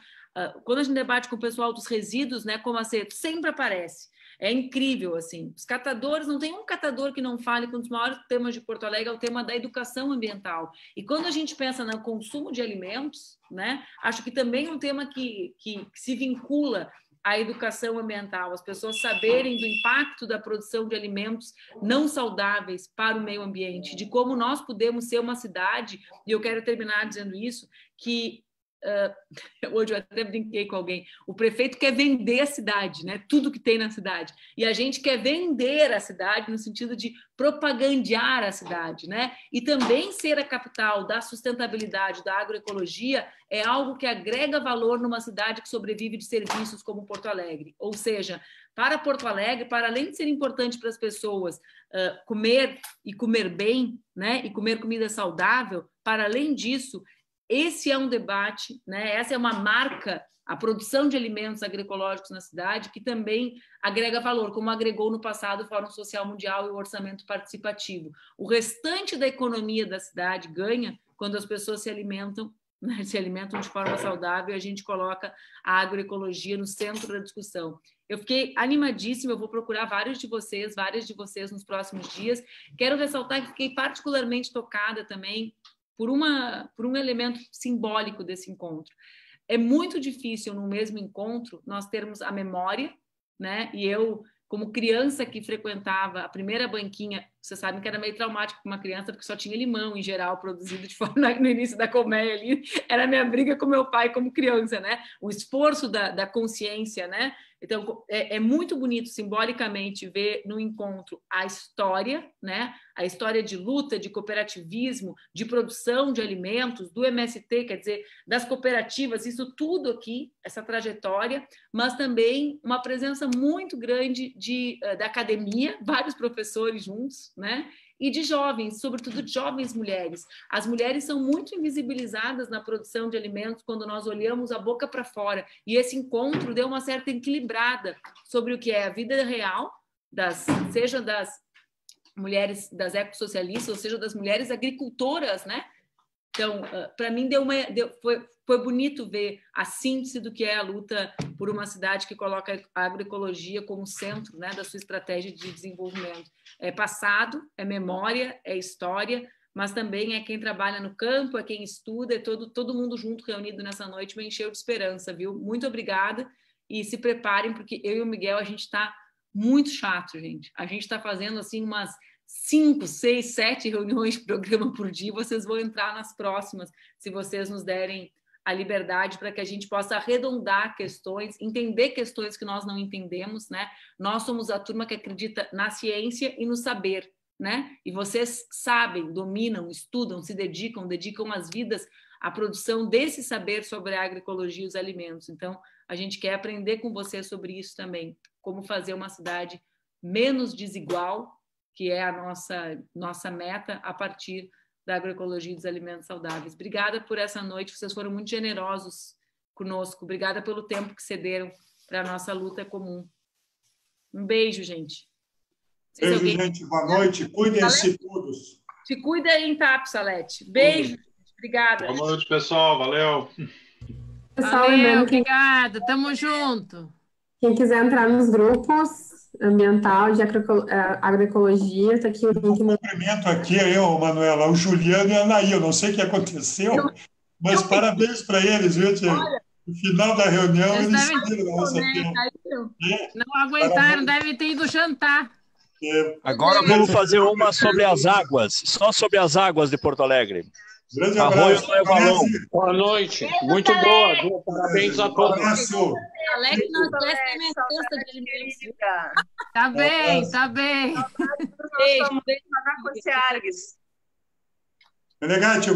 Quando a gente debate com o pessoal dos resíduos, né, como a Ceto, sempre aparece. É incrível, assim. Os catadores, não tem um catador que não fale que um dos maiores temas de Porto Alegre é o tema da educação ambiental. E quando a gente pensa no consumo de alimentos, né, acho que também é um tema que, que, que se vincula à educação ambiental. As pessoas saberem do impacto da produção de alimentos não saudáveis para o meio ambiente, de como nós podemos ser uma cidade, e eu quero terminar dizendo isso, que... Uh, hoje eu até brinquei com alguém, o prefeito quer vender a cidade, né? Tudo que tem na cidade, e a gente quer vender a cidade no sentido de propagandear a cidade, né? E também ser a capital da sustentabilidade, da agroecologia, é algo que agrega valor numa cidade que sobrevive de serviços como Porto Alegre, ou seja, para Porto Alegre, para além de ser importante para as pessoas uh, comer e comer bem, né? E comer comida saudável, para além disso, esse é um debate, né? Essa é uma marca, a produção de alimentos agroecológicos na cidade, que também agrega valor, como agregou no passado o Fórum Social Mundial e o Orçamento Participativo. O restante da economia da cidade ganha quando as pessoas se alimentam, né? Se alimentam de forma saudável, e a gente coloca a agroecologia no centro da discussão. Eu fiquei animadíssima, eu vou procurar vários de vocês, várias de vocês nos próximos dias. Quero ressaltar que fiquei particularmente tocada também Por, uma, por um elemento simbólico desse encontro. É muito difícil, no mesmo encontro, nós termos a memória, né? E eu, como criança que frequentava a primeira banquinha, vocês sabem que era meio traumático para uma criança, porque só tinha limão, em geral, produzido de forma, no início da Colmeia ali, era a minha briga com meu pai como criança, né? O esforço da, da consciência, né? Então, é, é muito bonito, simbolicamente, ver no encontro a história, né? a história de luta, de cooperativismo, de produção de alimentos, do M S T, quer dizer, das cooperativas, isso tudo aqui, essa trajetória, mas também uma presença muito grande de, da academia, vários professores juntos, né? E de jovens, sobretudo de jovens mulheres. As mulheres são muito invisibilizadas na produção de alimentos quando nós olhamos a boca para fora, e esse encontro deu uma certa equilibrada sobre o que é a vida real, das, seja das mulheres das ecossocialistas, ou seja, das mulheres agricultoras, né? Então, para mim, deu uma, deu, foi, foi bonito ver a síntese do que é a luta por uma cidade que coloca a agroecologia como centro, né, da sua estratégia de desenvolvimento. É passado, é memória, é história, mas também é quem trabalha no campo, é quem estuda, é todo, todo mundo junto, reunido nessa noite, me encheu de esperança, viu? Muito obrigada e se preparem, porque eu e o Miguel, a gente está muito chato, gente. A gente está fazendo assim umas cinco, seis, sete reuniões de programa por dia, vocês vão entrar nas próximas, se vocês nos derem a liberdade para que a gente possa arredondar questões, entender questões que nós não entendemos, né? Nós somos a turma que acredita na ciência e no saber, né? E vocês sabem, dominam, estudam, se dedicam, dedicam as vidas à produção desse saber sobre a agroecologia e os alimentos. Então, a gente quer aprender com vocês sobre isso também, como fazer uma cidade menos desigual, que é a nossa, nossa meta a partir da agroecologia e dos alimentos saudáveis. Obrigada por essa noite, vocês foram muito generosos conosco. Obrigada pelo tempo que cederam para a nossa luta comum. Um beijo, gente. Beijo, alguém... gente. Boa noite. Cuidem-se todos. Se cuidem, tá, Salete. Beijo. Gente. Obrigada. Boa noite, pessoal. Valeu. Pessoal, valeu, obrigada. Tamo junto. Quem quiser entrar nos grupos ambiental, de agroecologia, está aqui o link. Um cumprimento aqui, eu, Manuela, o Juliano e a Anaí, eu não sei o que aconteceu, eu, mas eu, parabéns para eles, viu, Tia? Olha, no final da reunião, eles seguiram nossa reunião. Não aguentaram, devem ter ido jantar. É, agora vamos fazer uma sobre as águas, só sobre as águas de Porto Alegre. Grande abraço. Boa noite. Beijo, muito Alex. Boa. Parabéns a todos. Um abraço. Alex, não esquece de Tá bem, tá bem. Beijo. Beijo. Beijo. Beijo. Beijo.